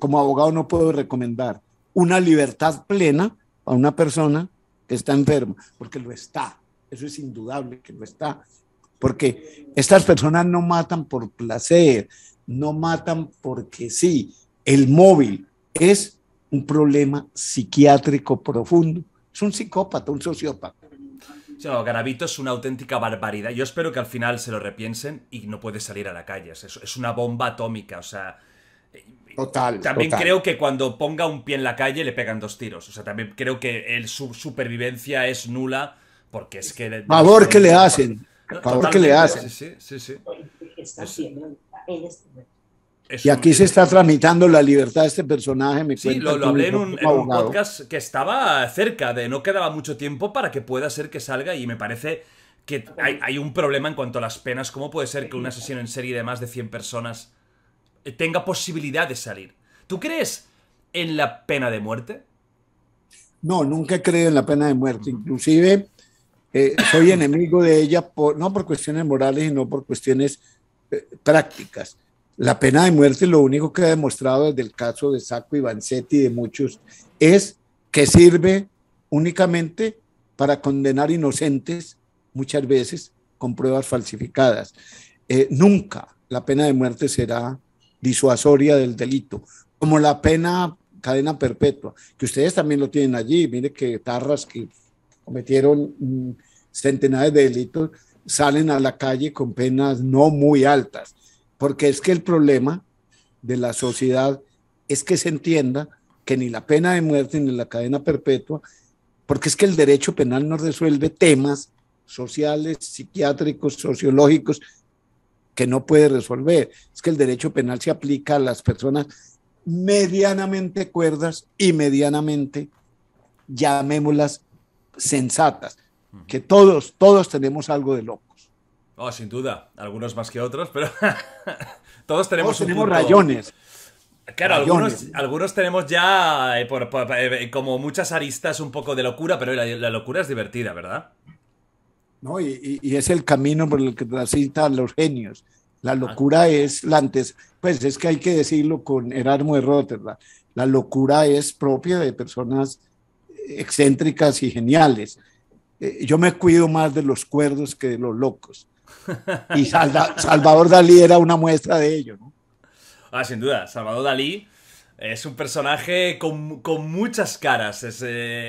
como abogado no puedo recomendar una libertad plena a una persona que está enferma, porque lo está, eso es indudable que lo está, porque estas personas no matan por placer, no matan porque sí, el móvil es un problema psiquiátrico profundo, es un psicópata, un sociópata. No, Garavito es una auténtica barbaridad, yo espero que al final se lo repiensen y no puede salir a la calle, es una bomba atómica, o sea... Total, también total. Creo que cuando ponga un pie en la calle le pegan 2 tiros. O sea, también creo que su supervivencia es nula porque es que... Favor que le hacen. Favor que le hacen. Sí. Y aquí se está tramitando la libertad de este personaje. Me sí, lo hablé en un podcast que estaba cerca de... No quedaba mucho tiempo para que pueda ser que salga y me parece que hay un problema en cuanto a las penas. ¿Cómo puede ser que un asesino en serie de más de 100 personas... tenga posibilidad de salir? ¿Tú crees en la pena de muerte? No, nunca he creído en la pena de muerte. Inclusive soy enemigo de ella, no por cuestiones morales, sino por cuestiones prácticas. La pena de muerte, lo único que ha demostrado desde el caso de Sacco y Vanzetti y de muchos, es que sirve únicamente para condenar inocentes, muchas veces con pruebas falsificadas. Nunca la pena de muerte será disuasoria del delito, como la pena cadena perpetua, que ustedes también lo tienen allí. Mire que tarras que cometieron centenares de delitos salen a la calle con penas no muy altas, porque es que el problema de la sociedad es que se entienda que ni la pena de muerte ni la cadena perpetua, porque es que el derecho penal no resuelve temas sociales, psiquiátricos, sociológicos, que no puede resolver. Es que el derecho penal se aplica a las personas medianamente cuerdas y medianamente, llamémoslas, sensatas, que todos tenemos algo de locos. Oh, sin duda, algunos más que otros, pero todos tenemos rayones. Claro, algunos tenemos ya como muchas aristas un poco de locura, pero la locura es divertida, ¿verdad? ¿No? Y es el camino por el que transitan los genios. La locura es la antes, pues es que hay que decirlo con Erasmo de Rotterdam, la locura es propia de personas excéntricas y geniales. Yo me cuido más de los cuerdos que de los locos. Y Salvador Dalí era una muestra de ello, ¿no? Ah, sin duda, Salvador Dalí es un personaje con muchas caras.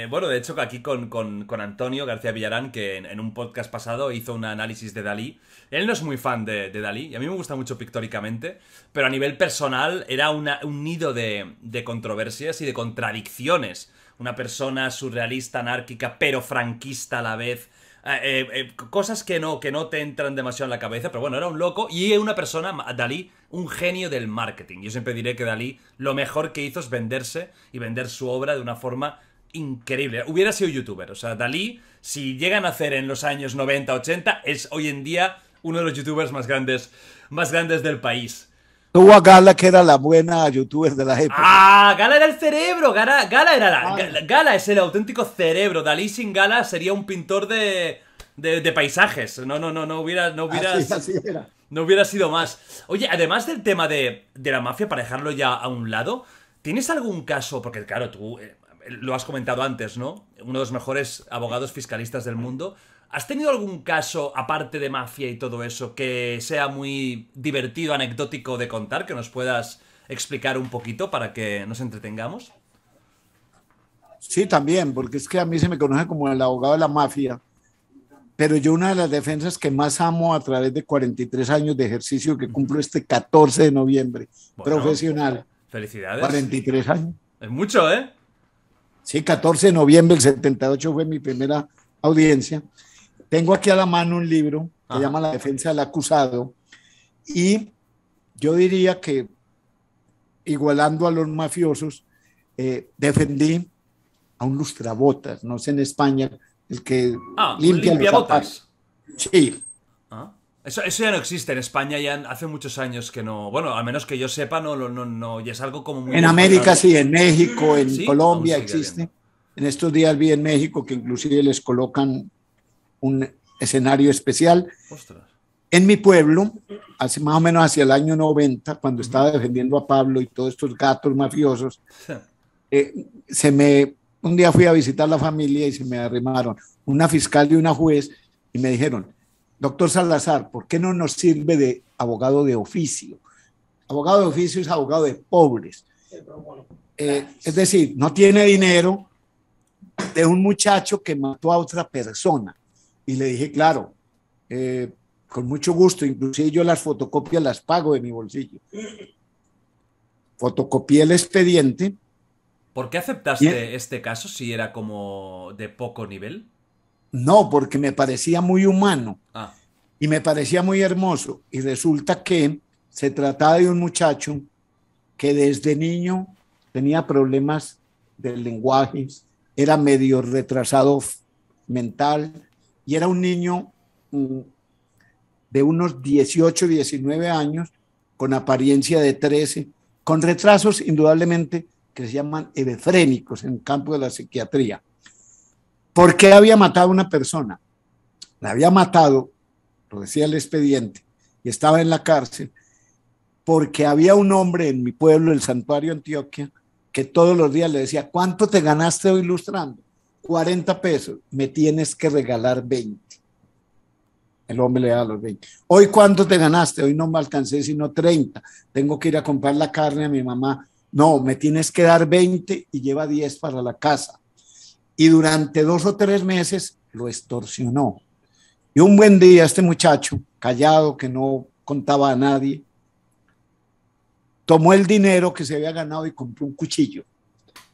Bueno, de hecho, aquí con Antonio García Villarán, que en un podcast pasado hizo un análisis de Dalí. Él no es muy fan de Dalí, y a mí me gusta mucho pictóricamente, pero a nivel personal era un nido de controversias y de contradicciones. Una persona surrealista, anárquica, pero franquista a la vez. Cosas que no te entran demasiado en la cabeza, pero bueno, era un loco y una persona, Dalí, un genio del marketing. Yo siempre diré que Dalí lo mejor que hizo es venderse y vender su obra de una forma increíble. Hubiera sido youtuber, o sea, Dalí, si llegan a hacer en los años 90, 80, es hoy en día uno de los youtubers más grandes del país. Tuvo a Gala, que era la buena youtuber de la época. ¡Ah! Gala era el cerebro. Gala es el auténtico cerebro. Dalí sin Gala sería un pintor de paisajes. No hubiera. Así era. No hubiera sido más. Oye, además del tema de la mafia, para dejarlo ya a un lado, ¿tienes algún caso? Porque claro, tú lo has comentado antes, ¿no? Uno de los mejores abogados fiscalistas del mundo. ¿Has tenido algún caso, aparte de mafia y todo eso, que sea muy divertido, anecdótico de contar, que nos puedas explicar un poquito para que nos entretengamos? Sí, también, porque es que a mí se me conoce como el abogado de la mafia, pero yo una de las defensas que más amo a través de 43 años de ejercicio que cumplo este 14 de noviembre, bueno, profesional. Felicidades. 43 años. Es mucho, ¿eh? Sí, 14 de noviembre del 78 fue mi primera audiencia. Tengo aquí a la mano un libro que se llama La defensa del acusado y yo diría que igualando a los mafiosos, defendí a un lustrabotas, no sé en España, el que limpia los zapatos. Sí. Ah, eso ya no existe en España, ya hace muchos años que no. Bueno, a menos que yo sepa, no ya es algo como muy. En América sí, en México, en Colombia existe. Bien. En estos días vi en México que inclusive les colocan un escenario especial. Ostras. En mi pueblo, hace más o menos hacia el año 90, cuando estaba defendiendo a Pablo y todos estos gatos mafiosos, un día fui a visitar la familia y se me arrimaron una fiscal y una juez y me dijeron, doctor Salazar, ¿por qué no nos sirve de abogado de oficio? Abogado de oficio es abogado de pobres. Es decir, no tiene dinero de un muchacho que mató a otra persona. Y le dije, claro, con mucho gusto, inclusive yo las fotocopias las pago de mi bolsillo. Fotocopié el expediente. ¿Por qué aceptaste este caso si era como de poco nivel? No, porque me parecía muy humano y me parecía muy hermoso. Y resulta que se trataba de un muchacho que desde niño tenía problemas del lenguaje, era medio retrasado mental y era un niño de unos 18, 19 años, con apariencia de 13, con retrasos indudablemente que se llaman hebefrénicos en el campo de la psiquiatría. ¿Por qué había matado a una persona? La había matado, lo decía el expediente, y estaba en la cárcel, porque había un hombre en mi pueblo, el Santuario Antioquia, que todos los días le decía, ¿cuánto te ganaste hoy ilustrando? 40 pesos, me tienes que regalar 20. El hombre le da los 20. Hoy, ¿cuánto te ganaste? Hoy no me alcancé sino 30. Tengo que ir a comprar la carne a mi mamá. No, me tienes que dar 20 y lleva 10 para la casa. Y durante 2 o 3 meses lo extorsionó. Y un buen día este muchacho, callado, que no contaba a nadie, tomó el dinero que se había ganado y compró un cuchillo.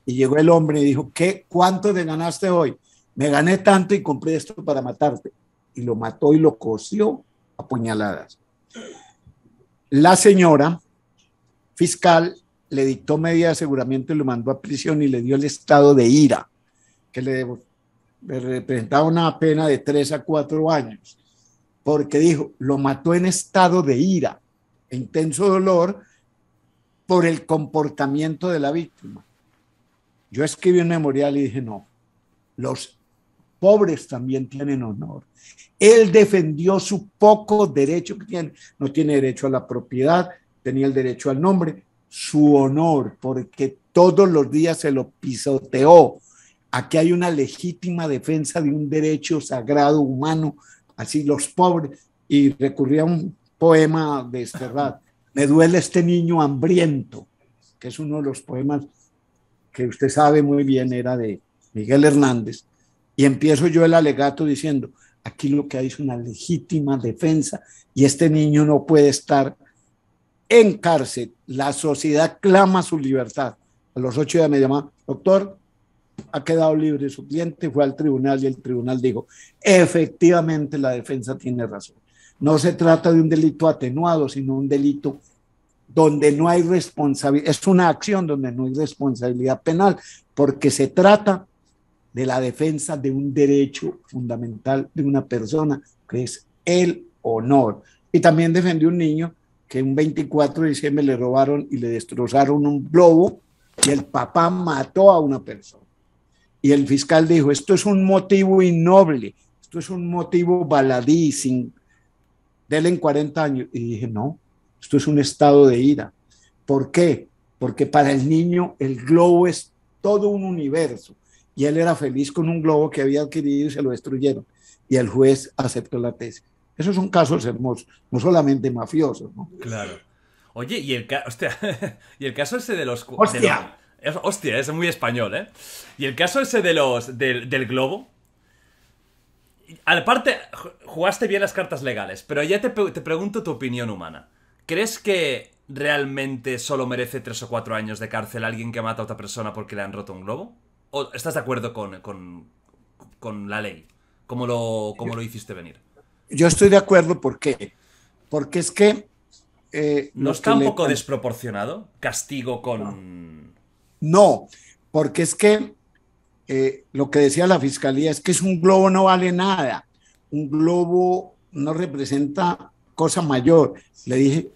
Y llegó el hombre y dijo, ¿qué? ¿Cuánto te ganaste hoy? Me gané tanto y compré esto para matarte. Y lo mató y lo coció a puñaladas. La señora fiscal le dictó medida de aseguramiento y lo mandó a prisión y le dio el estado de ira, que le representaba una pena de 3 a 4 años, porque dijo, lo mató en estado de ira, e intenso dolor por el comportamiento de la víctima. Yo escribí un memorial y dije, no, los pobres también tienen honor. Él defendió su poco derecho que tiene, no tiene derecho a la propiedad, tenía el derecho al nombre, su honor, porque todos los días se lo pisoteó. Aquí hay una legítima defensa de un derecho sagrado humano, así los pobres, y recurría a un poema de Serrat, Me duele este niño hambriento, que es uno de los poemas que usted sabe muy bien, era de Miguel Hernández, y empiezo yo el alegato diciendo, aquí lo que hay es una legítima defensa, y este niño no puede estar en cárcel, la sociedad clama su libertad. A los 8 ya me llamaban, doctor, ha quedado libre su cliente, fue al tribunal y el tribunal dijo, efectivamente la defensa tiene razón. No se trata de un delito atenuado, sino un delito donde no hay responsabilidad, es una acción donde no hay responsabilidad penal, porque se trata de la defensa de un derecho fundamental de una persona, que es el honor. Y también defendió un niño que un 24 de diciembre le robaron y le destrozaron un globo y el papá mató a una persona. Y el fiscal dijo, esto es un motivo innoble, esto es un motivo baladí, denle en 40 años. Y dije, no, esto es un estado de ira. ¿Por qué? Porque para el niño el globo es todo un universo. Y él era feliz con un globo que había adquirido y se lo destruyeron. Y el juez aceptó la tesis. Esos son casos hermosos, no solamente mafiosos, ¿no? Claro. Oye, y el caso ese de los... ¡Hostia! Hostia, es muy español, ¿eh? Y el caso ese de los... del globo. Aparte, jugaste bien las cartas legales, pero ya te pregunto tu opinión humana. ¿Crees que realmente solo merece 3 o 4 años de cárcel alguien que mata a otra persona porque le han roto un globo? ¿O estás de acuerdo con la ley? ¿Cómo lo hiciste venir? Yo estoy de acuerdo, ¿por qué? Porque es que... ¿no está un poco desproporcionado? ¿Castigo con...? No, porque es que... lo que decía la fiscalía es que es un globo, no vale nada, un globo no representa cosa mayor. Le dije,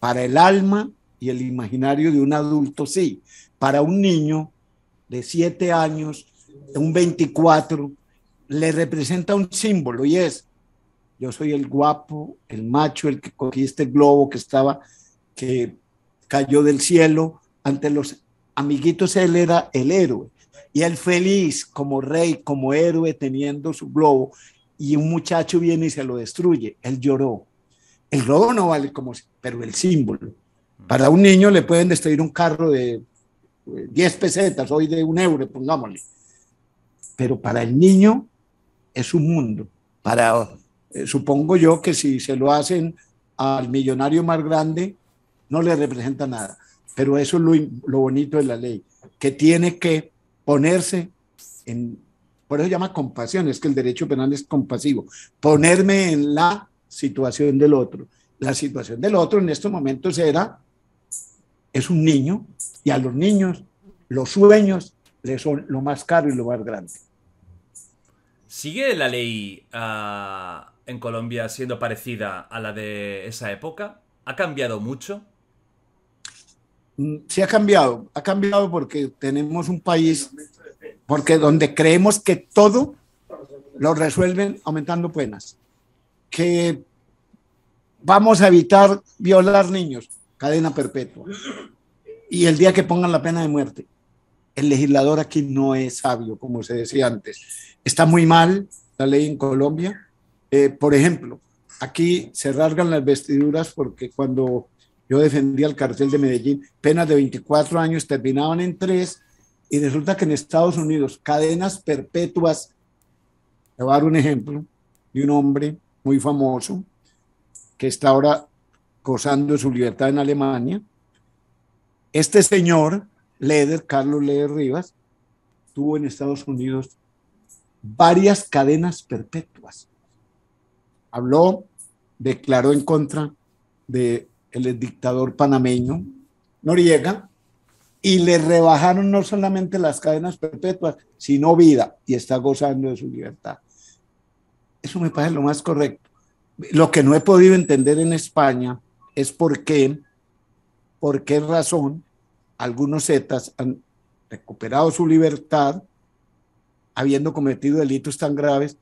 para el alma y el imaginario de un adulto sí, para un niño de 7 años, un 24, le representa un símbolo, y es: yo soy el guapo, el macho, el que cogí este globo que cayó del cielo. Ante los amiguitos él era el héroe. Y él feliz, como rey, como héroe, teniendo su globo, y un muchacho viene y se lo destruye. Él lloró. El globo no vale como... pero el símbolo. Para un niño le pueden destruir un carro de 10 pesetas, hoy de 1 euro, pongámosle. Pero para el niño es un mundo. Para, supongo yo que si se lo hacen al millonario más grande, no le representa nada. Pero eso es lo bonito de la ley, que tiene que ponerse en... Por eso llama compasión, es que el derecho penal es compasivo. Ponerme en la situación del otro. La situación del otro en estos momentos es un niño, y a los niños los sueños les son lo más caro y lo más grande. ¿Sigue la ley en Colombia siendo parecida a la de esa época? ¿Ha cambiado mucho? Sí, ha cambiado porque tenemos un país, porque donde creemos que todo lo resuelven aumentando penas, que vamos a evitar violar niños, cadena perpetua, y el día que pongan la pena de muerte. El legislador aquí no es sabio, como se decía antes. Está muy mal la ley en Colombia. Por ejemplo, aquí se rasgan las vestiduras porque cuando... yo defendía el cartel de Medellín, penas de 24 años terminaban en 3, y resulta que en Estados Unidos, cadenas perpetuas. Te voy a dar un ejemplo de un hombre muy famoso que está ahora gozando de su libertad en Alemania. Este señor, Leder, Carlos Leder Rivas, tuvo en Estados Unidos varias cadenas perpetuas. Habló, declaró en contra de... el dictador panameño Noriega, y le rebajaron no solamente las cadenas perpetuas, sino vida, y está gozando de su libertad. Eso me parece lo más correcto. Lo que no he podido entender en España es por qué razón algunos zetas han recuperado su libertad habiendo cometido delitos tan graves,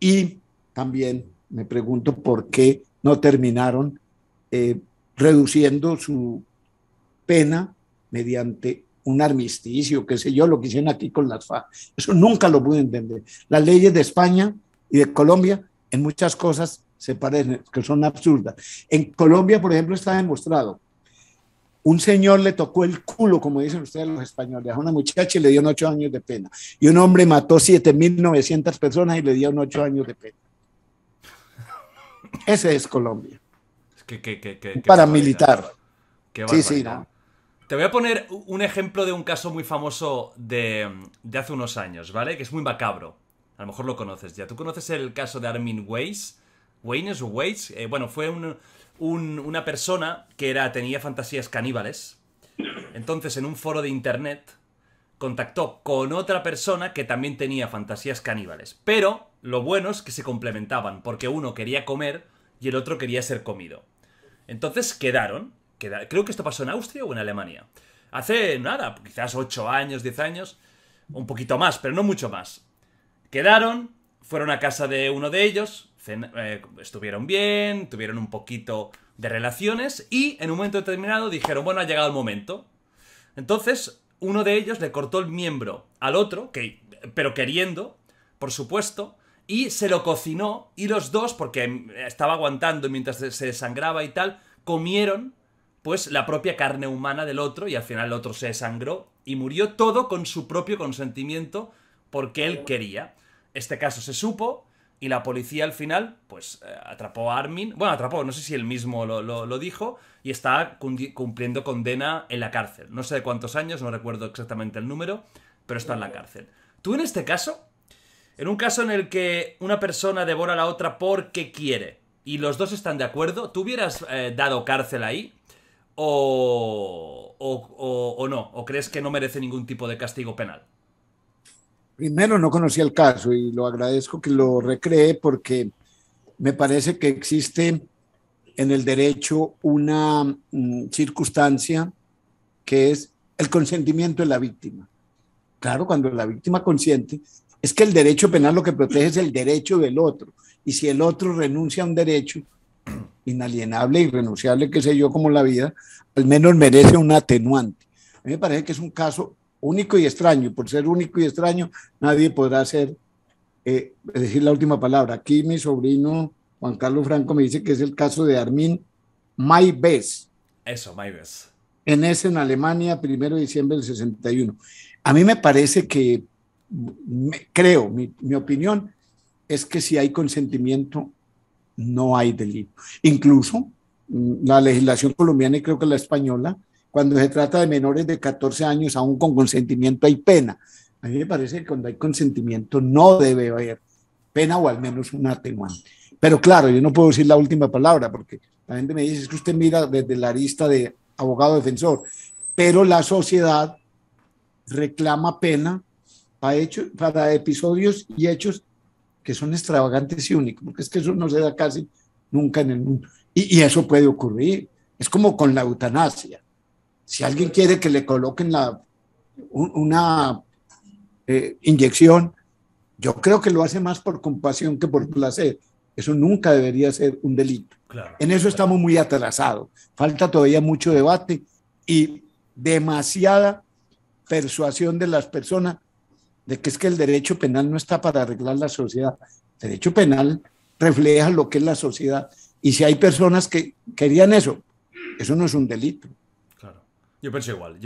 y también me pregunto por qué no terminaron reduciendo su pena mediante un armisticio, qué sé yo, lo que hicieron aquí con las FARC. Eso nunca lo pude entender. Las leyes de España y de Colombia en muchas cosas se parecen, que son absurdas. En Colombia, por ejemplo, está demostrado. Un señor le tocó el culo, como dicen ustedes los españoles, a una muchacha y le dieron 8 años de pena. Y un hombre mató 7.900 personas y le dieron 8 años de pena. Ese es Colombia. Que paramilitar. Qué barbaridad. Sí, sí, ¿no? Te voy a poner un ejemplo de un caso muy famoso de hace unos años, ¿vale? Que es muy macabro. A lo mejor lo conoces ya. ¿Tú conoces el caso de Armin Weiss? ¿Weines o Weiss? Bueno, fue una persona que tenía fantasías caníbales. Entonces, en un foro de internet, contactó con otra persona que también tenía fantasías caníbales. Pero lo bueno es que se complementaban, porque uno quería comer y el otro quería ser comido. Entonces quedaron, creo que esto pasó en Austria o en Alemania. Hace nada, quizás 8 años, 10 años, un poquito más, pero no mucho más. Quedaron, fueron a casa de uno de ellos, estuvieron bien, tuvieron un poquito de relaciones, y en un momento determinado dijeron, bueno, ha llegado el momento. Entonces, uno de ellos le cortó el miembro al otro, pero queriendo, por supuesto, y se lo cocinó, y los dos, porque estaba aguantando mientras se desangraba y tal, comieron pues la propia carne humana del otro, y al final el otro se desangró y murió, todo con su propio consentimiento porque él quería. Este caso se supo y la policía al final pues atrapó a Armin. Bueno, atrapó, no sé si él mismo lo dijo, y está cumpliendo condena en la cárcel. No sé de cuántos años, no recuerdo exactamente el número, pero está en la cárcel. Tú en este caso, en un caso en el que una persona devora a la otra porque quiere y los dos están de acuerdo, ¿tú hubieras dado cárcel ahí? ¿O no? ¿O crees que no merece ningún tipo de castigo penal? Primero, no conocía el caso y lo agradezco que lo recree, porque me parece que existe en el derecho una circunstancia que es el consentimiento de la víctima. Claro, cuando la víctima consiente, es que el derecho penal lo que protege es el derecho del otro. Y si el otro renuncia a un derecho inalienable, irrenunciable, qué sé yo, como la vida, al menos merece un atenuante. A mí me parece que es un caso único y extraño, y por ser único y extraño nadie podrá hacer, decir la última palabra. Aquí mi sobrino Juan Carlos Franco me dice que es el caso de Armin Maives. Eso, Maives. En ese, en Alemania, 1 de diciembre del 61. A mí me parece que, creo, mi opinión es que si hay consentimiento no hay delito. Incluso la legislación colombiana, y creo que la española, cuando se trata de menores de 14 años, aún con consentimiento hay pena. A mí me parece que cuando hay consentimiento no debe haber pena, o al menos un atenuante. Pero claro, yo no puedo decir la última palabra, porque la gente me dice, es que usted mira desde la arista de abogado defensor, pero la sociedad reclama pena para episodios y hechos que son extravagantes y únicos, porque es que eso no se da casi nunca en el mundo. Y eso puede ocurrir. Es como con la eutanasia. Si alguien quiere que le coloquen una inyección, yo creo que lo hace más por compasión que por placer. Eso nunca debería ser un delito. Claro, en eso estamos muy atrasados. Falta todavía mucho debate y demasiada persuasión de las personas de que es que el derecho penal no está para arreglar la sociedad. El derecho penal refleja lo que es la sociedad. Y si hay personas que querían eso, eso no es un delito. Yo pienso igual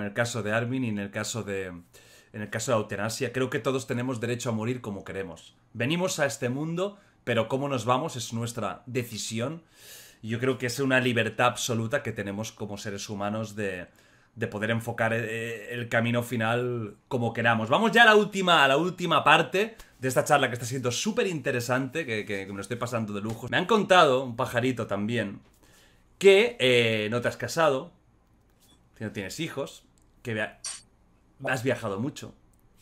en el caso de Armin y en el caso de eutanasia. Creo que todos tenemos derecho a morir como queremos. Venimos a este mundo, pero cómo nos vamos es nuestra decisión. Y yo creo que es una libertad absoluta que tenemos como seres humanos de poder enfocar el camino final como queramos. Vamos ya a la última parte de esta charla, que está siendo súper interesante, que me lo estoy pasando de lujo. Me han contado, un pajarito también, que no te has casado, que no tienes hijos, que has viajado mucho.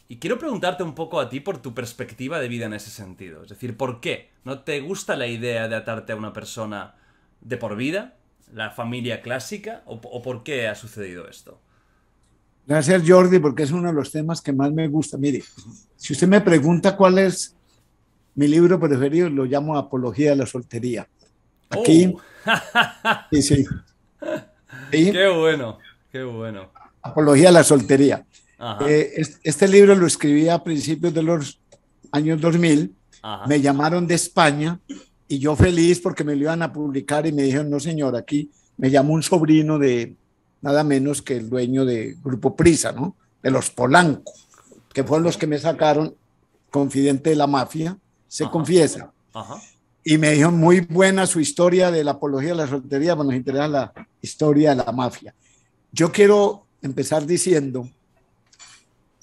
Y quiero preguntarte un poco a ti por tu perspectiva de vida en ese sentido. Es decir, ¿por qué no te gusta la idea de atarte a una persona de por vida, la familia clásica, o por qué ha sucedido esto? Gracias, Jordi, porque es uno de los temas que más me gusta. Mire, si usted me pregunta cuál es mi libro preferido, lo llamo Apología de la Soltería. Aquí. Sí, sí. ¿Sí? ¡Qué bueno! Qué bueno. Apología a la soltería. Este libro lo escribí a principios de los años 2000. Ajá. Me llamaron de España y yo feliz porque me lo iban a publicar y me dijeron, no señor, aquí me llamó un sobrino de nada menos que el dueño de Grupo Prisa, ¿no? De los Polanco, que fueron los que me sacaron, confidente de la mafia, se Ajá. confiesa. Ajá. Y me dijeron, muy buena su historia de la apología de la soltería, bueno, nos interesa la historia de la mafia. Yo quiero empezar diciendo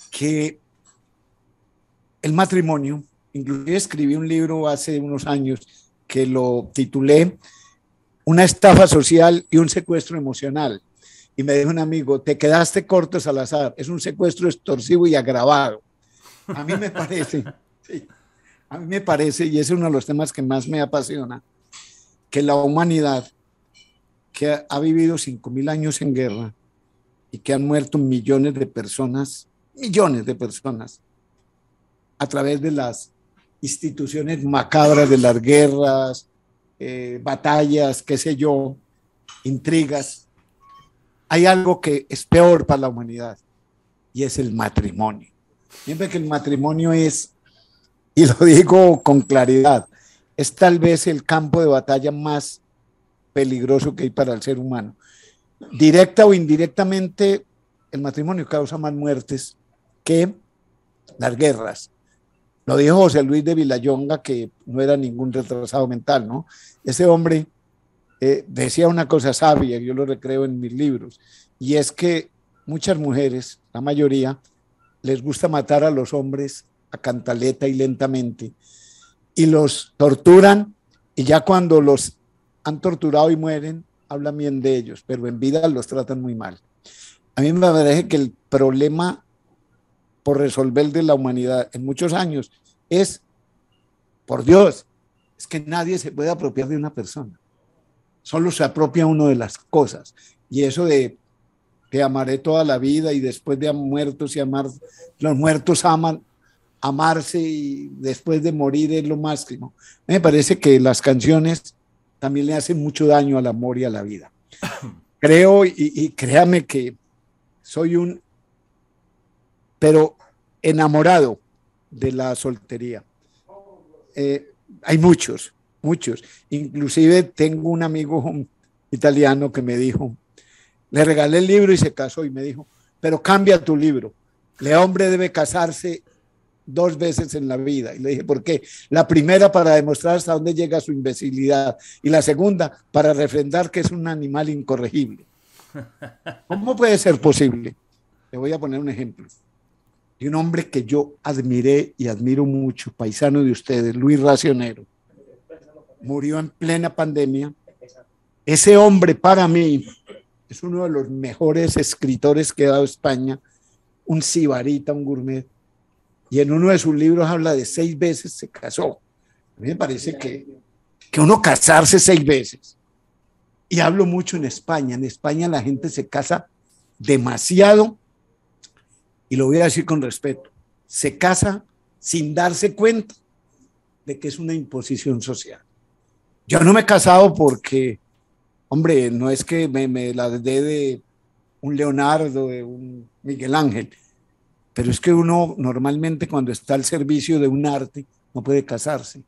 que el matrimonio, inclusive escribí un libro hace unos años que lo titulé Una estafa social y un secuestro emocional. Y me dijo un amigo, te quedaste corto, Salazar, es un secuestro extorsivo y agravado. A mí me parece, sí, a mí me parece, y ese es uno de los temas que más me apasiona, que la humanidad, que ha vivido 5.000 años en guerra y que han muerto millones de personas, a través de las instituciones macabras de las guerras, batallas, qué sé yo, intrigas. Hay algo que es peor para la humanidad y es el matrimonio. Siempre que el matrimonio es, y lo digo con claridad, es tal vez el campo de batalla más peligroso que hay para el ser humano. directa o indirectamente, el matrimonio causa más muertes que las guerras. Lo dijo José Luis de Vilallonga, que no era ningún retrasado mental, ¿no? Ese hombre decía una cosa sabia, yo lo recreo en mis libros, y es que muchas mujeres, la mayoría, les gusta matar a los hombres a cantaleta y lentamente, y los torturan, y ya cuando los han torturado y mueren, hablan bien de ellos, pero en vida los tratan muy mal. A mí me parece que el problema por resolver de la humanidad en muchos años es, por Dios, es que nadie se puede apropiar de una persona. Solo se apropia uno de las cosas. Y eso de te amaré toda la vida y después de muertos y amar, los muertos aman, amarse y después de morir es lo máximo. Me parece que las canciones también le hacen mucho daño al amor y a la vida. Creo, y créame que soy un pero enamorado de la soltería. Hay muchos. Inclusive tengo un amigo italiano que me dijo, le regalé el libro y se casó y me dijo, pero cambia tu libro. El hombre debe casarse 2 veces en la vida. Y le dije, ¿por qué? La primera para demostrar hasta dónde llega su imbecilidad y la segunda para refrendar que es un animal incorregible. ¿Cómo puede ser posible? Le voy a poner un ejemplo. De un hombre que yo admiré y admiro mucho, paisano de ustedes, Luis Racionero, murió en plena pandemia. Ese hombre para mí es uno de los mejores escritores que ha dado España, un sibarita, un gourmet, y en uno de sus libros habla de 6 veces se casó. A mí me parece que uno casarse 6 veces, y hablo mucho en España la gente se casa demasiado. Y lo voy a decir con respeto, se casa sin darse cuenta de que es una imposición social. Yo no me he casado porque, hombre, no es que me la dé de un Leonardo, de un Miguel Ángel, pero es que uno normalmente cuando está al servicio de un arte no puede casarse.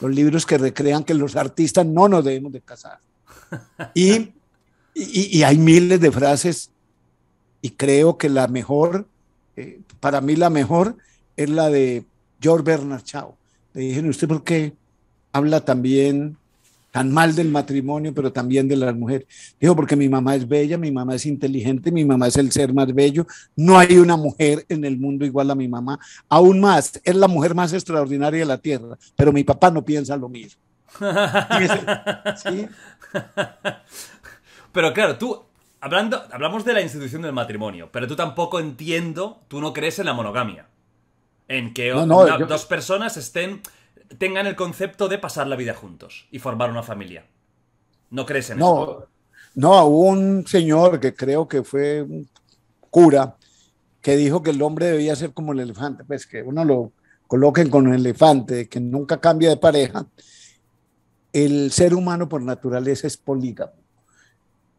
Los libros que recrean que los artistas no nos debemos de casar. Y hay miles de frases y creo que la mejor... para mí la mejor es la de George Bernard Shaw. Le dije, ¿usted por qué habla también tan mal del matrimonio, pero también de las mujeres? Dijo, porque mi mamá es bella, mi mamá es inteligente, mi mamá es el ser más bello. No hay una mujer en el mundo igual a mi mamá. Aún más, es la mujer más extraordinaria de la tierra, pero mi papá no piensa lo mismo. ¿Sí? Pero claro, tú... Hablamos de la institución del matrimonio, pero tú tampoco entiendo, tú no crees en la monogamia. En que dos personas tengan el concepto de pasar la vida juntos y formar una familia. ¿No crees en eso? No, hubo un señor que creo que fue un cura que dijo que el hombre debía ser como el elefante, pues que uno lo coloquen con el elefante, que nunca cambia de pareja. El ser humano por naturaleza es polígamo.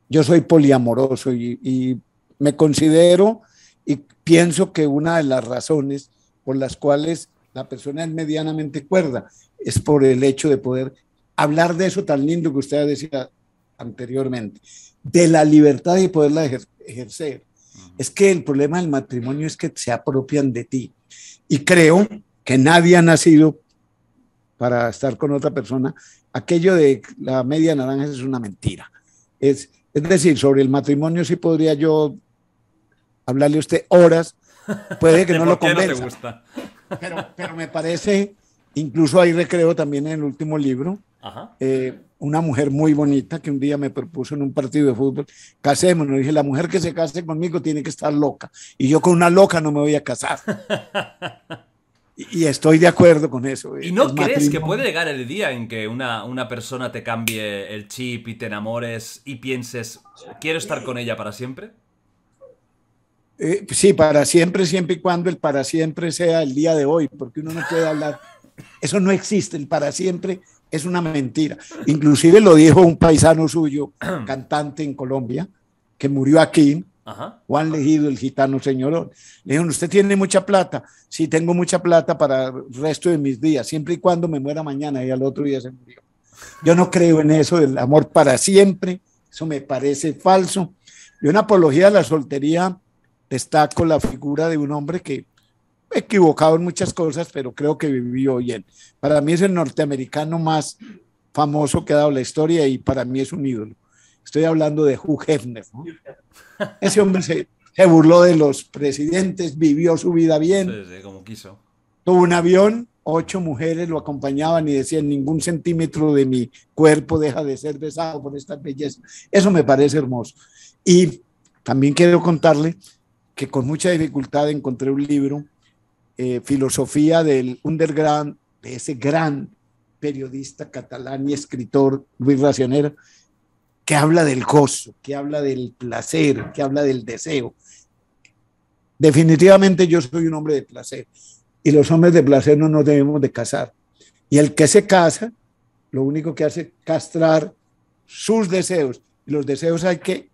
Yo soy poliamoroso y me considero y pienso que una de las razones por las cuales la persona es medianamente cuerda es por el hecho de poder hablar de eso tan lindo que usted decía anteriormente, de la libertad y poderla ejercer. Es que el problema del matrimonio es que se apropian de ti. Y creo que nadie ha nacido para estar con otra persona. Aquello de la media naranja es una mentira. Es decir, sobre el matrimonio sí podría yo hablarle a usted horas, puede que no lo convenza, no te gusta. Pero me parece, incluso ahí recreo también en el último libro, una mujer muy bonita que un día me propuso en un partido de fútbol, casémonos, dije, la mujer que se case conmigo tiene que estar loca, y yo con una loca no me voy a casar. Y estoy de acuerdo con eso. ¿Y no crees que puede llegar el día en que una persona te cambie el chip y te enamores y pienses, quiero estar con ella para siempre? Sí, para siempre, siempre y cuando el para siempre sea el día de hoy, porque uno no puede hablar. Eso no existe, el para siempre es una mentira. Inclusive lo dijo un paisano suyo, cantante en Colombia, que murió aquí. Juan Legido, el gitano señorón. Le dijeron, usted tiene mucha plata. Sí, tengo mucha plata para el resto de mis días, siempre y cuando me muera mañana. Y al otro día se murió. Yo no creo en eso del amor para siempre. Eso me parece falso. de una apología de la soltería, destaco la figura de un hombre que, equivocado en muchas cosas, pero creo que vivió bien. Para mí es el norteamericano más famoso que ha dado la historia y para mí es un ídolo. Estoy hablando de Hugh Hefner, ¿no? Ese hombre se burló de los presidentes, vivió su vida bien. Sí, como quiso. Tuvo un avión, 8 mujeres lo acompañaban y decían: ningún centímetro de mi cuerpo deja de ser besado por esta belleza. Eso me parece hermoso. Y también quiero contarle que con mucha dificultad encontré un libro, Filosofía del Underground, de ese gran periodista catalán y escritor Luis Racionera, que habla del gozo, que habla del placer, que habla del deseo. Definitivamente yo soy un hombre de placer y los hombres de placer no nos debemos de casar. Y el que se casa, lo único que hace es castrar sus deseos. Y los deseos hay que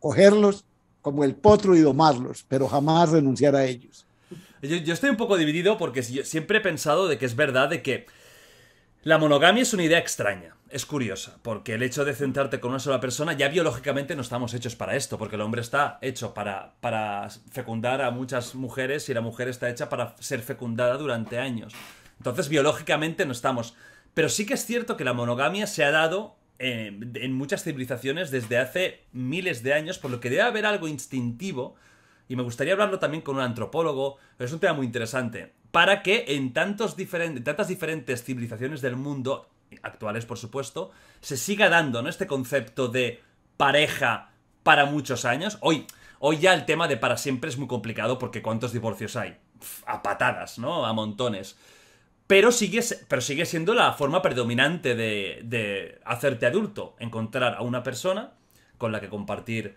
cogerlos como el potro y domarlos, pero jamás renunciar a ellos. Yo estoy un poco dividido porque siempre he pensado de que es verdad de que la monogamia es una idea extraña. Es curiosa, porque el hecho de centrarte con una sola persona, ya biológicamente no estamos hechos para esto, porque el hombre está hecho para fecundar a muchas mujeres y la mujer está hecha para ser fecundada durante años. Entonces, biológicamente no estamos. Pero sí que es cierto que la monogamia se ha dado en muchas civilizaciones desde hace miles de años, por lo que debe haber algo instintivo, y me gustaría hablarlo también con un antropólogo, es un tema muy interesante, para que en tantas diferentes civilizaciones del mundo actuales, por supuesto, se siga dando, ¿no?, este concepto de pareja para muchos años. Hoy ya el tema de para siempre es muy complicado porque ¿cuántos divorcios hay? A patadas, ¿no? A montones. Pero sigue siendo la forma predominante de hacerte adulto, encontrar a una persona con la que compartir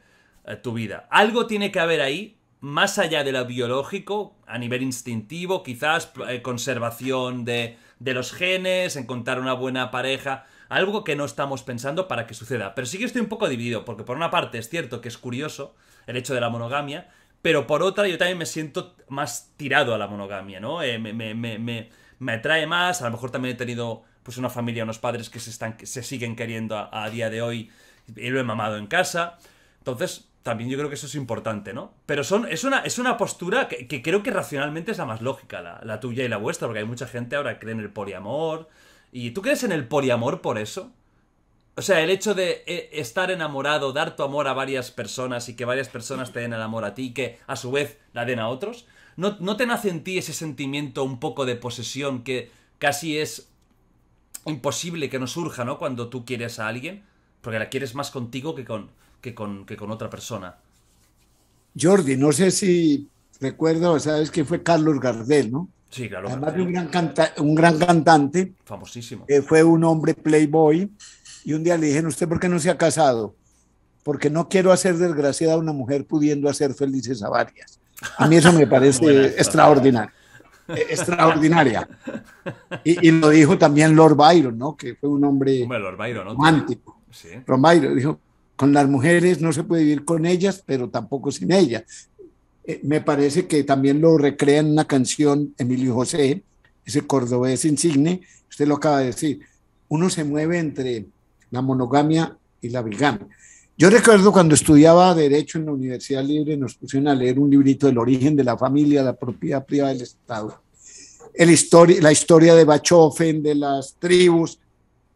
tu vida. Algo tiene que haber ahí, más allá de lo biológico, a nivel instintivo, quizás conservación de los genes, encontrar una buena pareja, algo que no estamos pensando para que suceda. Pero sí que estoy un poco dividido, porque por una parte es cierto que es curioso el hecho de la monogamia, pero por otra yo también me siento más tirado a la monogamia, ¿no? Me atrae más, a lo mejor también he tenido pues una familia, unos padres que se siguen queriendo a día de hoy, y lo he mamado en casa, entonces también yo creo que eso es importante, ¿no? Pero es una postura que creo que racionalmente es la más lógica, la tuya y la vuestra, porque hay mucha gente ahora que cree en el poliamor. ¿Y tú crees en el poliamor por eso? O sea, el hecho de estar enamorado, dar tu amor a varias personas y que varias personas te den el amor a ti y que a su vez la den a otros. ¿No te nace en ti ese sentimiento un poco de posesión que casi es imposible que no surja, ¿no?, cuando tú quieres a alguien? Porque la quieres más contigo que con otra persona. Jordi, no sé si recuerdo, sabes que fue Carlos Gardel, ¿no? Sí, claro. Además de un gran cantante. Famosísimo. Fue un hombre playboy y un día le dije: ¿usted por qué no se ha casado? Porque no quiero hacer desgraciada a una mujer pudiendo hacer felices a varias. A mí eso me parece extraordinario. Extraordinaria. Y lo dijo también Lord Byron, ¿no? Que fue un hombre Lord Byron, ¿no?, romántico. Sí. Lord Byron dijo: con las mujeres no se puede vivir con ellas, pero tampoco sin ellas. Me parece que también lo recrea en una canción Emilio José, ese cordobés insigne, usted lo acaba de decir. Uno se mueve entre la monogamia y la bigamia. Yo recuerdo cuando estudiaba Derecho en la Universidad Libre, nos pusieron a leer un librito del origen de la familia, la propiedad privada del Estado, la historia de Bachofen, de las tribus,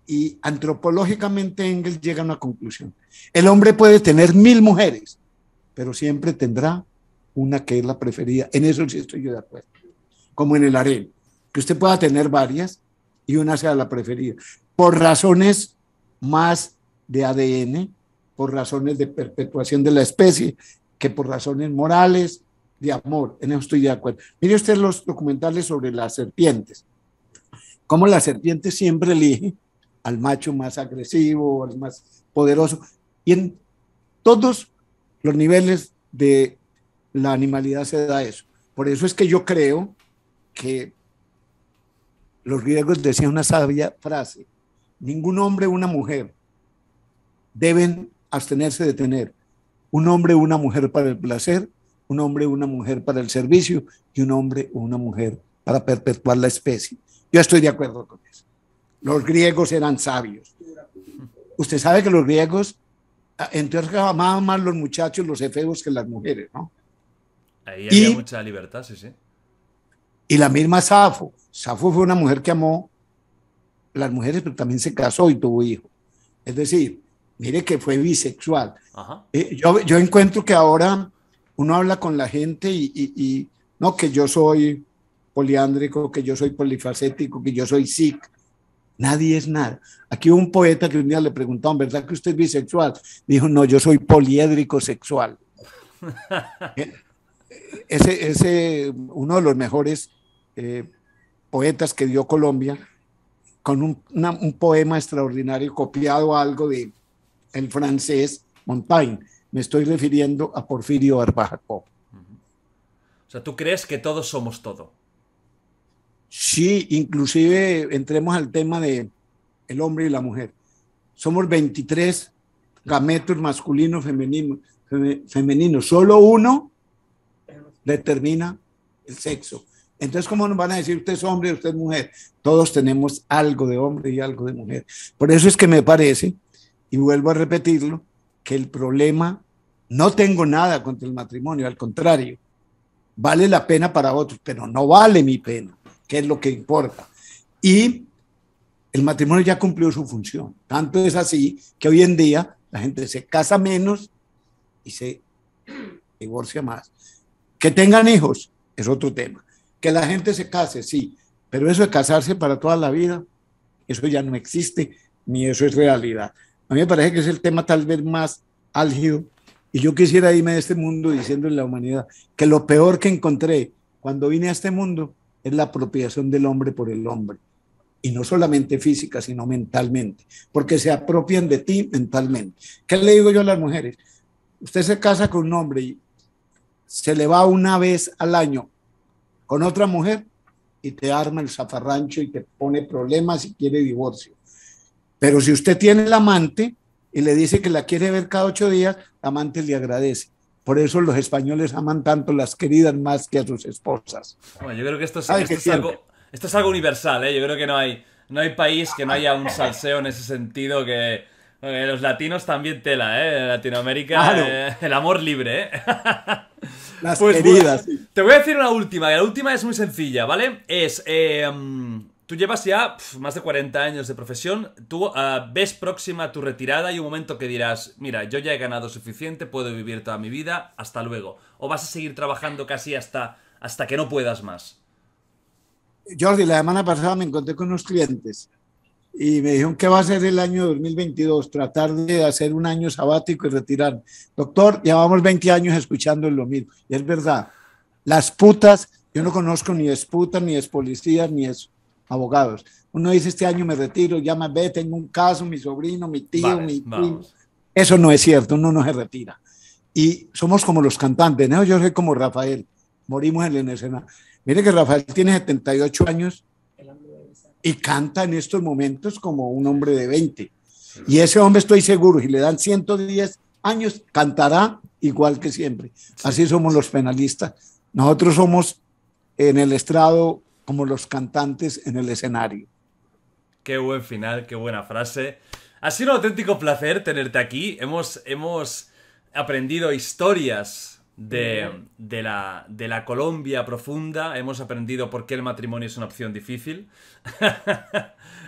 y antropológicamente Engels llega a una conclusión. El hombre puede tener 1000 mujeres, pero siempre tendrá una que es la preferida. En eso sí estoy yo de acuerdo. Como en el harén, que usted pueda tener varias y una sea la preferida. Por razones más de ADN, por razones de perpetuación de la especie, que por razones morales, de amor. En eso estoy de acuerdo. Mire usted los documentales sobre las serpientes. Cómo la serpiente siempre elige al macho más agresivo, al más poderoso, y en todos los niveles de la animalidad se da eso. Por eso es que yo creo que los griegos decían una sabia frase: ningún hombre o una mujer deben abstenerse de tener un hombre o una mujer para el placer, un hombre o una mujer para el servicio y un hombre o una mujer para perpetuar la especie. Yo estoy de acuerdo con eso. Los griegos eran sabios. Usted sabe que los griegos entonces amaban más los muchachos, los efebos, que las mujeres, ¿no? Ahí había mucha libertad, sí, sí. Y la misma Safo. Safo fue una mujer que amó las mujeres, pero también se casó y tuvo hijos. Es decir, mire que fue bisexual. Ajá. Yo encuentro que ahora uno habla con la gente y no, que yo soy poliándrico, que yo soy polifacético, que yo soy sic. Nadie es nada. Aquí hubo un poeta que un día le preguntaron, ¿verdad que usted es bisexual? Dijo, no, yo soy poliédrico sexual. Ese uno de los mejores poetas que dio Colombia, con un poema extraordinario copiado algo de el francés Montaigne. Me estoy refiriendo a Porfirio Barbajacob. O sea, ¿tú crees que todos somos todo? Sí, inclusive entremos al tema de el hombre y la mujer. Somos 23 gametos masculinos, femeninos. Solo uno determina el sexo. Entonces, ¿cómo nos van a decir usted es hombre, usted es mujer? Todos tenemos algo de hombre y algo de mujer. Por eso es que me parece, y vuelvo a repetirlo, que el problema, no tengo nada contra el matrimonio, al contrario, vale la pena para otros, pero no vale mi pena, que es lo que importa. Y el matrimonio ya cumplió su función. Tanto es así que hoy en día la gente se casa menos y se divorcia más. Que tengan hijos es otro tema. Que la gente se case, sí, pero eso de casarse para toda la vida, eso ya no existe, ni eso es realidad. A mí me parece que es el tema tal vez más álgido, y yo quisiera irme de este mundo diciéndole a la humanidad que lo peor que encontré cuando vine a este mundo es la apropiación del hombre por el hombre, y no solamente física, sino mentalmente, porque se apropian de ti mentalmente. ¿Qué le digo yo a las mujeres? Usted se casa con un hombre y se le va una vez al año con otra mujer y te arma el zafarrancho y te pone problemas y quiere divorcio. Pero si usted tiene el amante y le dice que la quiere ver cada 8 días, el amante le agradece. Por eso los españoles aman tanto las queridas más que a sus esposas. Bueno, yo creo que esto es algo universal, ¿eh? Yo creo que no hay país que no haya un salseo en ese sentido que... Los latinos también tela, ¿eh? Latinoamérica, claro. El amor libre, ¿eh? Las pues, queridas. Bueno, te voy a decir una última, que la última es muy sencilla, ¿vale? Es, tú llevas ya más de 40 años de profesión, tú ves próxima tu retirada y un momento que dirás, mira, yo ya he ganado suficiente, puedo vivir toda mi vida, hasta luego. ¿O vas a seguir trabajando casi hasta que no puedas más? Jordi, la semana pasada me encontré con unos clientes y me dijeron que va a ser el año 2022, tratar de hacer un año sabático y retirar. Doctor, llevamos 20 años escuchando lo mismo. Y es verdad, las putas, yo no conozco ni es puta, ni es policía, ni es abogados. Uno dice, este año me retiro, ya me ve, tengo un caso, mi sobrino, mi tío, vale, mi primo. Eso no es cierto, uno no se retira. Y somos como los cantantes, ¿no? Yo soy como Rafael, morimos en el escenario. Mire que Rafael tiene 78 años, y canta en estos momentos como un hombre de 20. Y ese hombre, estoy seguro, si le dan 110 años, cantará igual que siempre. Así somos los penalistas. Nosotros somos en el estrado como los cantantes en el escenario. Qué buen final, qué buena frase. Ha sido un auténtico placer tenerte aquí. Hemos aprendido historias de la Colombia profunda, hemos aprendido por qué el matrimonio es una opción difícil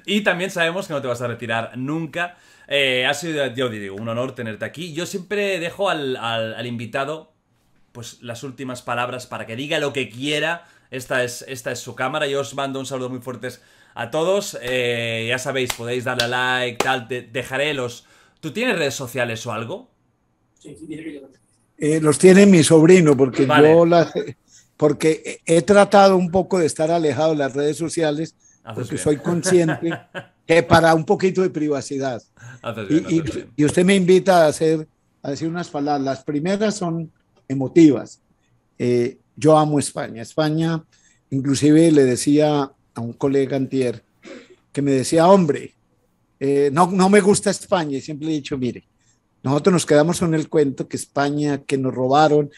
y también sabemos que no te vas a retirar nunca. Ha sido, yo digo, un honor tenerte aquí. Yo siempre dejo al invitado pues las últimas palabras para que diga lo que quiera. Esta es su cámara. Yo os mando un saludo muy fuertes a todos. Ya sabéis, podéis darle a like, tal, dejaré los... ¿Tú tienes redes sociales o algo? Sí, mira que yo... los tiene mi sobrino, porque vale. Porque he tratado un poco de estar alejado de las redes sociales, porque bien. Soy consciente que para un poquito de privacidad. Y usted me invita a decir unas palabras. Las primeras son emotivas. Yo amo España. España, inclusive le decía a un colega antier, que me decía, hombre, no me gusta España, y siempre he dicho, mire, nosotros nos quedamos con el cuento que España, que nos robaron,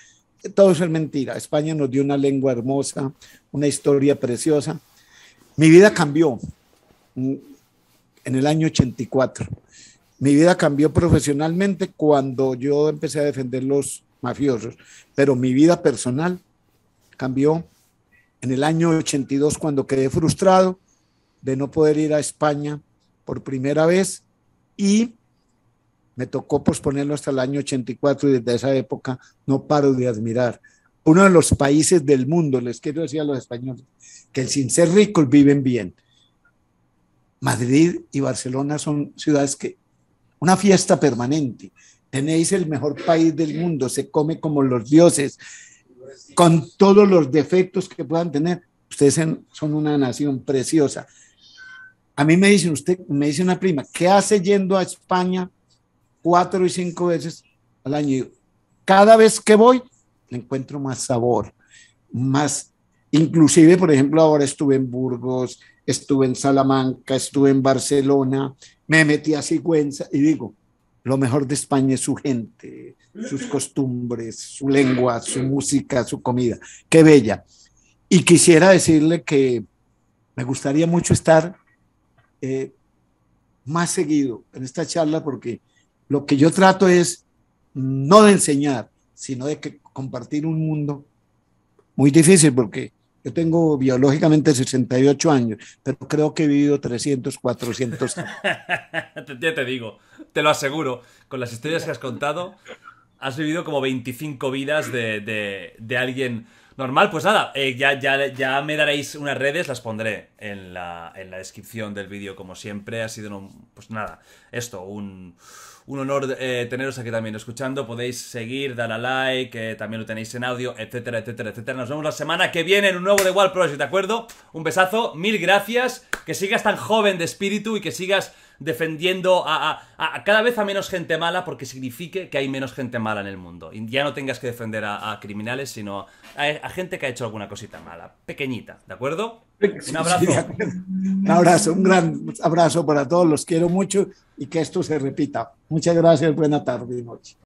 todo eso es mentira. España nos dio una lengua hermosa, una historia preciosa. Mi vida cambió en el año 84. Mi vida cambió profesionalmente cuando yo empecé a defender los mafiosos, pero mi vida personal cambió en el año 82 cuando quedé frustrado de no poder ir a España por primera vez y me tocó posponerlo hasta el año 84 y desde esa época no paro de admirar. Uno de los países del mundo, les quiero decir a los españoles, que sin ser ricos viven bien. Madrid y Barcelona son ciudades que, una fiesta permanente, tenéis el mejor país del mundo, se come como los dioses, con todos los defectos que puedan tener. Ustedes son una nación preciosa. A mí me dicen, usted, me dice una prima, ¿qué hace yendo a España 4 y 5 veces al año? Cada vez que voy, le encuentro más sabor, más, inclusive, por ejemplo, ahora estuve en Burgos, estuve en Salamanca, estuve en Barcelona, me metí a Sigüenza y digo, lo mejor de España es su gente, sus costumbres, su lengua, su música, su comida. ¡Qué bella! Y quisiera decirle que me gustaría mucho estar más seguido en esta charla porque lo que yo trato es no de enseñar, sino de que compartir un mundo muy difícil porque yo tengo biológicamente 68 años, pero creo que he vivido 300, 400 años. Ya te digo, te lo aseguro, con las historias que has contado, has vivido como 25 vidas de alguien normal. Pues nada, ya me daréis unas redes, las pondré en la descripción del vídeo como siempre. Ha sido, pues nada, esto, un honor teneros aquí también escuchando. Podéis seguir, dar a like, también lo tenéis en audio, etcétera, etcétera, etcétera. Nos vemos la semana que viene en un nuevo The Wild Project, ¿de acuerdo? Un besazo, mil gracias, que sigas tan joven de espíritu y que sigas defendiendo a cada vez a menos gente mala, porque signifique que hay menos gente mala en el mundo. Y ya no tengas que defender a criminales, sino a gente que ha hecho alguna cosita mala, pequeñita, ¿de acuerdo? Un abrazo. Sí, un abrazo, un gran abrazo para todos, los quiero mucho y que esto se repita. Muchas gracias, buena tarde y noche.